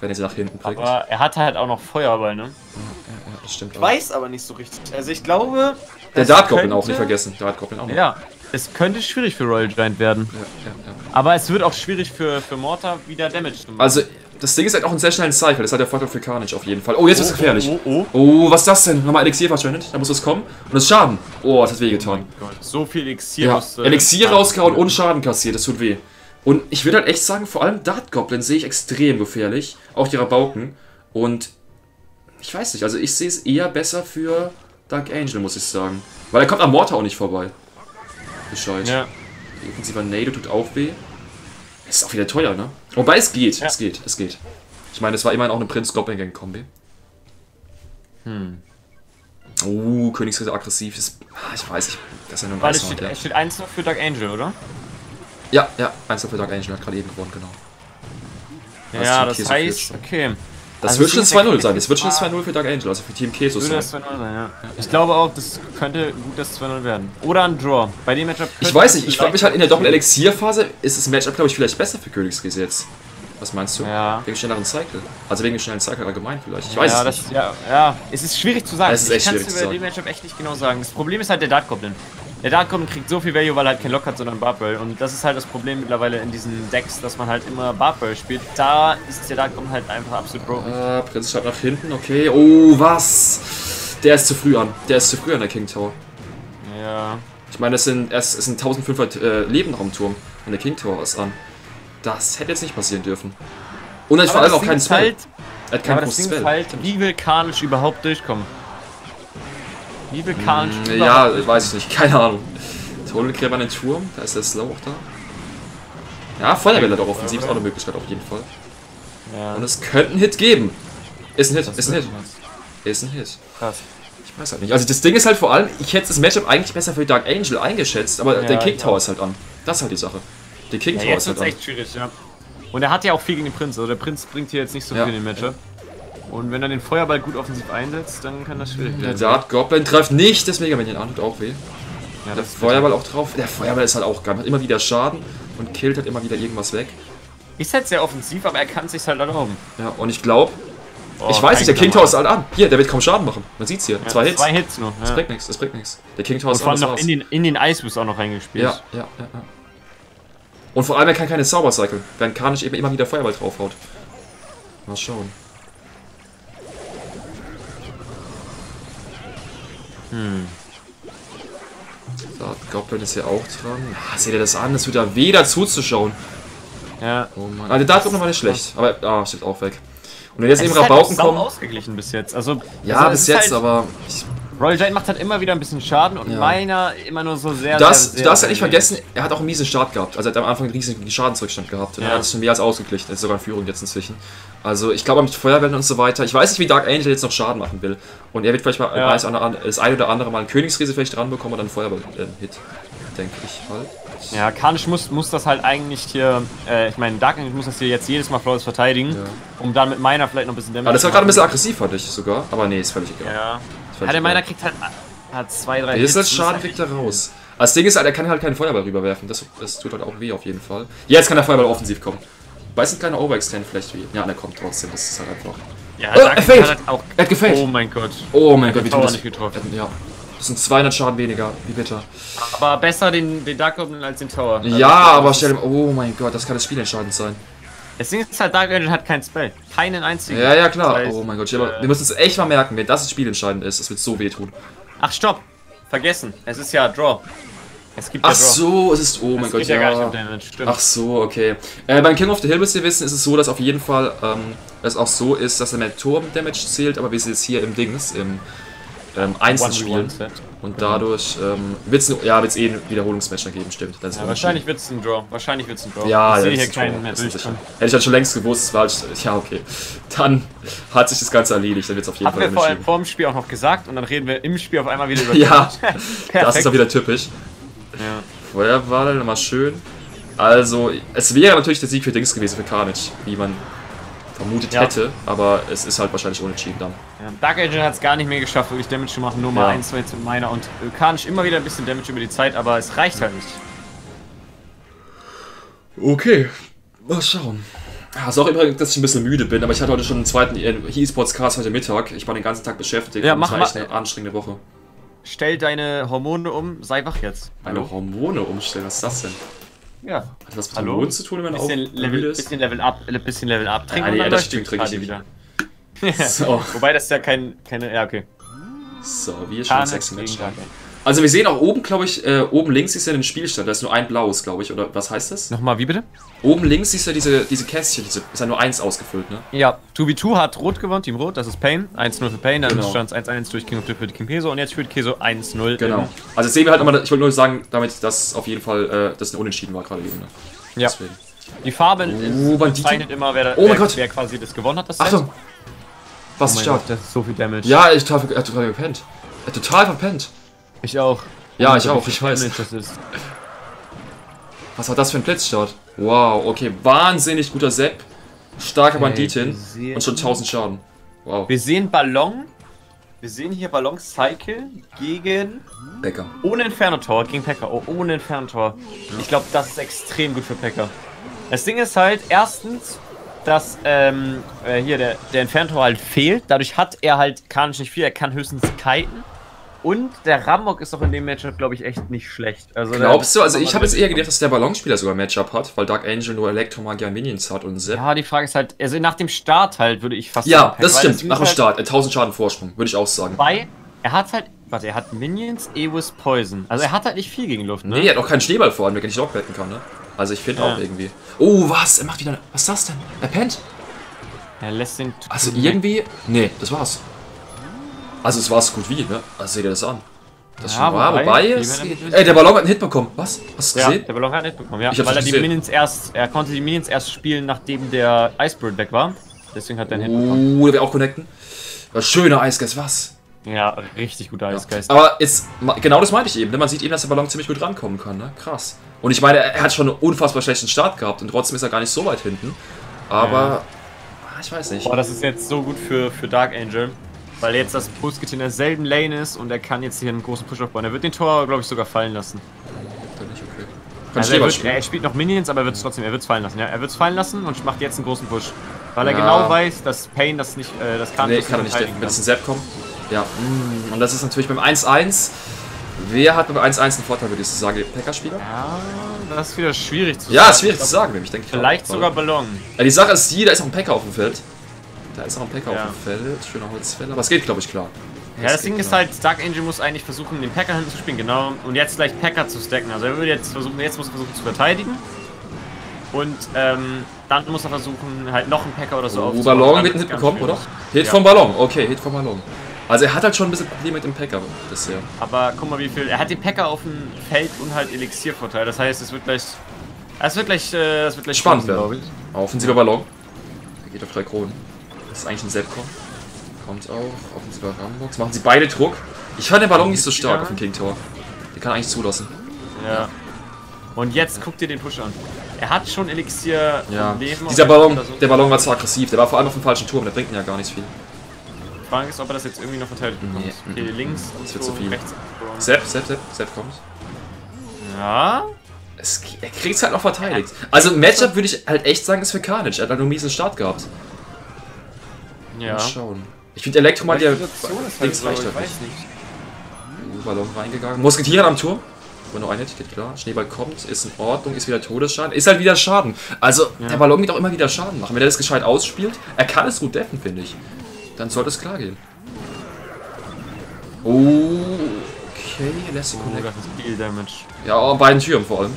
wenn er sie nach hinten bringt. Aber er hat halt auch noch Feuerball, ne? Ja, ja, das stimmt. Ich weiß aber nicht so richtig. Also ich glaube... Der Dart Goblin auch, nicht vergessen. Dart Goblin auch noch. Ja, es könnte schwierig für Royal Giant werden. Ja, ja, ja. Aber es wird auch schwierig für Mortar wieder Damage zu machen. Also das Ding ist halt auch ein sehr schnellen Cycle. Das hat der Vorteil für Carnage auf jeden Fall. Oh, jetzt ist es gefährlich. Oh, was ist das denn? Nochmal Elixier verschwendet. Da muss es kommen. Und das Schaden. Oh, das hat weh getan. Oh mein Gott. So viel Elixier. Ja. Elixier rausgehauen und Schaden kassiert. Das tut weh. Und ich würde halt echt sagen, vor allem Dart Goblin sehe ich extrem gefährlich. Auch die Rabauken. Und ich weiß nicht, also ich sehe es eher besser für Dark Angel, muss ich sagen. Weil er kommt am Mortar auch nicht vorbei. Bescheid. Ja. Die offensive Nado tut auch weh. Ist auch wieder teuer, ne? Wobei es geht, ja. es geht. Ich meine, es war immerhin auch eine Prinz-Goblin-Gang-Kombi. Oh, Königsritter aggressiv ist. Ich weiß nicht, das ist ja nur ein Weißhorn. Es steht 1-0 für Dark Angel, oder? Ja, ja, 1-0 für Dark Angel hat gerade eben gewonnen, genau. Das ja, das Queso heißt, okay. Das also wird schon 2-0 sein, das wird schon 2-0 für Dark Angel, also für Team Queso sein. Das 2-0 sein, ja. Ich glaube auch, das könnte gut das 2-0 werden. Oder ein Draw. Bei dem Matchup. Ich weiß nicht, ich frage mich halt in der Doppel-Elixier-Phase ist das Matchup, glaube ich, vielleicht besser für Königsries jetzt. Was meinst du? Ja. Wegen schnelleren Cycle. Also wegen schnellen Cycle allgemein vielleicht. Ich weiß es nicht. Ja, es ist schwierig zu sagen. Es ist echt schwierig zu sagen. Ich kann es über dem Matchup echt nicht genau sagen. Das Problem ist halt der Dart Goblin. Der Dark Goblin kriegt so viel Value, weil er halt kein Lock hat, sondern Barbell. Und das ist halt das Problem mittlerweile in diesen Decks, dass man halt immer Barbell spielt. Da ist der Dark Goblin halt einfach absolut broken. Ah, Prinz schaut nach hinten, okay. Oh, was? Der ist zu früh an. Der ist zu früh an, der King Tower. Ja. Ich meine, es sind 1500 Leben noch am Turm. Und der King Tower ist an. Das hätte jetzt nicht passieren dürfen. Und er hat vor allem auch keinen Spell. Er hat keinen großen Spell. Halt, wie will Carnage überhaupt durchkommen? Wie will Carnage ja, weiß ich nicht, keine Ahnung. Todengräber an den Turm, da ist der Slow auch da. Ja, Feuerwelle doch offensiv, ist auch eine Möglichkeit auf jeden Fall. Ja. Und es könnte einen Hit geben. Ist ein Hit. Krass. Ich weiß halt nicht. Also das Ding ist halt vor allem, ich hätte das Matchup eigentlich besser für Dark Angel eingeschätzt, aber ja, der King Tower ist halt an. Das ist halt die Sache. Der King Tower ist halt an. Echt schwierig, ja. Und er hat ja auch viel gegen den Prinz, also der Prinz bringt hier jetzt nicht so viel in den Matchup. Und wenn er den Feuerball gut offensiv einsetzt, dann kann das schwierig werden. Der Dart Goblin trifft nicht das Megamanion an, tut auch weh. Ja, der Feuerball auch drauf. Der Feuerball ist halt auch geil, hat immer wieder Schaden und killt halt immer wieder irgendwas weg. Ist halt sehr offensiv, aber er kann sich halt erlauben. Ja, und ich glaube, ich weiß nicht, der King Tower ist halt an. Hier, der wird kaum Schaden machen. Man sieht's hier, ja, 2 Hits. 2 Hits nur. Ja. Das bringt nichts. Der King Tower ist an. Und vor allem noch in den Eisbus auch noch reingespielt. Ja. Und vor allem, er kann keine Zauber-Cycle, während Carnage eben immer wieder Feuerball draufhaut. Mal schauen. Dart Goblin ist hier auch dran. Ah, seht ihr das an? Das tut da weh, dazu zu schauen. Ja. Oh Mann. Also, Dart Goblin war nicht schlecht. Aber, steht auch weg. Und wenn jetzt eben Rabauken kommen. Das ist ausgeglichen bis jetzt. Also, ja, bis jetzt, aber. Royal Giant macht halt immer wieder ein bisschen Schaden und meiner immer nur so sehr. Du darfst ja nicht vergessen, er hat auch einen miesen Start gehabt. Also er hat am Anfang einen riesigen Schadensrückstand gehabt. Und er hat es schon mehr als ausgeglichen. Er ist sogar in Führung jetzt inzwischen. Also ich glaube mit Feuerwellen und so weiter. Ich weiß nicht, wie Dark Angel jetzt noch Schaden machen will. Und er wird vielleicht mal das ein oder andere Mal einen Königsriese vielleicht dran bekommen und einen Feuerball-Hit. Denke ich halt. Ja, Carnage muss das halt eigentlich hier, ich meine, Dark Angel muss das hier jetzt jedes Mal flawless verteidigen, um dann mit Miner vielleicht noch ein bisschen Damage zu machen. Aber das war gerade ein bisschen aggressiv, fand ich sogar. Aber nee, ist völlig egal. Ja. Ja, der Miner kriegt halt 2, 3 Hits. Der ist halt Schaden, kriegt er raus. Das Ding ist halt, er kann halt keinen Feuerball rüberwerfen. Das tut halt auch weh auf jeden Fall. Jetzt kann der Feuerball offensiv kommen. Weiß ein kleiner Overextend vielleicht wie. Ja, der kommt trotzdem. Das ist halt einfach. Ja, er hat gefällt. Oh mein Gott. Oh mein Gott, wie tut das? Nicht getroffen. Ja. Das sind 200 Schaden weniger. Wie bitter. Aber besser den Dark Goblin als den Tower. Also ja, aber stell dir. Oh mein Gott, das kann das Spiel entscheidend sein. Das Ding ist halt, Dark Angel hat keinen Spell. Keinen einzigen. Ja, ja, klar. Das heißt, oh mein Gott, wir müssen uns echt mal merken, wenn das Spiel entscheidend ist. Das wird so wehtun. Ach, stopp. Vergessen. Es ist ja Draw. Es gibt ja Draw. Ach so, es ist... Oh mein Gott, ja. Gar nicht auf Damage. Stimmt. Ach so, okay. Beim King of the Hill müsst ihr wissen, ist es so, dass auf jeden Fall es auch so ist, dass der Turm Damage zählt, aber wir sind jetzt hier im Dings, im einzeln spielen. Und dadurch wird es ja, ein Wiederholungsmatch geben, stimmt. Dann ja, wahrscheinlich wird es ein Draw. Wahrscheinlich wird es ein Draw. Ja, ich sehe hier keinen mehr durchkommen. Hätte ich halt schon längst gewusst, es war halt, ja okay. Dann hat sich das Ganze erledigt, dann wird es auf jeden Fall entschieden. Haben wir vor dem Spiel auch noch gesagt und dann reden wir im Spiel auf einmal wieder über ja, das ist doch wieder typisch. Ja. Feuerwahl, nochmal schön. Also, es wäre natürlich der Sieg für Dings gewesen, für Carnage, wie man vermutet hätte, aber es ist halt wahrscheinlich unentschieden dann. Ja, Dark Angel hat es gar nicht mehr geschafft, wirklich Damage zu machen, nur mal 1, 2 mit meiner und Carnage immer wieder ein bisschen Damage über die Zeit, aber es reicht halt nicht. Okay, mal schauen. Also auch immer, dass ich ein bisschen müde bin, aber ich hatte heute schon einen zweiten E-Sports-Cast heute Mittag. Ich war den ganzen Tag beschäftigt und es war echt eine anstrengende Woche. Stell deine Hormone um, sei wach jetzt. Meine Hormone umstellen, was ist das denn? Ja. Hat das was mit Hormonen zu tun, wenn man auch müde ist? Bisschen Level Up. Trink mal das Stück gerade wieder. So. Wobei das ist ja keine, ja okay. So, wir schon 6 Match. Also wir sehen auch oben, glaube ich, oben links ist ja den Spielstand, da ist nur ein blaues, glaube ich, oder was heißt das? Nochmal, wie bitte? Oben links siehst du diese Kästchen, ist ja nur 1 ausgefüllt, ne? Ja, 2v2 hat Rot gewonnen, Team Rot, das ist Pain, 1-0 für Pain, dann stand es 1-1 durch King of für Team Queso und jetzt führt Queso 1-0. Genau, also jetzt sehen wir halt nochmal, ich wollte nur sagen, damit, dass auf jeden Fall, das ein Unentschieden war gerade eben, ne? Ja. Deswegen. Die Farben zeichnet immer, wer quasi das gewonnen hat, das Set. Achtung! Was ist das? Das ist so viel Damage. Ja, ich habe total gepennt. Total verpennt. Ich auch. Ja, ich auch, ich weiß. Was war das für ein Blitzstart? Wow, okay, wahnsinnig guter Sepp. Starke Banditin und schon 1000 Schaden. Wow. Wir sehen Ballon. Wir sehen hier Ballon-Cycle gegen... Pekka. Ohne Inferno-Tor, gegen Pekka. Oh, ohne Inferno-Tor. Ja. Ich glaube, das ist extrem gut für Pekka. Das Ding ist halt, erstens, dass hier der Inferno-Tor halt fehlt. Dadurch hat er halt Carnage nicht viel, er kann höchstens kiten. Und der Rambock ist doch in dem Matchup, glaube ich, echt nicht schlecht. Also glaubst du? Also ich habe jetzt eher gedacht, dass der Ballonspieler sogar ein Matchup hat, weil Dark Angel nur Elektromagier und Minions hat und Sepp. Ja, die Frage ist halt, also nach dem Start halt würde ich fast sagen. Ja, das stimmt, nach dem Start. 1000 Schaden Vorsprung, würde ich auch sagen. Weil er hat halt, warte, er hat Minions, Ewis, Poison. Also er hat halt nicht viel gegen Luft, ne? Nee, er hat auch keinen Schneeball vor allem, der nicht lockbacken kann, ne? Also ich finde auch irgendwie. Oh, was? Er macht wieder, was ist das denn? Er pennt. Er lässt den... Also irgendwie, nee, das war's. Also es war so gut wie, ne? Also seht ihr das an. Das ja, schon war, wobei es... Ey, der Ballon hat einen Hit bekommen. Was? Hast du gesehen? Der Ballon hat einen Hit bekommen, ja. Weil er die Minions erst... Er konnte die Minions erst spielen, nachdem der Icebird weg war. Deswegen hat er einen Hit bekommen. Der will auch connecten. Schöner Eisgeist, was? Ja, richtig guter Eisgeist. Aber jetzt, genau das meinte ich eben. Man sieht eben, dass der Ballon ziemlich gut rankommen kann, ne? Krass. Und ich meine, er hat schon einen unfassbar schlechten Start gehabt. Und trotzdem ist er gar nicht so weit hinten. Aber... Ich weiß nicht. Boah, das ist jetzt so gut für Dark Angel. Weil jetzt das Buskit in derselben Lane ist und er kann jetzt hier einen großen Push aufbauen. Er wird den Tor, glaube ich, sogar fallen lassen. Also er spielt noch Minions, aber er wird es trotzdem, er wird es fallen lassen. Ja, er wird es fallen lassen und macht jetzt einen großen Push. Weil er genau weiß, dass Pain das nicht, das kann nicht. Nee, kann nicht, wenn es ein Zap kommt. Ja, und das ist natürlich beim 1-1. Wer hat beim 1-1 einen Vorteil, würde ich sagen? Pekka-Spieler? Ja, das ist wieder schwierig zu sagen. Ja, ist schwierig zu sagen, nämlich, denke ich. Vielleicht sogar Ballon. Ja, die Sache ist, da ist auch ein Pekka auf dem Feld. Da ist auch ein Pekka auf dem Feld, schöner Holzfäller, aber es geht, glaube ich, klar. Ja, das Ding ist halt, Dark Angel muss eigentlich versuchen, den Pekka hinten zu spielen, genau, und jetzt gleich Pekka zu stacken. Also er würde jetzt versuchen, jetzt muss er versuchen zu verteidigen. Und dann muss er versuchen, halt noch einen Pekka oder so aufzubauen. Ballon wird einen Hit bekommen, oder? Hit vom Ballon, okay, Hit vom Ballon. Also er hat halt schon ein bisschen Probleme mit dem Pekka bisher. Aber guck mal, wie viel, er hat den Pekka auf dem Feld und halt Elixiervorteil, das heißt, es wird gleich spannend, glaube ich. Offensiver Ballon, er geht auf 3 Kronen. Das ist eigentlich ein Sepp-Kopf. Kommt auch. Offensiver Rambox. Machen sie beide Druck. Ich fand den Ballon nicht so stark auf dem King-Tor. Der kann eigentlich zulassen. Ja. Und jetzt guckt ihr den Push an. Er hat schon Elixier im Leben. Dieser Ballon, der Ballon war zwar aggressiv, der war vor allem auf dem falschen Turm, der bringt ihn ja gar nicht viel. Die Frage ist, ob er das jetzt irgendwie noch verteidigt bekommt. Nee. Okay, links. Das wird zu viel. Sepp kommt. Ja. Er kriegt es halt noch verteidigt. Also ein Matchup würde ich halt echt sagen, ist für Carnage. Er hat halt nur einen miesen Start gehabt. Ja. Mal schauen. Ich finde Elektromagier links reicht halt nicht. Ballon reingegangen. Musketieren am Turm. Aber nur ein Hit, geht klar. Schneeball kommt, ist in Ordnung, ist wieder Todesschaden. Ist halt wieder Schaden. Also der Ballon wird auch immer wieder Schaden machen. Wenn er das gescheit ausspielt, er kann es gut deffen, finde ich. Dann sollte es klar gehen. Oh, okay. Lässt ihn connecten. Viel Damage. Ja, an beiden Türen vor allem.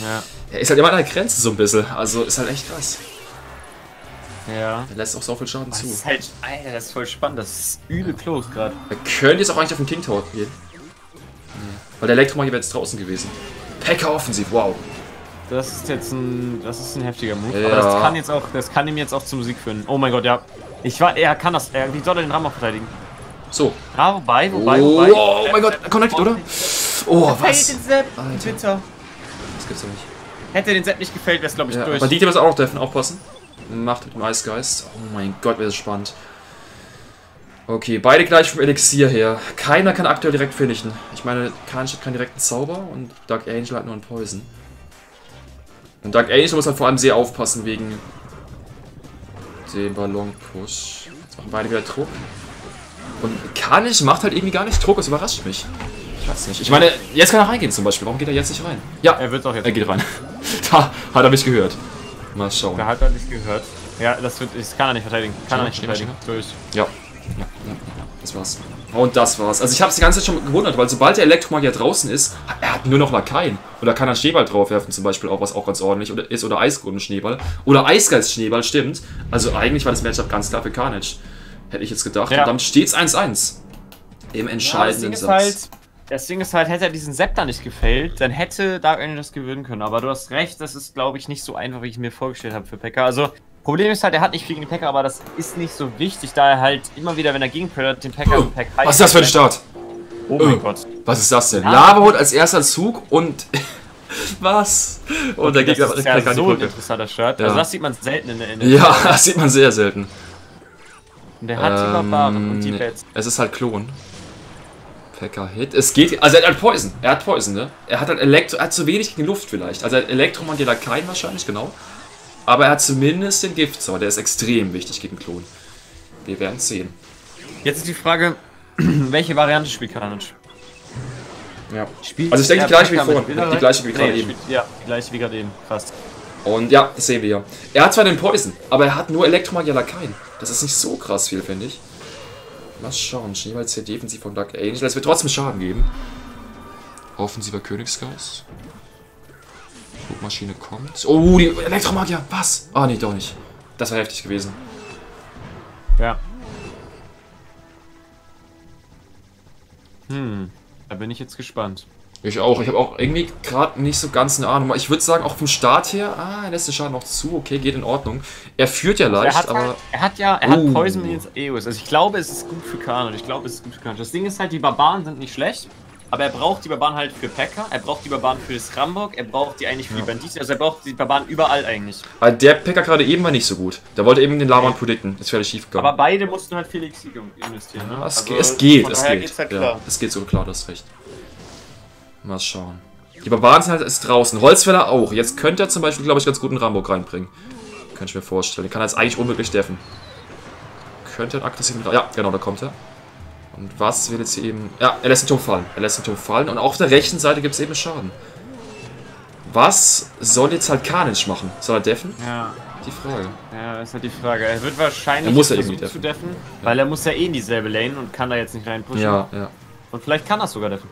Ja. Er ist halt immer an der Grenze so ein bisschen. Also ist halt echt krass. Ja. Der lässt auch so viel Schaden zu. Das ist halt, Alter, das ist voll spannend. Das ist übel close gerade. Wir können jetzt auch eigentlich auf den King Tower gehen. Nee. Weil der Elektromagier wäre jetzt draußen gewesen. Packer offensiv, wow. Das ist jetzt ein, das ist ein heftiger Move. Ja. Aber das kann jetzt auch, das kann ihm jetzt auch zum Sieg führen. Oh mein Gott, ja. Ich war, er kann das. Wie soll er den Rahmen auch verteidigen? So. Ah, wobei. Oh mein Gott, connected, oder? Oh, was? Den Zap, Twitter. Das gibt's doch nicht. Hätte den Zap nicht gefällt, wäre es, glaube ich, ja, durch. Aber die muss auch noch treffen, aufpassen. Macht mit dem Eisgeist. Oh mein Gott, wäre das spannend. Okay, beide gleich vom Elixier her. Keiner kann aktuell direkt finishen. Ich meine, Carnage hat keinen direkten Zauber und Dark Angel hat nur einen Poison. Und Dark Angel muss halt vor allem sehr aufpassen wegen dem Ballon-Push. Jetzt machen beide wieder Druck. Und Carnage macht halt irgendwie gar nicht Druck, das überrascht mich. Ich weiß nicht. Ich meine, jetzt kann er reingehen zum Beispiel. Warum geht er jetzt nicht rein? Ja, er wird auch jetzt. Er geht rein. Da hat er mich gehört. Mal schauen. Da hat er nicht gehört. Ja, das, wird, das kann er nicht verteidigen. Kann er nicht verteidigen. Durch. Ja. Das war's. Und das war's. Also ich habe es die ganze Zeit schon gewundert, weil sobald der Elektromagier draußen ist, er hat nur noch Lakaien. Oder kann er Schneeball draufwerfen zum Beispiel auch, was auch ganz ordentlich ist. Oder Eisgrundenschneeball. Oder Eisgeist-Schneeball, stimmt. Also eigentlich war das Matchup ganz klar für Carnage. Hätte ich jetzt gedacht. Ja. Und damit steht's 1-1. Im entscheidenden Satz. Das Ding ist halt, hätte er diesen Scepter nicht gefällt, dann hätte Dark Angel das gewinnen können. Aber du hast recht, das ist, glaube ich, nicht so einfach, wie ich mir vorgestellt habe für Pekka. Also, Problem ist halt, er hat nicht viel gegen Pekka, aber das ist nicht so wichtig, da er halt immer wieder, wenn er gegen Predator den Pekka und Pack heißt. Was ist das für ein Start? Oh mein Gott. Was ist das denn? Ja. Lava holt als erster Zug und. Was? Und der Gegner richtig Pekka. Das ist ja so ein interessanter Start. Ja. Also, das sieht man selten in der Ende. Ja, das sieht man sehr selten. Und der hat die Barbaren und die Pets. Es ist halt Klon. Hit. Es geht. Also er hat halt Poison. Er hat Poison, ne? Er hat halt Elektro. Er hat zu wenig gegen Luft vielleicht. Also er hat Elektromagier da keinen wahrscheinlich, genau. Aber er hat zumindest den Giftzauber. Der ist extrem wichtig gegen Klon. Wir werden sehen. Jetzt ist die Frage, welche Variante spielt Carnage? Ja. Spielt also ich denke die gleiche wie vorhin. Die gleiche wie gerade eben. Ja, die gleiche wie gerade eben. Krass. Und ja, das sehen wir ja. Er hat zwar den Poison, aber er hat nur Elektromagier da keinen. Das ist nicht so krass viel, finde ich. Mal schauen, Schneeball hier defensiv von Dark Angel. Es wird trotzdem Schaden geben. Offensiver Königsgeist. Flugmaschine kommt. Oh, die Elektromagier. Was? Ah, nee, doch nicht. Das war heftig gewesen. Ja. Da bin ich jetzt gespannt. Ich auch. Ich habe auch irgendwie gerade nicht so ganz eine Ahnung. Ich würde sagen, auch vom Start her, er lässt den Schaden noch zu. Okay, geht in Ordnung. Er führt ja leicht, also er hat Poison ins EOS. Also ich glaube, es ist gut für Carnage. Das Ding ist halt, die Barbaren sind nicht schlecht, aber er braucht die Barbaren halt für Pekka, er braucht die Barbaren für das Rambok, er braucht die eigentlich für die Banditen, also er braucht die Barbaren überall eigentlich. Also der Pekka gerade eben war nicht so gut. Der wollte eben den Laban predikten. Ist vielleicht schief gegangen. Aber beide mussten halt viel Exil investieren, ne? Es geht. Halt klar. Ja, es geht so klar, das ist recht. Mal schauen. Die Barbaren sind halt jetzt draußen. Holzfäller auch. Jetzt könnte er zum Beispiel, glaube ich, ganz guten Rambo reinbringen. Könnte ich mir vorstellen. Den kann er jetzt eigentlich unmöglich treffen. Könnte einen aggressiven. Ja, genau, da kommt er. Und was will jetzt hier eben. Ja, er lässt den Turm fallen. Er lässt den Turm fallen. Und auf der rechten Seite gibt es eben Schaden. Was soll jetzt halt Carnage machen? Soll er deffen? Ja. Die Frage. Ja, das ist halt die Frage. Er wird wahrscheinlich zu deffen, weil er muss ja eh in dieselbe Lane und kann da jetzt nicht reinpushen. Ja, ja. Und vielleicht kann das sogar deffen.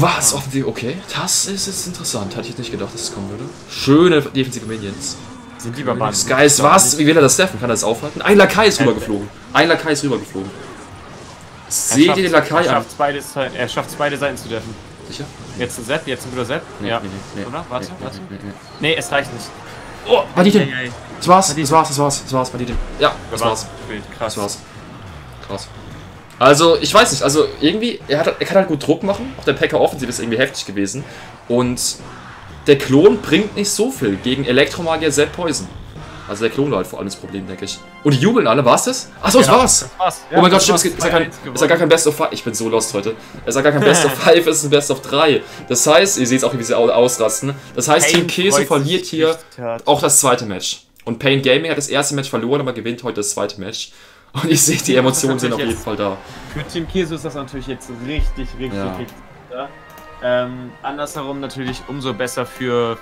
Was? Offensiv, okay. Das ist jetzt interessant. Hatte ich nicht gedacht, dass es kommen würde. Schöne defensive Minions. Sind die Barbaren. Skies, was? Wie will er das deffen? Kann er das aufhalten? Ein Lakai ist rübergeflogen. Seht ihr den Lakai an? Er schafft es, beide Seiten zu deffen. Sicher? Jetzt ein Sepp, jetzt ein guter Sepp. Nee, ja. Oder? Warte. Nee, es reicht nicht. Oh, Banditen. Das war's, Banditen. Ja, das war's. Krass. Also, ich weiß nicht, also irgendwie, er kann halt gut Druck machen. Auch der Pekka offensiv ist irgendwie heftig gewesen. Und der Klon bringt nicht so viel gegen Elektromagier Zed Poison. Also der Klon war halt vor allem das Problem, denke ich. Und die jubeln alle, war's das? Achso, genau, das war's. Ja, oh mein Gott, stimmt, es hat gar kein Best of 5. Ich bin so lost heute. Es hat gar kein Best of 5, es ist ein Best of 3. Das heißt, ihr seht auch, wie sie ausrasten. Das heißt, Team Queso verliert hier auch das zweite Match. Und Pain Gaming hat das erste Match verloren, aber gewinnt heute das zweite Match. Und ich sehe, die Emotionen sind auf jeden Fall da. Für Team Queso ist das natürlich jetzt richtig. Ja. Andersherum natürlich umso besser für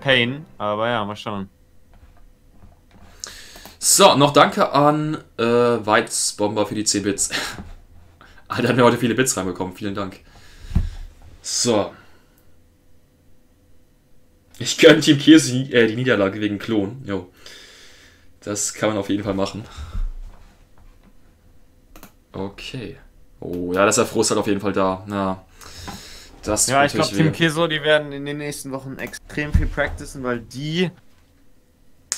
Pain. Aber ja, mal schauen. So, noch danke an Weizbomber für die 10 Bits. Alter, hat mir heute viele Bits reinbekommen. Vielen Dank. So. Ich gönne Team Queso die Niederlage wegen Klon. Jo. Das kann man auf jeden Fall machen. Okay. Oh, ja, das ist der Frust halt auf jeden Fall da. Na, das ja, ich glaube, Team Queso, die werden in den nächsten Wochen extrem viel practicen, weil die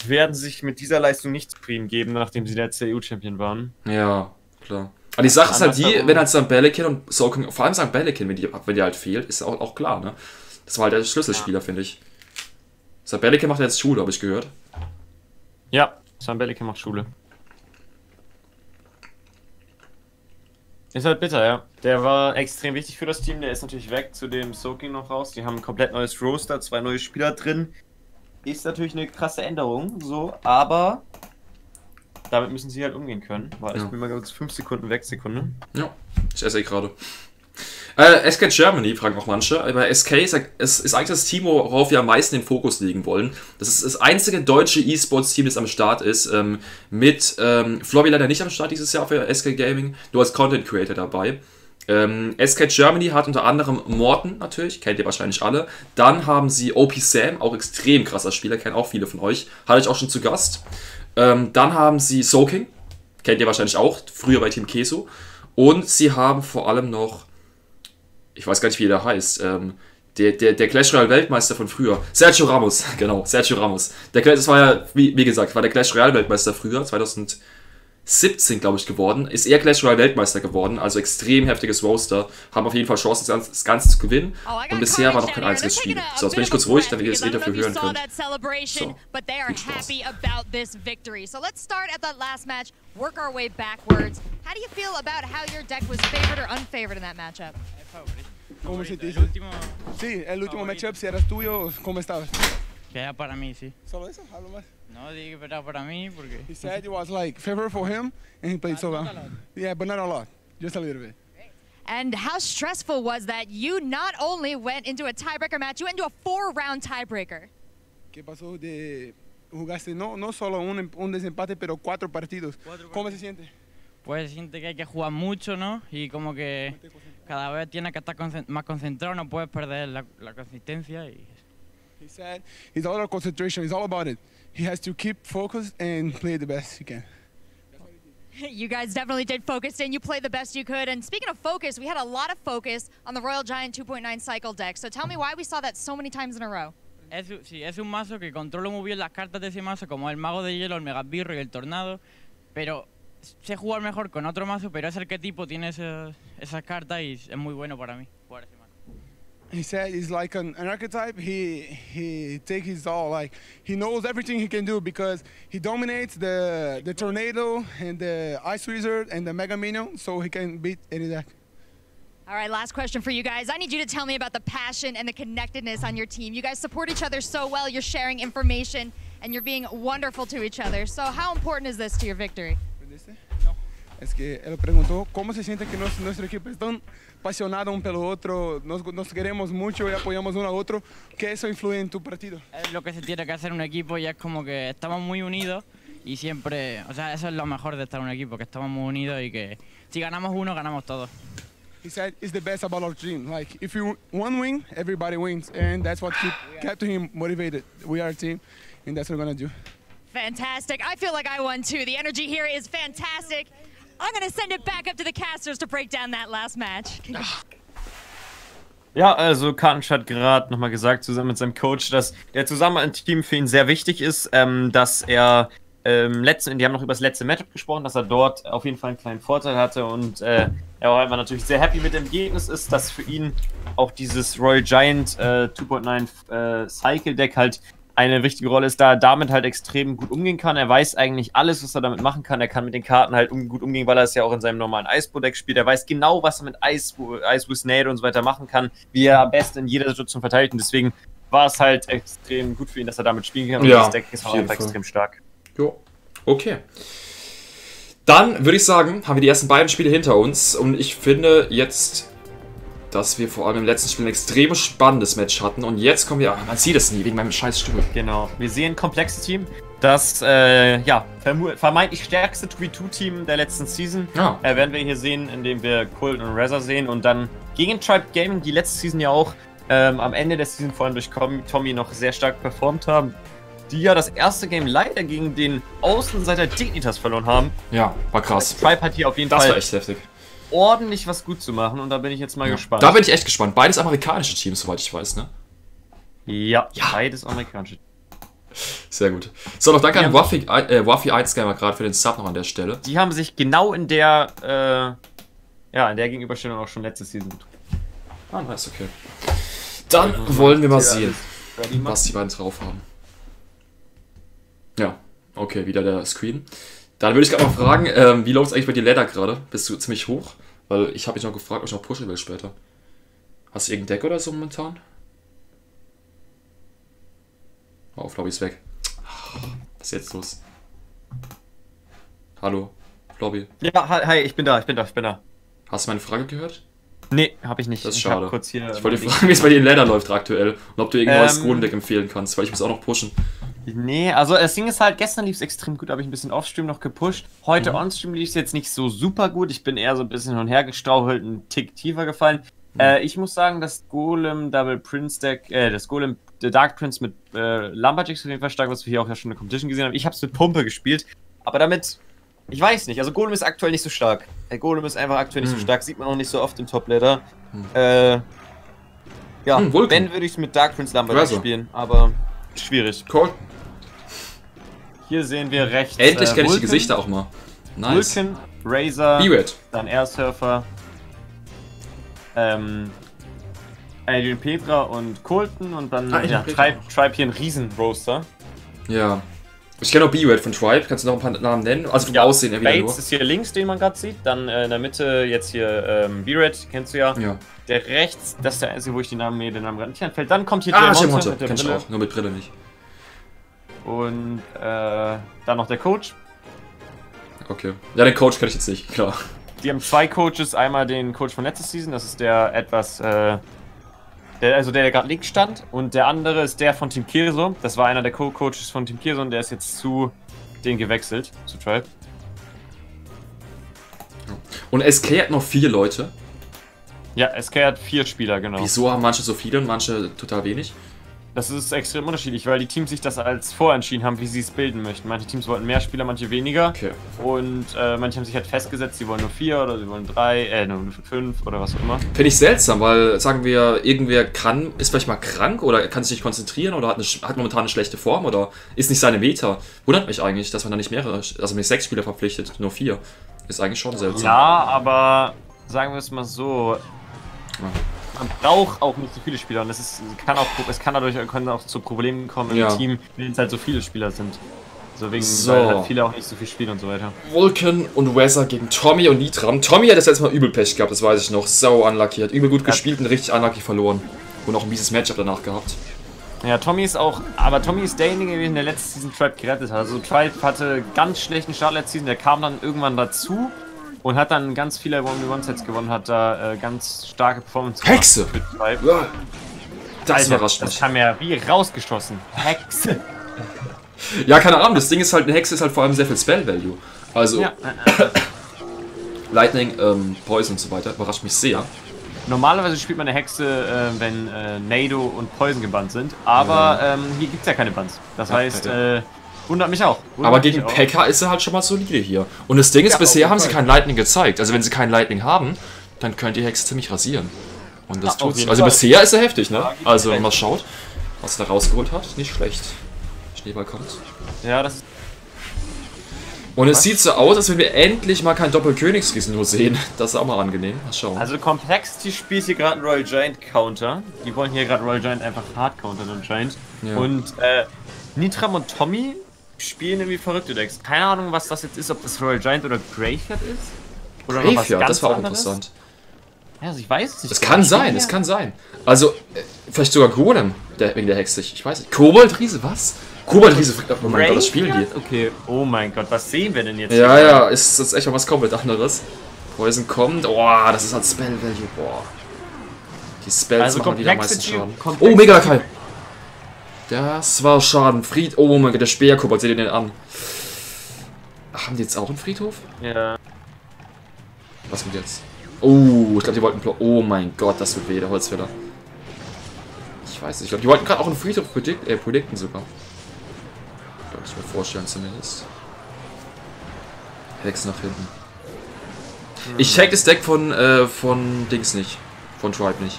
werden sich mit dieser Leistung nicht zufrieden geben, nachdem sie letzter EU-Champion waren. Ja, klar. Aber die Sache ist halt die, wenn halt Sam Bellican und so, vor allem Sam Bellican, wenn die halt fehlt, ist auch klar, ne? Das war halt der Schlüsselspieler, finde ich. Sam Bellican macht jetzt Schule, habe ich gehört. Ja, Sam Bellican macht Schule. Ist halt bitter, ja. Der war extrem wichtig für das Team, der ist natürlich weg, zu dem Soaking noch raus. Die haben ein komplett neues Roster, 2 neue Spieler drin. Ist natürlich eine krasse Änderung, so, aber damit müssen sie halt umgehen können. Weil ich bin mal kurz 5 Sekunden weg, Sekunde. Ja, ich esse gerade. SK Germany, fragen auch manche. Bei SK ist eigentlich das Team, worauf wir am meisten den Fokus legen wollen. Das ist das einzige deutsche E-Sports-Team, das am Start ist. Mit Flobby leider nicht am Start dieses Jahr für SK Gaming, nur als Content Creator dabei. SK Germany hat unter anderem Morten natürlich, kennt ihr wahrscheinlich alle. Dann haben sie OP Sam, auch extrem krasser Spieler, kennen auch viele von euch. Hatte ich auch schon zu Gast. Dann haben sie Soaking, kennt ihr wahrscheinlich auch, früher bei Team Queso. Und sie haben vor allem noch, ich weiß gar nicht, wie der heißt, der Clash Royale Weltmeister von früher, Sergio Ramos, genau, Sergio Ramos. Der Clash, das war ja, wie gesagt, war der Clash Royale Weltmeister früher, 2017, glaube ich, geworden. Ist eher Clash Royale Weltmeister geworden, also extrem heftiges Roster. Haben auf jeden Fall Chancen, das Ganze zu gewinnen. Und bisher war noch kein einziges Spiel. So, jetzt bin ich kurz ruhig, damit ihr das Lied dafür hören könnt. So, viel Spaß. ¿Cómo sentiste? Sí, el último matchup, si eras tuyo, ¿cómo estabas? Que era para mí, sí. ¿Solo eso? ¿Hablo más? No, dije que era para mí porque... He said it was like favorite for him and he played so well. Yeah, but not a lot. Just a little bit. And how stressful was that? You not only went into a tiebreaker match, you went into a 4-round tiebreaker. ¿Qué pasó de... Jugaste no solo un desempate, pero 4 partidos. ¿Cómo se siente? Pues siente que hay que jugar mucho, ¿no? Y como que cada vez tiene que estar más concentrado, no puedes perder la consistencia. Y... He said, it's all about concentration, it's all about it. He has to keep focused and play the best he can. You guys definitely did focus and you played the best you could. And speaking of focus, we had a lot of focus on the Royal Giant 2.9 cycle deck. So tell me why we saw that so many times in a row. Sí, es un mazo que controlo muy bien las cartas de ese mazo, como el Mago de Hielo, el Megabirro y el Tornado, pero... Sé jugar mejor con otro mazo, pero es el que tipo tiene esas cartas y es muy bueno para mí jugar ese mazo. He said he's like an archetype. He takes his all. Like he knows everything he can do because he dominates the tornado and the ice wizard and the mega minion, so he can beat any deck. All right, last question for you guys. I need you to tell me about the passion and the connectedness on your team. You guys support each other so well. You're sharing information and you're being wonderful to each other. So how important is this to your victory? No. Es que él preguntó cómo se siente que nuestro equipo es tan apasionado un pelo otro, nos queremos mucho y apoyamos uno a otro, ¿qué eso influye en tu partido? Es lo que se tiene que hacer un equipo y es como que estamos muy unidos y siempre, o sea, eso es lo mejor de estar en un equipo, que estamos muy unidos y que si ganamos uno, ganamos todos. He said it's the best about our team, like if you one win, everybody wins and that's what kept him motivated. We are a team and that's what we're gonna do. Fantastic. I feel like I won too. The energy here is fantastic. I'm gonna send it back up to the casters to break down that last match. Ja, also Carnage hat gerade nochmal gesagt, zusammen mit seinem Coach, dass der Zusammenhalt im Team für ihn sehr wichtig ist, dass er die haben noch über das letzte Matchup gesprochen, dass er dort auf jeden Fall einen kleinen Vorteil hatte und er war natürlich sehr happy mit dem Ergebnis ist, dass für ihn auch dieses Royal Giant 2.9 Cycle Deck halt eine wichtige Rolle ist, da er damit halt extrem gut umgehen kann. Er weiß eigentlich alles, was er damit machen kann. Er kann mit den Karten halt gut umgehen, weil er es ja auch in seinem normalen Eisbo-Deck spielt. Er weiß genau, was er mit Eis-Wusnade und so weiter machen kann, wie er am besten in jeder Situation verteilt. Und deswegen war es halt extrem gut für ihn, dass er damit spielen kann. Und ja, das Deck ist auch extrem stark. Jo, okay. Dann würde ich sagen, haben wir die ersten beiden Spiele hinter uns. Und ich finde jetzt... dass wir vor allem im letzten Spiel ein extrem spannendes Match hatten und jetzt kommen wir, man sieht es nie, wegen meinem scheiß Stuhl. Genau, wir sehen Complexity, das vermeintlich stärkste 2v2-Team der letzten Season, werden wir hier sehen, indem wir Colton und Reza sehen und dann gegen Tribe Gaming, die letzte Season ja auch am Ende der Season vor allem durch Tommy noch sehr stark performt haben. die ja das erste Game leider gegen den Außenseiter Dignitas verloren haben. Ja, war krass. Tribe hat hier auf jeden Fall echt heftig ordentlich was gut zu machen und da bin ich jetzt mal gespannt. Da bin ich echt gespannt. Beides amerikanische Teams, soweit ich weiß, ne? Ja, ja. Beides amerikanische Teams. Sehr gut. So, noch danke an Waffi 1 Gamer gerade für den Sub noch an der Stelle. Die haben sich genau in der, in der Gegenüberstellung auch schon letztes Season getroffen. Ah, nice, okay. Dann wollen wir mal sehen, was die beiden drauf haben. Ja, okay, wieder der Screen. Dann würde ich gerade mal fragen, wie läuft es eigentlich bei dir Ladder gerade? Bist du ziemlich hoch? Weil ich habe mich noch gefragt, ob ich noch pushen will später. Hast du irgendein Deck oder so momentan? Oh, Flobby ist weg. Was ist jetzt los? Hallo, Flobby. Ja, hi, ich bin da. Hast du meine Frage gehört? Nee, hab ich nicht. Das ist schade. Kurz hier ich wollte fragen, wie es bei dir in Ladder läuft aktuell und ob du irgendein neues Golden-Deck empfehlen kannst, weil ich muss auch noch pushen. Nee, also das Ding ist halt, gestern lief es extrem gut, habe ich ein bisschen Offstream noch gepusht. Heute Onstream lief es jetzt nicht so super gut. Ich bin eher so ein bisschen hin und her gestrauchelt, einen Tick tiefer gefallen. Ich muss sagen, das Golem Double Prince Deck, das Golem The Dark Prince mit Lumberjacks auf jeden Fall stark, was wir hier auch ja schon in der Competition gesehen haben. Ich habe es mit Pumpe gespielt, aber damit, ich weiß nicht, also Golem ist aktuell nicht so stark. Der Golem ist einfach aktuell nicht so stark, sieht man auch nicht so oft im Top-Ladder. Ja, wenn würde ich es mit Dark Prince Lumberjacks spielen, aber schwierig. Cool. Hier sehen wir rechts. Endlich kenne ich die Gesichter auch mal. Nice. Vulcan, Razor, B-Red, dann Airsurfer, Adrian Pietra und Colton und dann Tribe hier ein Riesen-Roaster. Ja. Ich kenne auch B-Red von Tribe, kannst du noch ein paar Namen nennen? Also vom Aussehen ja wieder nur. Bates ist hier links, den man gerade sieht, dann in der Mitte jetzt hier B-Red, kennst du ja. Der rechts, das ist der einzige, wo ich den Namen gerade nicht anfällt. Dann kommt hier Jay Monte mit der Brille. Ich auch, nur mit Brille nicht. Und dann noch der Coach. Okay. Ja, den Coach kenne ich jetzt nicht, klar. Die haben zwei Coaches, einmal den Coach von letzter Season, das ist der etwas, der gerade links stand, und der andere ist der von Team Queso. Das war einer der Co-Coaches von Team Queso und der ist jetzt zu denen gewechselt, zu Tribe. Und SK hat noch 4 Leute? Ja, SK hat 4 Spieler, genau. Wieso haben manche so viele und manche total wenig? Das ist extrem unterschiedlich, weil die Teams sich das als vorentschieden haben, wie sie es bilden möchten. Manche Teams wollten mehr Spieler, manche weniger. Okay. Und manche haben sich halt festgesetzt, sie wollen nur 4 oder sie wollen 3, nur 5 oder was auch immer. Finde ich seltsam, weil, sagen wir, irgendwer kann, ist vielleicht mal krank oder kann sich nicht konzentrieren oder hat momentan eine schlechte Form oder ist nicht seine Meta. Wundert mich eigentlich, dass man da nicht mehrere, also nicht 6 Spieler verpflichtet, nur 4. Ist eigentlich schon seltsam. Ja, aber sagen wir es mal so. Ja. Man braucht auch nicht so viele Spieler und es kann dadurch auch zu Problemen kommen im Team, wenn es halt so viele Spieler sind. Also wegen, weil halt viele auch nicht so viel spielen und so weiter. Vulcan und Weather gegen Tommy und Nitram. Tommy hat das letzte Mal übel Pech gehabt, das weiß ich noch. So unlucky, hat übel gut gespielt und richtig unlucky verloren. Und auch ein mieses Matchup danach gehabt. Ja, Tommy ist auch, aber Tommy ist derjenige gewesen, der letzte Season Tribe gerettet hat. Also Tribe hatte ganz schlechten Start letzte Season, der kam dann irgendwann dazu. Und hat dann ganz viele 1v1-Sets gewonnen, hat da ganz starke Performance gemacht. Hexe! Ja. Das überrascht mich. Das haben wir wie rausgeschossen. Hexe! Ja, keine Ahnung, das Ding ist halt, eine Hexe ist halt vor allem sehr viel Spell-Value. Also, Lightning, Poison und so weiter, überrascht mich sehr. Normalerweise spielt man eine Hexe, wenn Nado und Poison gebannt sind, aber hier gibt es ja keine Bans. Das heißt, wundert mich auch. Aber gegen Pekka ist er halt schon mal solide hier. Und das Ding ist, bisher haben sie kein Lightning gezeigt. Also wenn sie kein Lightning haben, dann könnt ihr Hexe ziemlich rasieren. Und das tut's. Also bisher ist er heftig, ne? Also wenn man schaut, was er da rausgeholt hat, nicht schlecht. Schneeball kommt. Ja, das ist... Und es sieht so aus, als wenn wir endlich mal kein Doppelkönigsriesen nur sehen. Das ist auch mal angenehm. Mal schauen. Also Complexity spielt hier gerade einen Royal Giant Counter. Die wollen hier gerade Royal Giant einfach hart countern anscheinend. Ja. Und Nitram und Tommy spielen irgendwie verrückte Decks. Keine Ahnung, was das jetzt ist, ob das Royal Giant oder Graveyard ist. Oder Graveyard, noch was das war auch anderes. Interessant. Ja, also ich weiß es nicht. Es kann sein, es kann sein. Also, vielleicht sogar Golem, wegen der Hexe. Ich weiß nicht. Koboldriese, was? Koboldriese, oh mein Gott, das spielen die. Okay, oh mein Gott, was sehen wir denn jetzt? Ja, hier? Ja, ist jetzt echt mal was komplett anderes. Poison kommt, boah, das ist halt Spell Value, boah. Die Spells also machen wieder am meisten Schaden. Oh, mega geil. Das war Schaden. Oh mein Gott, der Speerkobold, seht ihr den an? Haben die jetzt auch einen Friedhof? Ja. Was kommt jetzt? Oh, ich glaube, die wollten... Oh mein Gott, das tut weh, der Holzfäller. Ich weiß nicht, ich glaube, die wollten gerade auch einen Friedhof predikten sogar. Kann ich mir vorstellen zumindest. Hex nach hinten. Ich check das Deck von Dings nicht. Von Tribe nicht.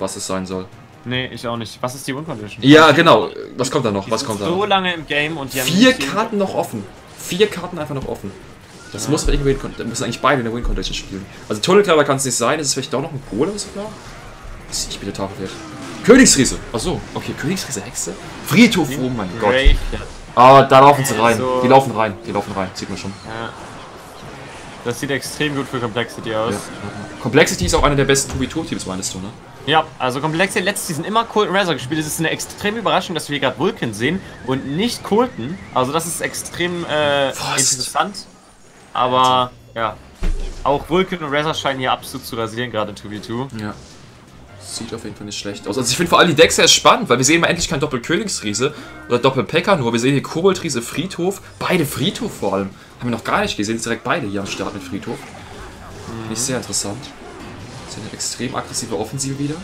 Was es sein soll. Nee, ich auch nicht. Was ist die Win-Condition? Ja, genau. Was kommt da noch? Was kommt da noch? So lange im Game und die haben 4 Karten noch offen. 4 Karten einfach noch offen. Das muss man irgendwie, da müssen eigentlich beide in der Win-Condition spielen. Also Tunnel Clever kann es nicht sein. Ist es vielleicht doch noch ein Golem sogar? Ich bin der Tafelwert. Königsriese! Achso, okay, Königsriese, Hexe. Friedhof, oh mein Gott. Ah, da laufen sie rein. Die laufen rein, sieht man schon. Ja. Das sieht extrem gut für Complexity aus. Ja. Complexity ist auch einer der besten 2v2-Teams, meinst du, ne? Ja, also Complexity letztes Season immer Colton Razor gespielt. Es ist eine extreme Überraschung, dass wir gerade Vulcan sehen und nicht Colton. Also das ist extrem interessant. Aber ja, auch Vulcan und Razor scheinen hier absolut zu rasieren, gerade 2v2. Ja. Sieht auf jeden Fall nicht schlecht aus. Also ich finde vor allem die Decks sehr spannend, weil wir sehen mal endlich kein Doppelkönigsriese oder Doppelpäcker nur. Wir sehen hier Koboldriese, Friedhof. Beide Friedhof vor allem. Haben wir noch gar nicht gesehen. Jetzt direkt beide hier am Start mit Friedhof. Finde ich sehr interessant. Das ist eine extrem aggressive Offensive wieder.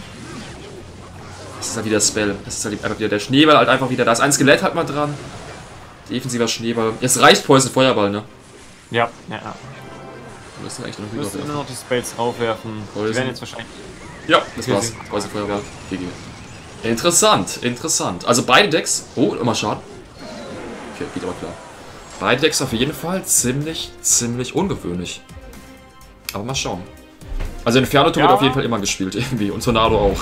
Das ist halt wieder das Spell. Das ist halt einfach wieder der Schneeball halt einfach wieder. Da ist ein Skelett halt mal dran. Defensiver Schneeball. Jetzt reicht Poison Feuerball, ne? Ja, ja, ja. Du musst eigentlich nur noch die Spells raufwerfen. Die werden jetzt wahrscheinlich... Ja, das war's. Weiße Feuerball. GG. Interessant, interessant. Also beide Decks. Oh, immer Schaden. Okay, geht aber klar. Beide Decks auf jeden Fall ziemlich ungewöhnlich. Aber mal schauen. Also Inferno-Tour wird auf jeden Fall immer gespielt irgendwie. Und Tornado auch.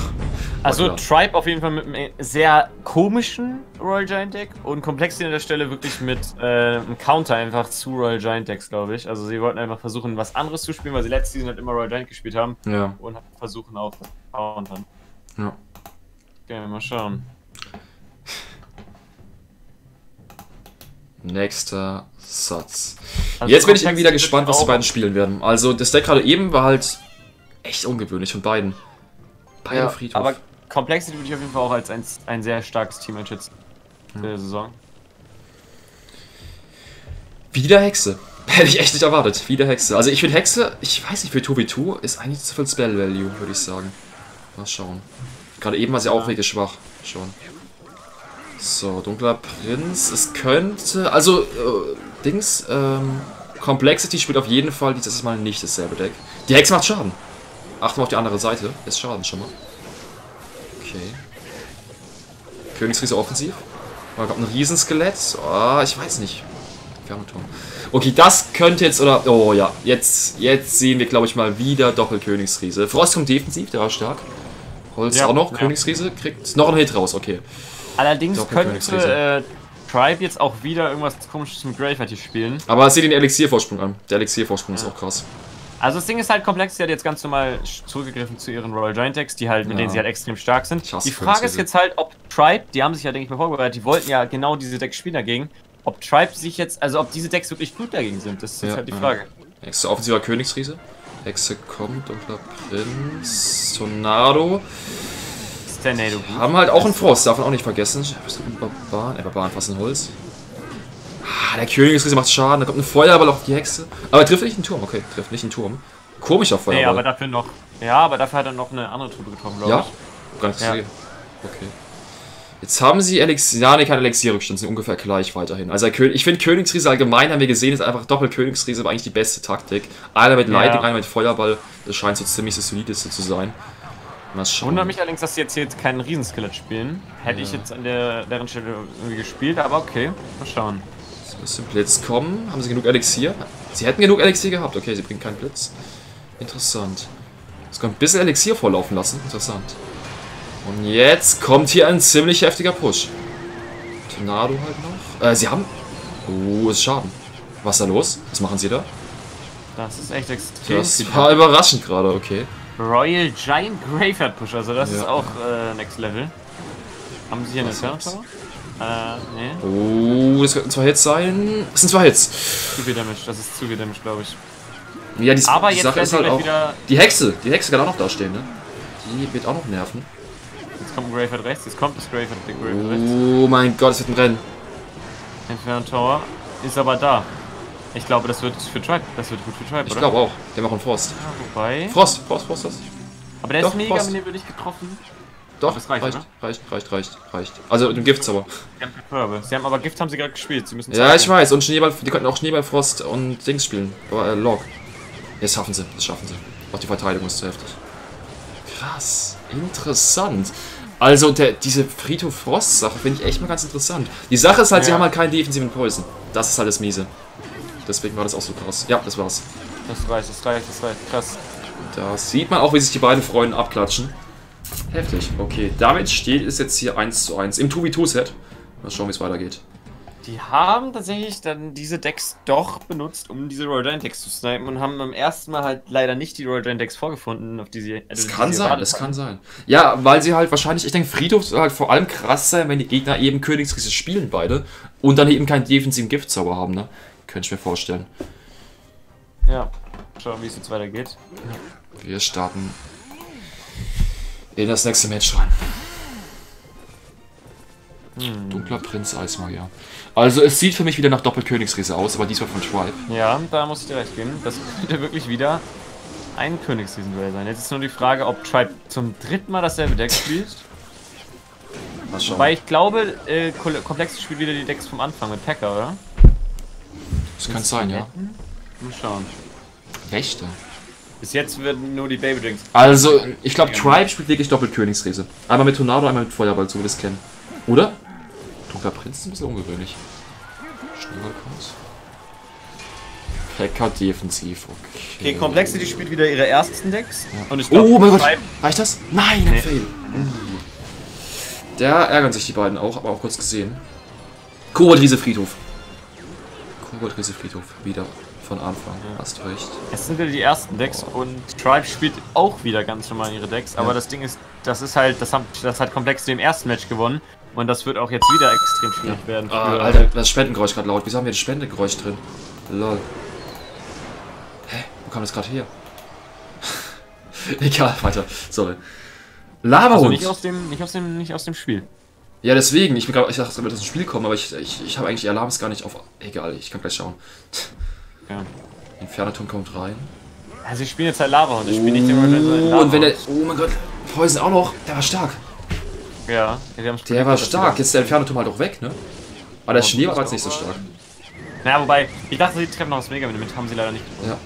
Also Tribe auf jeden Fall mit einem sehr komischen Royal Giant Deck. Und Complexity an der Stelle wirklich mit einem Counter einfach zu Royal Giant Decks, glaube ich. Also sie wollten einfach versuchen, was anderes zu spielen, weil sie letzte Season halt immer Royal Giant gespielt haben. Ja. Und versuchen auch Countern. Ja. Okay, mal schauen. Nächster Satz. Also jetzt bin ich wieder gespannt, was die beiden spielen werden. Also das Deck gerade eben war halt echt ungewöhnlich von beiden. Beide Friedhof. Aber Complexity würde ich auf jeden Fall auch als ein sehr starkes Team einschätzen. In der Saison. Wieder Hexe. Hätte ich echt nicht erwartet. Wieder Hexe. Also ich finde Hexe, ich weiß nicht, für 2v2 ist eigentlich zu viel Spell Value, würde ich sagen. Mal schauen. Gerade eben war sie auch wirklich schwach. Schon. So, Dunkler Prinz. Es könnte... Also, Complexity spielt auf jeden Fall dieses Mal nicht dasselbe Deck. Die Hexe macht Schaden. Achten wir auf die andere Seite. Ist Schaden schon mal. Okay. Königsriese offensiv. Da gab ein Riesenskelett. Ah, ich weiß nicht. Fernturm. Okay, das könnte jetzt, oder... Oh ja, jetzt sehen wir, glaube ich, mal wieder Doppelkönigsriese. Frost kommt defensiv, der war stark. Holz auch noch. Königsriese kriegt noch einen Hit raus, okay. Allerdings könnte Tribe jetzt auch wieder irgendwas komisches mit Graveyard hier spielen. Aber seht den Elixiervorsprung an. Der Elixiervorsprung ist auch krass. Also das Ding ist halt, Complexity hat jetzt ganz normal zurückgegriffen zu ihren Royal Giant Decks, die halt, mit denen sie halt extrem stark sind. Die Frage ist jetzt halt, ob Tribe, die haben sich ja, denke ich mal, vorbereitet, die wollten ja genau diese Decks spielen dagegen, ob Tribe sich jetzt, also ob diese Decks wirklich gut dagegen sind, das ist jetzt halt die Frage. Hexe offensiver Königsriese. Hexe kommt, Dunkler Prinz, Tornado. Haben halt auch einen Frost, darf man auch nicht vergessen. Barbaren, fast ein Holz. Ah, der Königsriese macht Schaden, da kommt ein Feuerball auf die Hexe. Aber trifft nicht einen Turm, okay, trifft nicht einen Turm. Komischer Feuerball. Nee, aber dafür noch. Ja, aber dafür hat er noch eine andere Tube getroffen, glaube ich. Gar nicht gesehen. Okay. Jetzt haben sie Elixier. Ja, nee, kein Elixierrückstand, sind ungefähr gleich weiterhin. Also ich finde Königsriese allgemein, haben wir gesehen, ist einfach Doppelkönigsriese, war eigentlich die beste Taktik. Einer mit Lightning, einer mit Feuerball, das scheint so ziemlich das solideste zu sein. Wundert mich allerdings, dass sie jetzt hier keinen Riesenskelett spielen. Hätte ich jetzt an deren Stelle irgendwie gespielt, aber okay, mal schauen. Es müsste Blitz kommen. Haben sie genug Elixier? Sie hätten genug Elixier gehabt. Okay, sie bringen keinen Blitz. Interessant. Es kommt ein bisschen Elixier vorlaufen lassen. Interessant. Und jetzt kommt hier ein ziemlich heftiger Push. Tornado halt noch. Sie haben... Oh, ist Schaden. Was ist da los? Was machen sie da? Das ist echt extrem. Das war überraschend gerade, okay. Royal Giant Graveyard Push, also das ist auch Next Level. Haben sie hier eine Ferntower? Nee. Oh, das könnten 2 Hits sein. Das sind 2 Hits. Zu viel Damage, das ist zu viel Damage, glaube ich. Ja, aber die jetzt Sache ist halt auch wieder... Die Hexe kann auch noch dastehen, ne? Die wird auch noch nerven. Jetzt kommt ein Graveyard rechts, jetzt kommt das Graveyard rechts. Oh mein Gott, es wird ein Rennen. Ferntower ist aber da. Ich glaube, das wird gut für Tribe, oder? Ich glaube auch. Der macht einen Frost. Ja, wobei... Frost, das. Aber der ist mega, wenn den würde ich getroffen. Doch, das reicht, oder? Reicht. Also mit dem Gifts aber. Sie haben aber Gift haben sie gerade gespielt, sie müssen... Ja, ich weiß, und Schneeball, die könnten auch Schneeballfrost und Dings spielen, aber Log. Das schaffen sie, Auch die Verteidigung ist zu heftig. Krass, interessant. Also diese Friedhof-Frost-Sache finde ich echt mal ganz interessant. Die Sache ist halt, sie haben halt keinen defensiven Poison. Das ist halt das Miese. Deswegen war das auch so krass. Ja, das war's. Das reicht, krass. Da sieht man auch, wie sich die beiden Freunde abklatschen. Heftig. Okay, damit steht es jetzt hier 1:1 im 2v2-Set. Mal schauen, wie es weitergeht. Die haben tatsächlich dann diese Decks doch benutzt, um diese Royal Giant Decks zu snipen und haben beim ersten Mal halt leider nicht die Royal Giant Decks vorgefunden, auf die sie... Das kann sein, das kann sein. Ja, weil sie halt wahrscheinlich, ich denke, Friedhof soll halt vor allem krass sein, wenn die Gegner eben Königsriese spielen beide und dann eben keinen defensiven Giftzauber haben, ne? Könnte ich mir vorstellen. Ja, schauen, wie es jetzt weitergeht. Wir starten in das nächste Match rein. Dunkler Prinz Eismagier. Also es sieht für mich wieder nach Doppelkönigsriese aus, aber diesmal von Tribe. Ja, da muss ich dir recht geben. Das könnte wirklich wieder ein Königsriesen-Duell sein. Jetzt ist nur die Frage, ob Tribe zum dritten Mal dasselbe Deck spielt. Mal schauen. Weil ich glaube, Complexity spielt wieder die Decks vom Anfang mit Packer, oder? Das kann sein, ja. Mal schauen. Rechte. Bis jetzt werden nur die Baby Drinks. Also, ich glaube, Tribe spielt wirklich Doppelkönigsriese. Einmal mit Tornado, einmal mit Feuerball, so wie wir das kennen. Oder? Dunkler Prinz ist ein bisschen ungewöhnlich. Schneeballkurs. Packer defensiv, okay. Okay, Complexity spielt wieder ihre ersten Decks. Ja. Und ich glaub, oh mein Gott! Reicht das? Nein, ein Fail! Da ärgern sich die beiden auch, aber auch kurz gesehen. Koboldriese-Friedhof. Koboldriese-Friedhof, wieder von Anfang. Ja. Hast recht. Es sind wieder die ersten Decks und Tribe spielt auch wieder ganz normal ihre Decks, aber das Ding ist, das hat Complexity im ersten Match gewonnen. Und das wird auch jetzt wieder extrem schwierig werden. Ah, Alter, das Spendengeräusch gerade laut. Wieso haben wir das Spendengeräusch drin? Lol. Hä? Wo kam das gerade her? Egal, weiter. Sorry. Lava-Hund. Also nicht aus dem Spiel. Ja, deswegen. Ich dachte, es wird aus dem Spiel kommen, aber ich habe eigentlich Alarms gar nicht auf... Egal, ich kann gleich schauen. Ja. Infernaton kommt rein. Also ich spiele jetzt halt Lava-Hund. Ich spiele nicht den Lava-Hund. Und wenn der... Oh mein Gott. Poison auch noch. Der war stark. Ja, der war stark, jetzt ist der Infernatum halt auch weg, ne? Aber der Schnee war jetzt nicht so stark. Naja, wobei, ich dachte, sie treffen noch das Mega mit, haben sie leider nicht getroffen.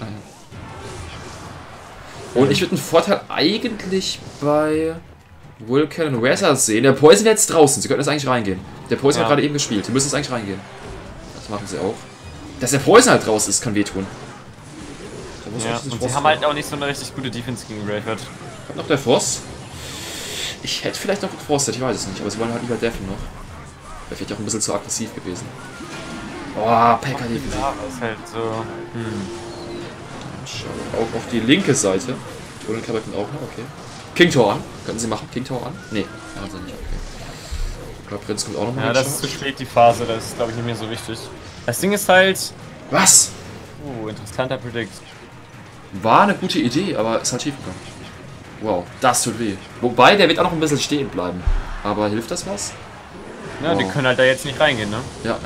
Ja. Und ich würde einen Vorteil eigentlich bei Vulcan und Weather sehen. Der Poison jetzt draußen, sie könnten jetzt eigentlich reingehen. Der Poison hat gerade eben gespielt, sie müssen jetzt eigentlich reingehen. Das machen sie auch. Dass der Poison halt draußen ist, kann wehtun. Ja, und sie haben halt auch nicht so eine richtig gute Defense gegen Rayford. Hat noch der Frost? Ich hätte vielleicht noch gefrostet, ich weiß es nicht, aber sie wollen halt lieber deffen noch. Wäre vielleicht auch ein bisschen zu aggressiv gewesen. Oh, Packer defensiv. Das halt so. Schau auch auf die linke Seite. Oder Kabel auch noch, okay. King Tower an. Könnten sie machen? King Tower an? Nee, machen sie nicht, okay. Ich glaube, Prinz kommt auch nochmal. Ja, das ist zu spät die Phase, das ist glaube ich nicht mehr so wichtig. Das Ding ist halt. Was? Oh, interessanter Predict. War eine gute Idee, aber ist halt schief gegangen. Wow, das tut weh. Wobei, der wird auch noch ein bisschen stehen bleiben. Aber hilft das was? Ja, wow. Die können halt da jetzt nicht reingehen, ne? Ja,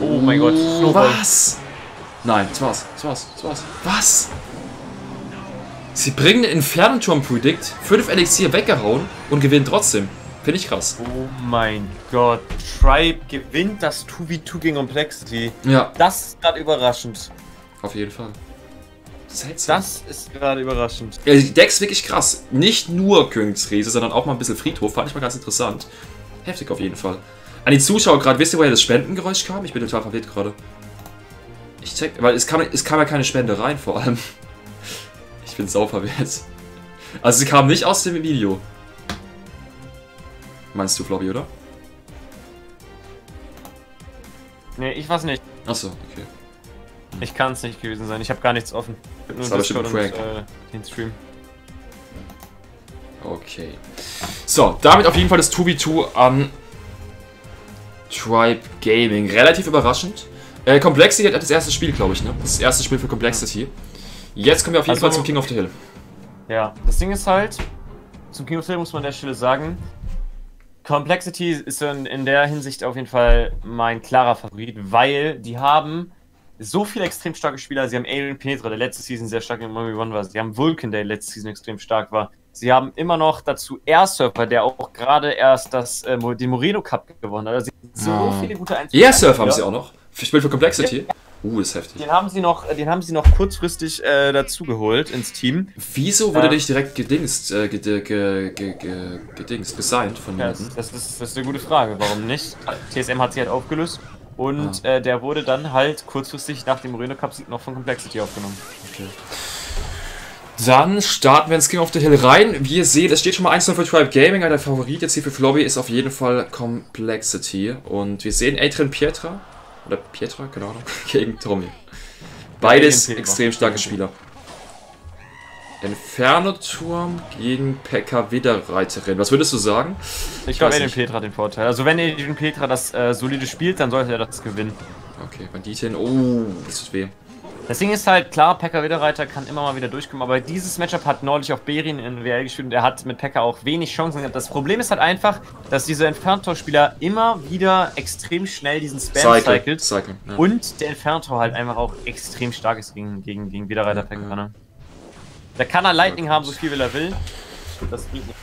oh mein Gott, Snowball. Was? Nein, das war's. Was? Sie bringen den Infernaturm-Predict, 5 Elixier weggehauen und gewinnen trotzdem. Finde ich krass. Oh mein Gott, Tribe gewinnt das 2v2 gegen Complexity. Ja. Das ist gerade überraschend. Auf jeden Fall. Das ist gerade überraschend. Ja, die Decks wirklich krass. Nicht nur Königsriese, sondern auch mal ein bisschen Friedhof. Fand ich mal ganz interessant. Heftig auf jeden Fall. An die Zuschauer gerade, wisst ihr, woher das Spendengeräusch kam? Ich bin total verwirrt gerade. Ich check, weil es kam ja keine Spende rein vor allem. Ich bin sau verwirrt. Also sie kam nicht aus dem Video. Meinst du, Flobby, oder? Nee, ich weiß nicht. Achso, okay. Ich kann es nicht gewesen sein, ich habe gar nichts offen. Ich habe nur Discord und den Stream. Okay. So, damit auf jeden Fall das 2v2 an Tribe Gaming. Relativ überraschend. Complexity hat das erste Spiel, glaube ich, ne? Das erste Spiel für Complexity. Jetzt kommen wir auf jeden Fall zum King of the Hill. Ja, das Ding ist halt, zum King of the Hill muss man an der Stelle sagen, Complexity ist in der Hinsicht auf jeden Fall mein klarer Favorit, weil die haben... So viele extrem starke Spieler. Sie haben Adrian Pietra, der letzte Season sehr stark in Miami One war. Sie haben Vulcan, der letzte Season extrem stark war. Sie haben immer noch dazu Air-Surfer, der auch gerade erst das, den Moreno Cup gewonnen hat. Also so viele gute Einzelspieler. Air-Surfer haben sie auch noch. Spielt für Complexity. Das ist heftig. Den haben sie noch kurzfristig dazu geholt ins Team. Wieso wurde der nicht direkt gedingst, gesigned von jemandem? Das ist eine gute Frage, warum nicht? TSM hat sie halt aufgelöst und der wurde dann halt kurzfristig nach dem Moreno Cup noch von Complexity aufgenommen. Okay. Dann starten wir ins King of the Hill rein. Wie ihr seht, es steht schon mal 1-0 für Tribe Gaming. Der Favorit jetzt hier für Flobby ist auf jeden Fall Complexity. Und wir sehen Adrian Pietra. Oder Pietra, keine Ahnung, gegen Tommy. Beides extrem starke Spieler. Inferno-Turm gegen Pekka-Widerreiterin. Was würdest du sagen? Ich glaube, Adrian Pietra hat den Vorteil. Also wenn Adrian Pietra das solide spielt, dann sollte er das gewinnen. Okay, Banditin. Oh, das tut weh. Das Ding ist halt, klar, Pekka Widerreiter kann immer mal wieder durchkommen, aber dieses Matchup hat neulich auch Berin in WL gespielt und er hat mit Pekka auch wenig Chancen gehabt. Das Problem ist halt einfach, dass dieser Entferntor-Spieler immer wieder extrem schnell diesen Spam cycelt und der Entferntor halt einfach auch extrem stark ist gegen Widerreiter Pekka. Ne? Da kann er Lightning haben, so viel wie er will. Das bringt nicht.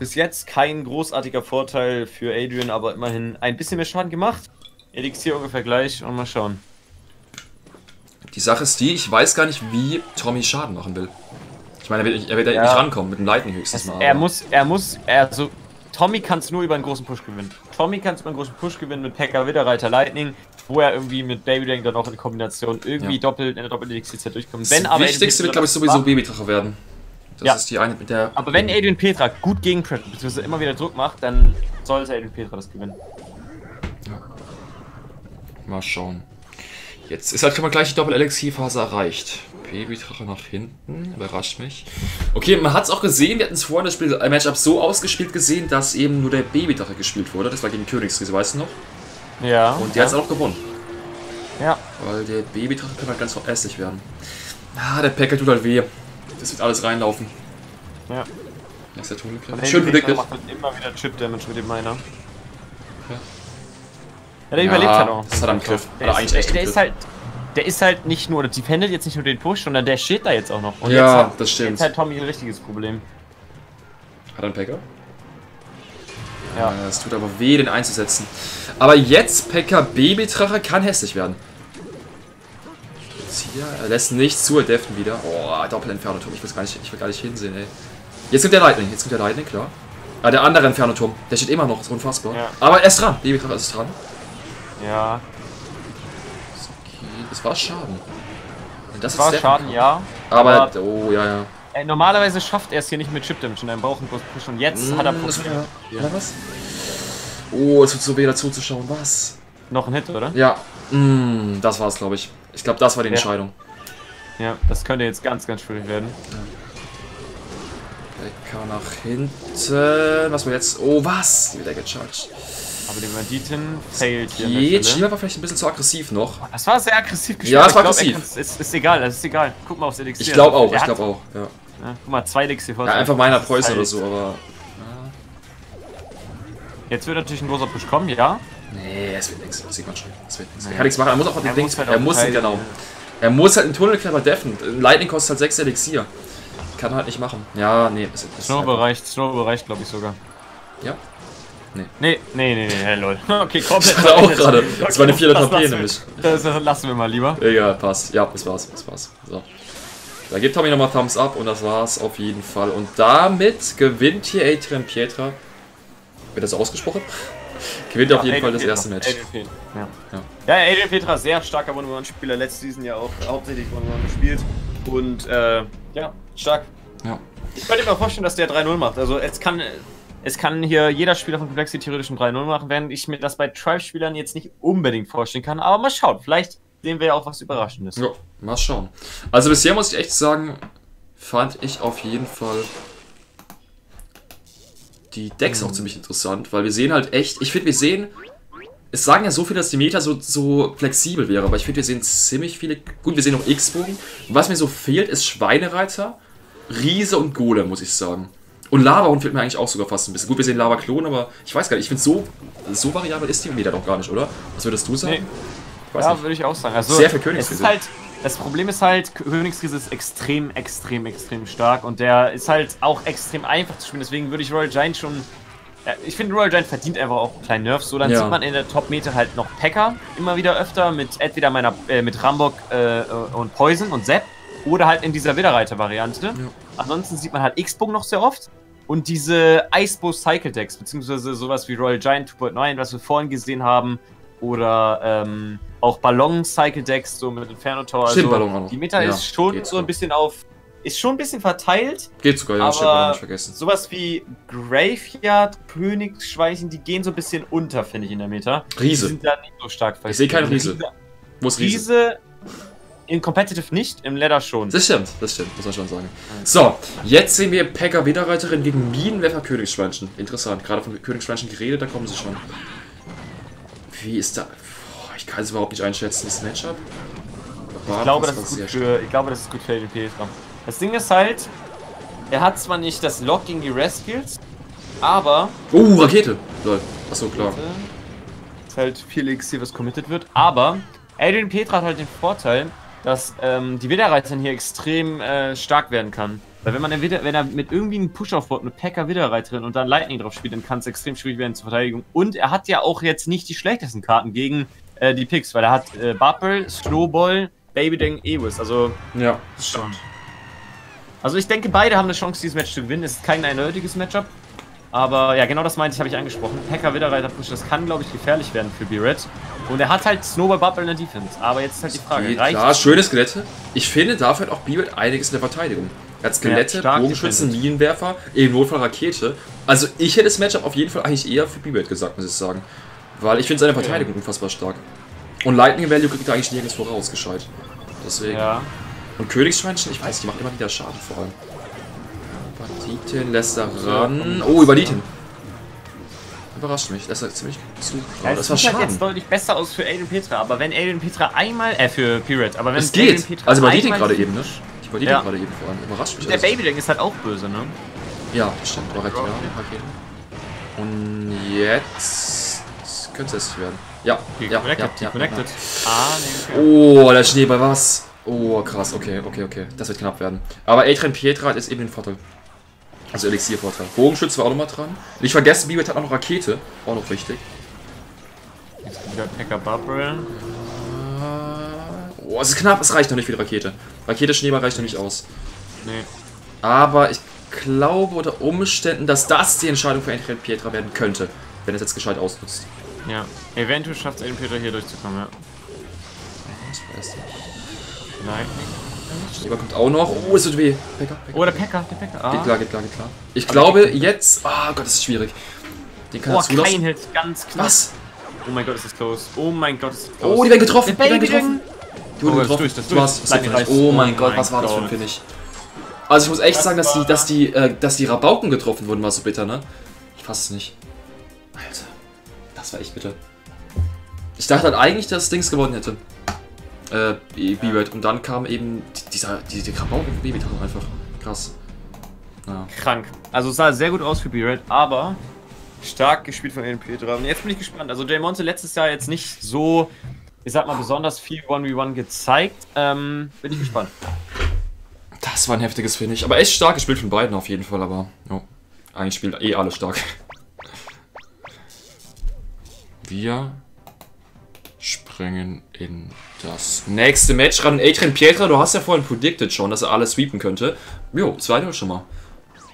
Bis jetzt kein großartiger Vorteil für Adrian, aber immerhin ein bisschen mehr Schaden gemacht. Elixier ungefähr gleich und mal schauen. Die Sache ist die, ich weiß gar nicht, wie Tommy Schaden machen will. Ich meine, er wird nicht rankommen, mit dem Lightning höchstens mal. Also Tommy kann es nur über einen großen Push gewinnen. Tommy kann es über einen großen Push gewinnen mit Pekka Widerreiter Lightning, wo er irgendwie mit Baby Drang dann auch in Kombination irgendwie doppelt in der Doppel-Elixier-Zeit durchkommt. Das Wichtigste wird, glaube ich, sowieso Baby Drache werden. Das ist die eine mit der... Aber wenn Adrian Pietra gut gegenpresst, beziehungsweise immer wieder Druck macht, dann sollte Adrian Pietra das gewinnen. Mal schauen. Jetzt ist halt schon mal gleich die Doppel-LXI-Phase erreicht. Babydrache nach hinten, überrascht mich. Okay, man hat es auch gesehen, wir hatten es vorhin das Spiel, ein Matchup so ausgespielt gesehen, dass eben nur der Babydrache gespielt wurde. Das war gegen Königsriese, weißt du noch? Ja. Und der hat es auch gewonnen. Ja. Weil der Babydrache kann halt ganz hässlich werden. Ah, der Packer tut halt weh. Das wird alles reinlaufen. Ja. Nächster Tunnel. Schön Liquid. Macht halt immer wieder Chip-Damage mit dem Miner. Ja. Ja, der überlebt halt auch. Das hat er im Griff. Der ist halt nicht nur, die pendelt jetzt nicht nur den Push, sondern der steht da jetzt auch noch. Und ja, das stimmt. Jetzt hat Tommy ein richtiges Problem. Hat er einen Pekka? Ja. Es tut aber weh, den einzusetzen. Aber jetzt Pekka Babydrache kann hässlich werden. Jetzt hier, er lässt nichts zu, er deften wieder. Oh, Doppel-Inferno-Turm. Ich will gar nicht hinsehen, ey. Jetzt kommt der Lightning, klar. Ah, der andere Inferno-Turm. Der steht immer noch, ist unfassbar. Ja. Aber er ist dran, Babydrache ist dran. Ja. Okay, das war Schaden. Das war Schaden, ja. Aber oh, ja. Normalerweise schafft er es hier nicht mit Chip-Damage und dann braucht er einen Push und jetzt hat er Probleme. Ja, was? Oh, es tut so weh dazu zu schauen, was? Noch ein Hit, oder? Ja. Das war's, glaube ich. Ich glaube, das war die Entscheidung. Ja, das könnte jetzt ganz, ganz schwierig werden. Pekka nach hinten. Was war jetzt? Oh, was? Wieder gecharged. Aber die Banditen failt hier. Jeder war vielleicht ein bisschen zu aggressiv noch. Das war sehr aggressiv gespielt. Ja, das war aggressiv. Ist egal, das ist egal. Guck mal aufs Elixier. Ich glaube auch, ja. Guck mal, 2 Elixier vor. Ja, einfach meiner Preußen oder so, aber... Jetzt wird natürlich ein großer Push kommen, ja? Nee, es wird nichts, das sieht man schon. Es wird nichts. Er kann nichts machen, er muss auch den Dings... Er muss ihn, genau. Er muss halt einen Tunnelklepper deffen. Lightning kostet halt 6 Elixier. Kann er halt nicht machen. Ja, nee. Snowball reicht, glaube ich, sogar. Ja? Nee, lol. Okay, komplett. Das war auch gerade. Das war eine 400 HP nämlich. Das lassen wir mal lieber. Egal, passt. Ja, das war's. So. Da gibt Tommy nochmal Thumbs Up und das war's auf jeden Fall. Und damit gewinnt hier Adrian Pietra. Wird das ausgesprochen? Gewinnt auf jeden Fall das erste Match. Ja, Adrian Pietra, sehr starker One-on-Spieler. Letztes Season ja auch hauptsächlich One-on-One gespielt. Und ja, stark. Ja. Ich könnte mir mal vorstellen, dass der 3-0 macht. Also jetzt kann... Es kann hier jeder Spieler von Complexity theoretisch ein 3-0 machen, während ich mir das bei Tribe-Spielern jetzt nicht unbedingt vorstellen kann. Aber mal schauen, vielleicht sehen wir ja auch was Überraschendes. Ja, mal schauen. Also bisher muss ich echt sagen, fand ich auf jeden Fall die Decks auch ziemlich interessant, weil wir sehen halt echt, ich finde wir sehen, es sagen ja so viele, dass die Meta so flexibel wäre, aber ich finde wir sehen ziemlich viele, gut wir sehen noch X-Bogen. Was mir so fehlt ist Schweinereiter, Riese und Golem, muss ich sagen. Und Lavahund fehlt mir eigentlich auch sogar fast ein bisschen. Gut, wir sehen Lava-Klon, aber ich weiß gar nicht. Ich finde, so variabel ist die Meta doch gar nicht, oder? Was würdest du sagen? Nee. Ja, würde ich auch sagen. Also, sehr für Königskrise. Ist halt, das Problem ist halt, Königskrise ist extrem stark und der ist halt auch extrem einfach zu spielen. Deswegen würde ich Royal Giant schon. Ich finde, Royal Giant verdient einfach auch einen kleinen Nerf. So, dann sieht man in der Top-Mete halt noch Pekka immer wieder öfter mit entweder mit Rambock und Poison und Zap oder halt in dieser Widerreiter-Variante. Ja. Ansonsten sieht man halt X-Bogen noch sehr oft. Und diese Icebow Cycle Decks, beziehungsweise sowas wie Royal Giant 2.9, was wir vorhin gesehen haben, oder auch Ballon Cycle Decks, so mit Inferno Tower. Stimmt, also, Ballon auch. Die Meta ist schon so ein bisschen auf. Ist schon ein bisschen verteilt. Geht sogar, ja, stimmt, habe ich vergessen. Sowas wie Graveyard, Königsschweinchen, die gehen so ein bisschen unter, finde ich, in der Meta. Riese. Die sind da nicht so stark verteilt. Ich sehe keine Riese. Muss Riese. In Competitive nicht, im Ladder schon. Das stimmt, muss man schon sagen. So, jetzt sehen wir Pekka Widerreiterin gegen Minenwerfer Königsschweinchen. Interessant, gerade von Königsschweinchen geredet, da kommen sie schon. Wie ist da. Boah, ich kann es überhaupt nicht einschätzen, das Matchup. Ich glaube, das ist gut für Adrian Pietra. Das Ding ist halt, er hat zwar nicht das Lock gegen die Reskills, aber. Oh, Rakete! Lol. Achso, klar. Ist halt viel Elixier, was committed wird, aber Adrian Pietra hat halt den Vorteil, dass die Widerreiterin hier extrem stark werden kann. Weil wenn man dann wenn er mit irgendwie einem Push aufbaut, eine Pekka Widerreiterin und dann Lightning drauf spielt, dann kann es extrem schwierig werden zur Verteidigung. Und er hat ja auch jetzt nicht die schlechtesten Karten gegen die Picks, weil er hat Bubble, Snowball, Baby Dang, Ewis. Also, ja, stimmt. Also ich denke, beide haben eine Chance, dieses Match zu gewinnen. Es ist kein eindeutiges Matchup. Aber ja, genau das meinte ich, habe ich angesprochen. Pekka Widerreiter Push, das kann, glaube ich, gefährlich werden für B-Red. Und er hat halt Snowball Bubble in der Defense. Aber jetzt ist halt die Frage, reicht das? Schöne Skelette. Ich finde, dafür hat auch B-Red einiges in der Verteidigung. Er hat Skelette, Bogenschützen, Minenwerfer, im Notfall Rakete. Also ich hätte das Matchup auf jeden Fall eigentlich eher für B-Red gesagt, muss ich sagen. Weil ich finde seine Verteidigung unfassbar stark. Und Lightning Value kriegt er eigentlich nirgends voraus, gescheit. Deswegen. Ja. Und Königsschweinchen, ich weiß, die machen immer wieder Schaden vor allem. Banditen lässt er ran. Oh, über Banditen. Überrascht mich. Das ist ziemlich zu. Ja, das sieht halt jetzt deutlich besser aus für Adrian Pietra. Aber wenn Adrian Pietra einmal. Für Pirate. Aber wenn es geht. Also bei Banditen gerade eben, ne? Ich bei Banditen gerade eben vor allem. Überrascht mich. Der also. Baby-Ding ist halt auch böse, ne? Ja, stimmt. War recht, ja. Und jetzt. Könnte es werden. Ja. Connected. Ah, nee. Oh, der Schneeball, was? Oh, krass, okay. Das wird knapp werden. Aber Adrian Pietra hat jetzt eben den Vorteil. Also Elixier-Vorteil. Bogenschütze war auch nochmal dran. Nicht vergessen, B-Red hat auch noch Rakete. Auch noch wichtig. Jetzt wieder Pekka Bubble. Oh, es ist knapp. Es reicht noch nicht für die Rakete. Rakete-Schneeball reicht noch nicht aus. Nee. Aber ich glaube unter Umständen, dass das die Entscheidung für Adrian Pietra werden könnte. Wenn er es jetzt gescheit ausnutzt. Ja. Eventuell schafft es Adrian Pietra hier durchzukommen, ja. Ich weiß nicht. Nein. Schneeball kommt auch noch. Oh, es tut weh. Oh, der Pekka. Der Pekka. Ah. Geht klar. Ich glaube jetzt. Ah, Gott, das ist schwierig. Den kann er zulassen. Kein Hit, ganz knapp. Was? Oh mein Gott, ist das close. Oh, die werden getroffen. Die wurden getroffen. Du hast. Oh mein Gott, was war das für ein Finish? Also ich muss echt sagen, dass die Rabauken getroffen wurden, war so bitter, ne? Ich fass es nicht. Alter. Das war echt bitter. Ich dachte halt eigentlich, dass Dings gewonnen hätte. B-Red. Und dann kam eben diese Rabauken von B-Red einfach. Krass. Ja. Krank. Also sah sehr gut aus für B-Red, aber stark gespielt von Adrian Pietra. Und jetzt bin ich gespannt. Also Jay Monte letztes Jahr jetzt nicht so, ich sag mal, besonders viel 1v1 gezeigt. Bin ich gespannt. Das war ein heftiges Finish. Aber echt stark gespielt von beiden auf jeden Fall. Aber ja, eigentlich spielen alle stark. Wir springen in das nächste Match ran. Adrian Pietra, du hast ja vorhin predicted schon, dass er alles sweepen könnte. Jo, 2-0 schon mal.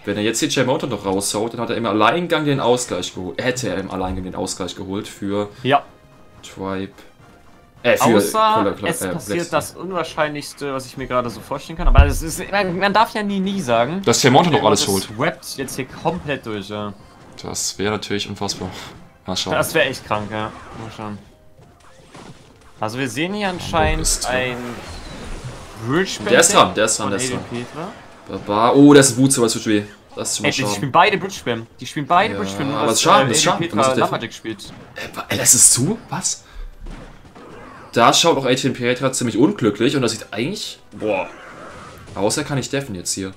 Wenn er jetzt hier Jay Monte noch raushaut, dann hat er im Alleingang den Ausgleich geholt. Hätte er im Alleingang den Ausgleich geholt für Tribe. Für Außer es passiert das Unwahrscheinlichste, was ich mir gerade so vorstellen kann. Aber das ist, man darf ja nie sagen, dass Jay Monte noch alles holt. Swept jetzt hier komplett durch, ja. Das wäre natürlich unfassbar. Mal schauen. Das wäre echt krank, ja. Mal schauen. Also wir sehen hier anscheinend ein Bridge-Spell. Der ist dran. Oh, das ist ein Wutze, was tut weh. Das ist schon mal schade. Die spielen beide Bridge-Spam. Aber das ist schade, das ist zu? Was? Da schaut auch Adrian Pietra ziemlich unglücklich und das sieht eigentlich... Boah. Außer kann ich deffen jetzt hier.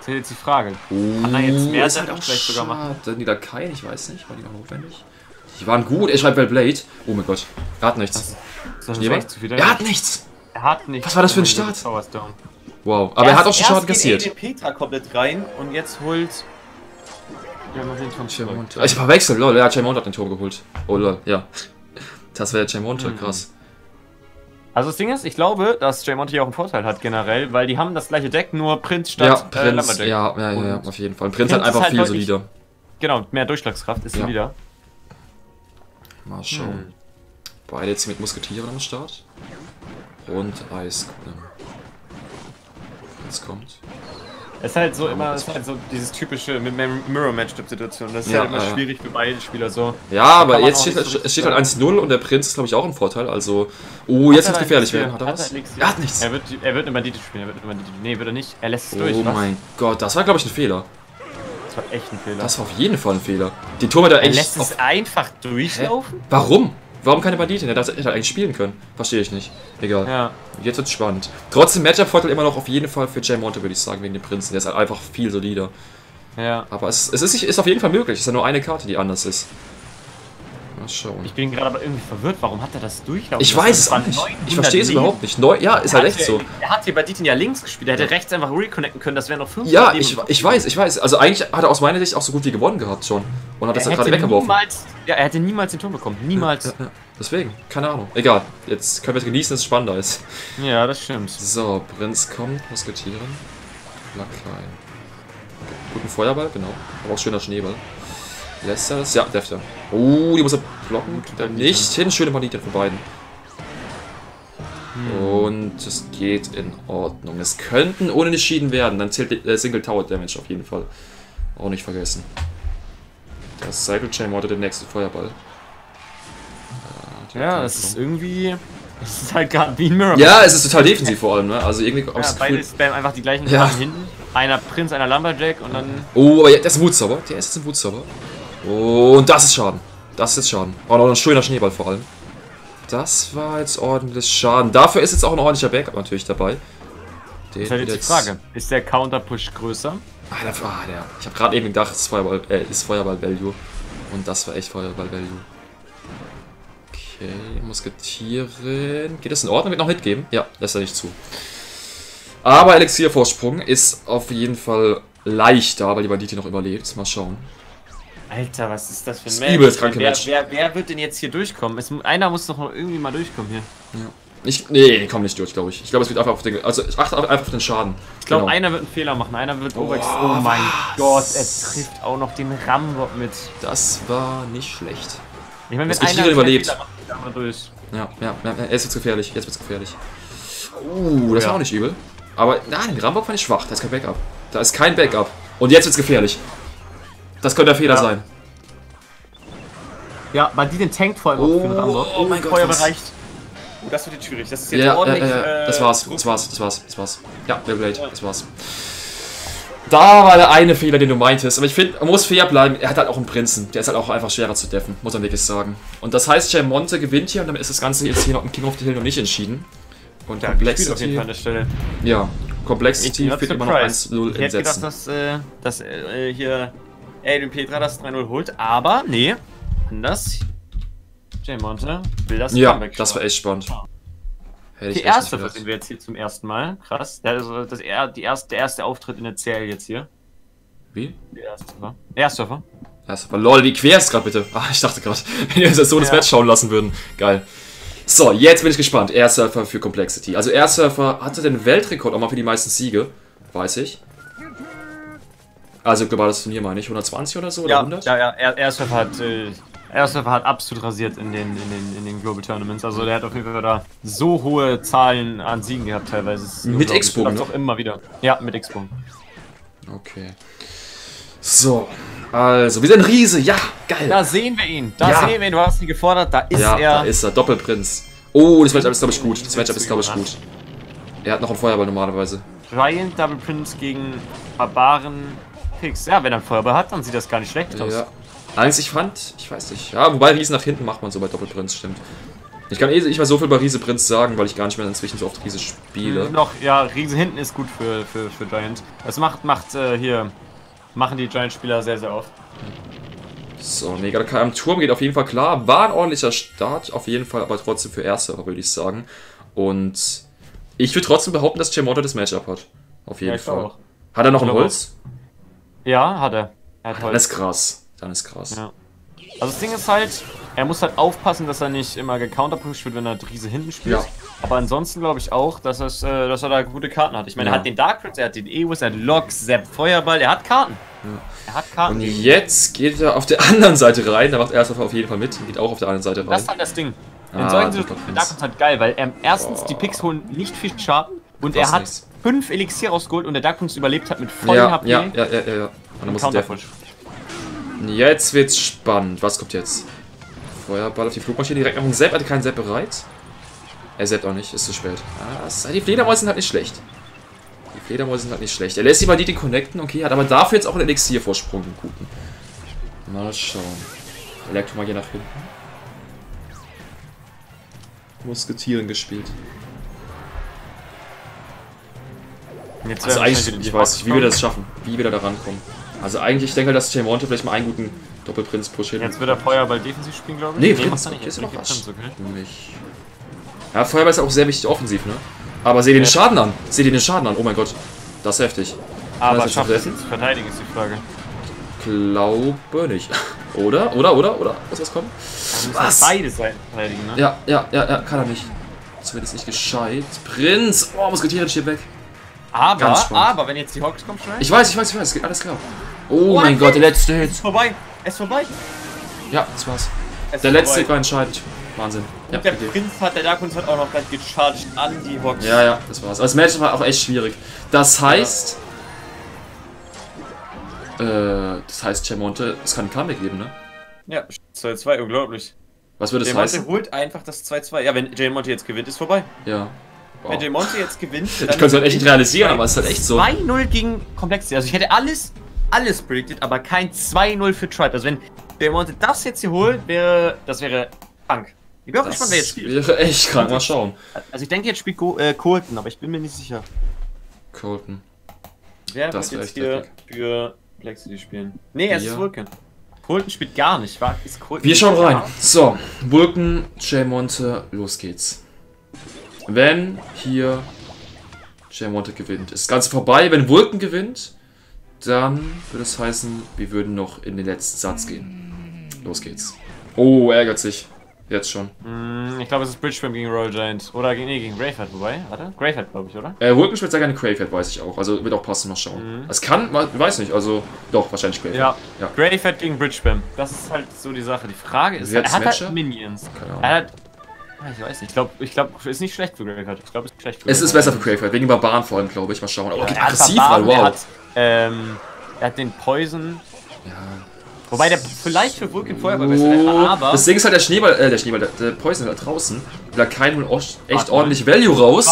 Das ist jetzt die Frage. Kann er jetzt mehr Zeit auch vielleicht sogar machen? Dann die da kein, ich weiß nicht. War die noch notwendig? Die waren gut. Er schreibt Blade. Oh mein Gott. Er hat nichts. Er hat nichts. Er hat nichts. Was war das für ein Start? Wow. Aber er hat auch schon Schaden kassiert. Adrian Pietra komplett rein und jetzt holt... Ich verwechsel, lol, er hat Jay Monte den Turm geholt. Oh lol, ja. Das wäre Jay Monte, krass. Also das Ding ist, ich glaube, dass Jay Monte hier auch einen Vorteil hat generell, weil die haben das gleiche Deck, nur Prinz statt Lammerdeck. Ja, auf jeden Fall. Prinz hat einfach viel solider. Genau, mehr Durchschlagskraft ist solider. Mal schauen. Beide jetzt mit Musketieren am Start. Und Eiskolben. Jetzt kommt. Es ist halt so immer, es ist halt so dieses typische Mirror-Matchup-Situation. Das ist halt immer schwierig für beide Spieler so. Ja, aber jetzt steht, es steht halt 1-0 und der Prinz ist, glaube ich, auch ein Vorteil. Also, oh, jetzt wird es gefährlich werden. Hat er was? Er hat nichts. Er wird immer Bandite spielen. Nee, wird er nicht. Er lässt es durch. Oh mein Gott, das war, glaube ich, ein Fehler. Das war echt ein Fehler. Das war auf jeden Fall ein Fehler. Den Turm hat er echt. Er lässt es einfach durchlaufen? Hä? Warum? Warum keine Banditen? Er hätte halt eigentlich spielen können. Verstehe ich nicht. Egal. Ja. Jetzt wird's spannend. Trotzdem Matchup-Vorteil immer noch auf jeden Fall für Jay Monte, würde ich sagen, wegen dem Prinzen. Der ist halt einfach viel solider. Ja. Aber es ist auf jeden Fall möglich. Es ist ja nur eine Karte, die anders ist. Mal schauen. Ich bin gerade aber irgendwie verwirrt. Warum hat er das durchlaufen? Ich weiß es auch nicht. Ich verstehe es überhaupt nicht. Ja, ist halt echt so. Er hat die Banditen ja links gespielt. Er hätte rechts einfach reconnecten können. Das wären noch 5. Ja, ich weiß. Also eigentlich hat er aus meiner Sicht auch so gut wie gewonnen gehabt schon. Und hat das ja gerade weggeworfen. Ja, er hätte niemals den Turm bekommen. Niemals. Ja. Deswegen, keine Ahnung. Egal. Jetzt können wir es genießen, dass es spannender ist. Ja, das stimmt. So, Prinz kommt, Musketieren. Lack rein. Guten Feuerball, genau. Aber auch schöner Schneeball. Lässt er das? Ja, darf er. Oh, die muss er blocken. Dann nicht hin. Schöne Banditen von beiden. Und es geht in Ordnung. Es könnten unentschieden werden. Dann zählt der Single Tower Damage auf jeden Fall. Auch nicht vergessen. Das Cycle Chain Morde den nächsten Feuerball. Ja, das ist irgendwie. Das ist halt gerade wie ein Mirror. Ja, es ist total defensiv vor allem, ne? Also irgendwie. Ja, beide spammen einfach die gleichen Karten hinten. Einer Prinz, einer Lumberjack und dann. Oh, aber der ist ein Wutzauber. Der ist jetzt ein Wutzauber. Oh, und das ist Schaden. Das ist jetzt Schaden. Oh, noch ein schöner Schneeball vor allem. Das war jetzt ordentlich Schaden. Dafür ist jetzt auch ein ordentlicher Backup natürlich dabei. Das ist halt jetzt die Frage. Ist der Counter-Push größer? Ah, ich habe gerade eben gedacht, es ist Feuerball-Value. Und das war echt Feuerball-Value. Okay, Musketieren. Geht das in Ordnung? Wird noch Hit geben? Ja, lässt er nicht zu. Aber Elixier-Vorsprung ist auf jeden Fall leichter, weil die Bandite noch überlebt. Mal schauen. Alter, was ist das für ein Match? Wer wird denn jetzt hier durchkommen? Einer muss doch noch irgendwie mal durchkommen hier. Ja. Nee, komm nicht durch, glaube ich. Ich glaube, es wird einfach auf den... Also, ich achte einfach auf den Schaden. Ich glaube, einer wird einen Fehler machen. Einer wird... Oh mein Gott, er trifft auch noch den Rambock mit. Das war nicht schlecht. Ich meine, wenn einer überlebt. Fehler macht, geht der andere durch. Ja, jetzt wird's gefährlich. Das war auch nicht übel. Aber, nein, den Rambock fand ich schwach. Da ist kein Backup. Und jetzt wird's gefährlich. Das könnte der Fehler sein. Ja, weil die den tankt vor allem auf den Rambock. Oh mein Gott, das wird jetzt schwierig. Das ist jetzt ordentlich. Das war's. Ja, der Blade, das war's. Da war der eine Fehler, den du meintest. Aber ich finde, man muss fair bleiben. Er hat halt auch einen Prinzen. Der ist halt auch einfach schwerer zu deffen, muss man wirklich sagen. Und das heißt, Jay Monte gewinnt hier und dann ist das Ganze jetzt hier noch im King of the Hill noch nicht entschieden. Und ja, Complexity auf jeden Fall an der Stelle. Ja, Complexity wird immer noch 1-0 entsetzen. Ich hätte gedacht, dass hier Adrian Pietra das 3-0 holt, aber nee, anders. Jay Monte will das Comeback. Das war echt spannend. Die erste, was sehen wir jetzt hier zum ersten Mal. Krass. Also der erste Auftritt in der CRL jetzt hier. Wie? Der erste war. Lol, wie quer ist gerade bitte? Ah, ich dachte gerade, wenn wir uns so das Match schauen lassen würden. Geil. So, jetzt bin ich gespannt. Airsurfer für Complexity. Also Airsurfer hatte den Weltrekord auch mal für die meisten Siege. Weiß ich. Also globales Turnier meine ich. 120 oder so? Oder 100? Ja. Airsurfer hat... Airsurfer hat absolut rasiert in den Global Tournaments. Also der hat auf jeden Fall da so hohe Zahlen an Siegen gehabt teilweise. Mit X-Bogen, ne? Auch immer wieder. Ja, mit X-Bogen. Okay. So, also wieder ein Riese. Ja, geil. Da sehen wir ihn. Du hast ihn gefordert. Da ist er. Ja, da ist er. Doppelprinz. Oh, das Matchup ist, glaube ich, gut. Er hat noch einen Feuerball normalerweise. Giant Double Prince gegen Barbaren Picks. Ja, wenn er einen Feuerball hat, dann sieht das gar nicht schlecht aus. Eins, ich weiß nicht. Ja, wobei Riesen nach hinten macht man so bei Doppelprinz, stimmt. Ich kann eh nicht mal so viel bei Riese Prinz sagen, weil ich gar nicht mehr inzwischen so oft Riese spiele. Riese hinten ist gut für Giant. Das machen die Giant-Spieler sehr, sehr oft. So, Mega K am Turm geht auf jeden Fall klar. War ein ordentlicher Start, auf jeden Fall, aber trotzdem für Erster, würde ich sagen. Und ich würde trotzdem behaupten, dass Jay Monte das Matchup hat. Auf jeden Fall. Hat er noch ein Holz? Ja, hat er. Dann ist krass. Dann ist krass. Ja. Also das Ding ist halt, er muss halt aufpassen, dass er nicht immer gecounterpusht wird, wenn er Riese hinten spielt. Ja. Aber ansonsten glaube ich auch, dass er da gute Karten hat. Ich meine, ja, er hat den Dark Prince, er hat den Ewis, er hat Lock, Sepp, Feuerball, er hat Karten. Ja. Er hat Karten. Und jetzt geht er auf der anderen Seite rein, da macht er auf jeden Fall mit, geht auch auf der anderen Seite rein. Das ist halt das Ding. In solchen Situationen, Dark Prince halt geil, weil er erstens die Picks holen nicht viel Schaden und er hat 5 Elixier rausgeholt und der Dark Prince überlebt hat mit vollem HP. Ja. Und dann muss er jetzt wird's spannend. Was kommt jetzt? Feuerball auf die Flugmaschine, direkt noch ein Sepp, hatte keinen Sepp bereit. Er selbst auch nicht, ist zu spät. Ah, die Fledermäuse sind halt nicht schlecht. Die Fledermäuse sind halt nicht schlecht. Er lässt die Banditen connecten, okay, hat aber dafür jetzt auch einen Elixiervorsprung im Guten. Mal schauen. Elektromagier nach hinten. Musketieren gespielt. Jetzt also eigentlich, ich weiß nicht, wie wir das schaffen, wie wir da rankommen. Also eigentlich, ich denke, dass Jay Monte vielleicht mal einen guten Doppelprinz pushen. Jetzt wird er Feuerball defensiv spielen, glaube ich. Nee, Prinz nicht. Jetzt noch was. Ja, Feuerball ist auch sehr wichtig offensiv, ne? Aber seht ihr den Schaden an? Seht ihr den Schaden an? Oh mein Gott. Das ist heftig. Aber schafft es jetzt zu verteidigen, ist die Frage. Glaube nicht. Oder? Was kommt? Was? Beide Seiten verteidigen, ne? Ja. Kann er nicht. Zumindest nicht gescheit. Prinz! Oh, Musketieren steht weg. Aber, wenn jetzt die Hawks kommt schnell. Ich weiß. Geht alles klar. Oh mein Gott, der letzte Hit. Ist vorbei. Er ist vorbei. Ja, das war's. Der letzte Hit war entscheidend. Wahnsinn. Ja, der Prinz hat, der Dark Prince hat auch noch gleich gecharged an die Hawks. Ja, das war's. Aber das Match war auch echt schwierig. Das heißt... Jay Monte, es kann ein Comeback geben, ne? Ja, 2-2, unglaublich. Was würde das heißen? Jay Monte holt einfach das 2-2. Ja, wenn Jay Monte jetzt gewinnt, ist vorbei. Ja. Wow. Wenn Jay Monte jetzt gewinnt... Ich könnte es halt echt nicht realisieren, aber es ist halt echt so. 2-0 gegen Complexity. Also ich hätte alles predicted, aber kein 2-0 für Tribe. Also wenn Jay Monte das jetzt hier holt, wäre krank. Ich glaube, das wäre echt krank. Mal schauen. Also ich denke, jetzt spielt Colton, aber ich bin mir nicht sicher. Colton. Wer wird jetzt hier für Complexity spielen? Nee, es ist Vulcan. Colton spielt gar nicht. Ist Colton Wir schauen rein. So, Vulcan, Jay Monte, los geht's. Wenn hier Jay Monte gewinnt, ist das Ganze vorbei. Wenn Vulcan gewinnt, dann würde es heißen, wir würden noch in den letzten Satz gehen. Los geht's. Oh, ärgert sich. Jetzt schon. Ich glaube, es ist Bridgeschwimmen gegen Royal Giant. Oder gegen Gravehead, wobei. Warte. Gravehead, glaube ich, oder? Vulcan spielt sehr gerne Gravehead, weiß ich auch. Also wird auch passen, mal schauen. Es kann, weiß nicht, also. Doch, wahrscheinlich Gravehead. Ja. Gravehead gegen Bridgeschwimmen. Das ist halt so die Sache. Die Frage ist, er hat halt Minions. Keine Ahnung. Er hat. Ich weiß nicht. Ich glaub, ist nicht schlecht für Gravehead. Ich glaube, es ist schlecht für Gravehead. Es ist besser für Gravehead. Wegen Barbaren vor allem, glaube ich. Mal schauen. Aber geht aggressiv, weil wow. Er hat den Poison. Ja. Wobei der vielleicht für Vulcan Feuerball besser, aber... Das Ding ist halt, der Poison da draußen. Da keinen echt ordentlich Value raus.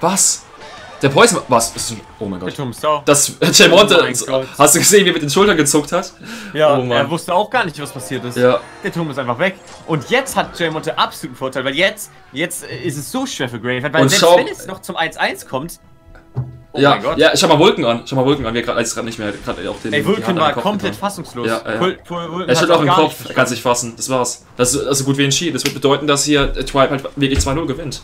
Was? Der Poison... Was? Oh mein Gott. Das... Jay Monte... Hast du gesehen, wie er mit den Schultern gezuckt hat? Ja, er wusste auch gar nicht, was passiert ist. Ja. Der Turm ist einfach weg. Und jetzt hat Jay Monte absoluten Vorteil, weil jetzt ist es so schwer für Gravehead, weil selbst wenn es noch zum 1-1 kommt... Oh ja, schau mal Vulcan an. Wir gerade nicht mehr. Grad auch den, Vulcan war komplett fassungslos. Ja. Er steht auch im Kopf, er kann sich fassen. Das war's. Das ist also gut wie entschieden. Das wird bedeuten, dass hier Tribe halt wirklich 2-0 gewinnt.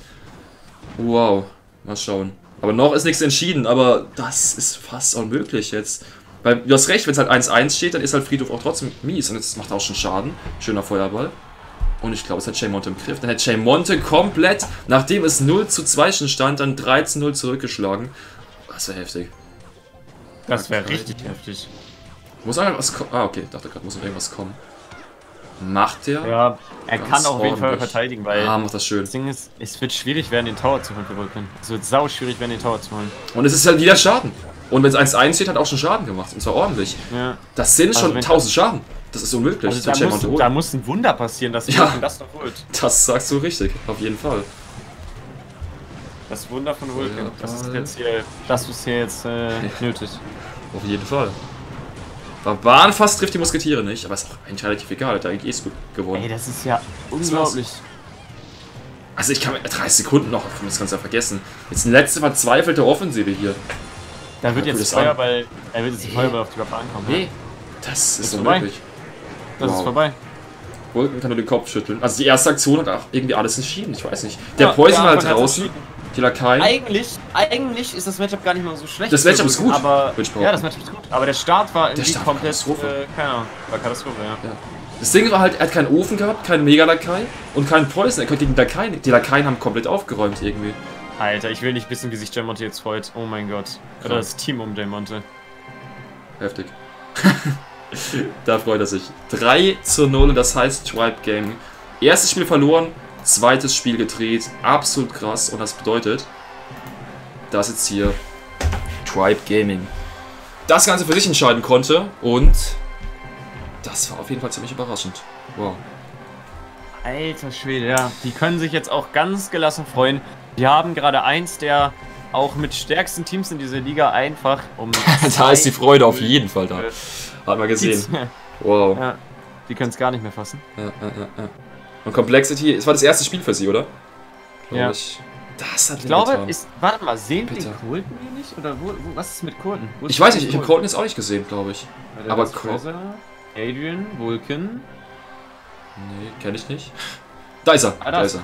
Wow. Mal schauen. Aber noch ist nichts entschieden, aber das ist fast unmöglich jetzt. Weil du hast recht, wenn es halt 1-1 steht, dann ist halt Friedhof auch trotzdem mies. Und jetzt macht er auch schon Schaden. Schöner Feuerball. Und ich glaube, es hat Jay Monte im Griff. Dann hat Jay Monte komplett, nachdem es 0-2 schon stand, dann 13-0 zurückgeschlagen. Das wäre heftig. Das wäre richtig heftig. Muss einfach was kommen. Ah, okay. Ich dachte gerade, muss noch irgendwas kommen. Macht der? Ja, er kann auch auf jeden Fall verteidigen, weil... macht das schön. Das Ding ist, es wird schwierig werden, den Tower zu holen für Vulcan. Es wird sau schwierig werden, den Tower zu holen. Und es ist halt wieder Schaden. Und wenn es 1-1 steht, hat auch schon Schaden gemacht. Und zwar ordentlich. Ja. Das sind schon 1000 Schaden. Das ist unmöglich. Also da muss ein Wunder passieren, dass Vulcan das noch holt. Das sagst du richtig. Auf jeden Fall. Das Wunder von Vulcan, das ist hier jetzt nötig. Auf jeden Fall. Barbaren fast trifft die Musketiere nicht, aber ist auch eigentlich relativ egal, da eigentlich gut geworden. Ey, das ist ja unglaublich. Also ich kann mit 30 Sekunden noch, das kannst du ja vergessen. Jetzt eine letzte verzweifelte Offensive hier. Da wird jetzt Feuerball auf die Barbaren kommen. Nee, das ist unmöglich. Das ist vorbei. Vulcan kann nur den Kopf schütteln. Also die erste Aktion hat auch irgendwie alles entschieden, ich weiß nicht. Der Poison halt draußen, die Lakai. Eigentlich ist das Matchup gar nicht mal so schlecht. Das Matchup ist gut. Aber, ja, das Matchup ist gut. Aber der Start war irgendwie komplett... keine Ahnung, war Katastrophe, ja. Das Ding war halt, er hat keinen Ofen gehabt, keinen Mega-Lakai und keinen Poison. Er konnte gegen Lakai nicht. Die Lakaien haben komplett aufgeräumt irgendwie. Alter, ich will nicht wissen, wie sich Jay Monte jetzt freut. Oh mein Gott. Oder das Team um Jay Monte. Heftig. Da freut er sich. 3:0, das heißt Tribe Gaming. Erstes Spiel verloren, zweites Spiel gedreht. Absolut krass. Und das bedeutet, dass jetzt hier Tribe Gaming das Ganze für sich entscheiden konnte. Und das war auf jeden Fall ziemlich überraschend. Wow. Alter Schwede, ja. Die können sich jetzt auch ganz gelassen freuen. Die haben gerade eins der auch mit stärksten Teams in dieser Liga einfach um... Da ist die Freude auf jeden Fall da. Hat man gesehen. Wow. Ja, die können es gar nicht mehr fassen. Ja. Und Complexity, es war das erste Spiel für sie, oder? Ja. Das hat ich glaube, warte mal, sehen wir Colton hier nicht? Oder was ist mit Colton? Ich weiß nicht, ich habe Colton jetzt auch nicht gesehen, glaube ich. Aber Colton... Adrian, Vulcan... Nee, kenne ich nicht. Da ist er, da ist er.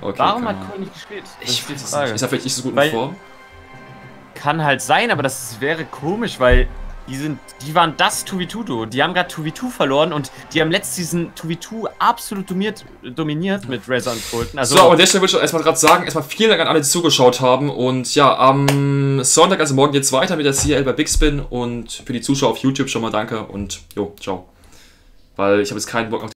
Okay, warum hat Colton nicht gespielt? Ich weiß es nicht. Ist er vielleicht nicht so gut in Form? Kann halt sein, aber das wäre komisch, weil die waren das 2v2-Duo. Die haben gerade 2v2 verloren und die haben letztes Season 2v2 absolut dominiert mit Reza und Colton. Also so, an der Stelle würde ich erstmal gerade sagen, vielen Dank an alle, die zugeschaut haben. Und ja, am Sonntag, also morgen, geht's weiter mit der CRL bei Big Spin. Und für die Zuschauer auf YouTube schon mal danke und jo, ciao. Weil ich habe jetzt keinen Bock auf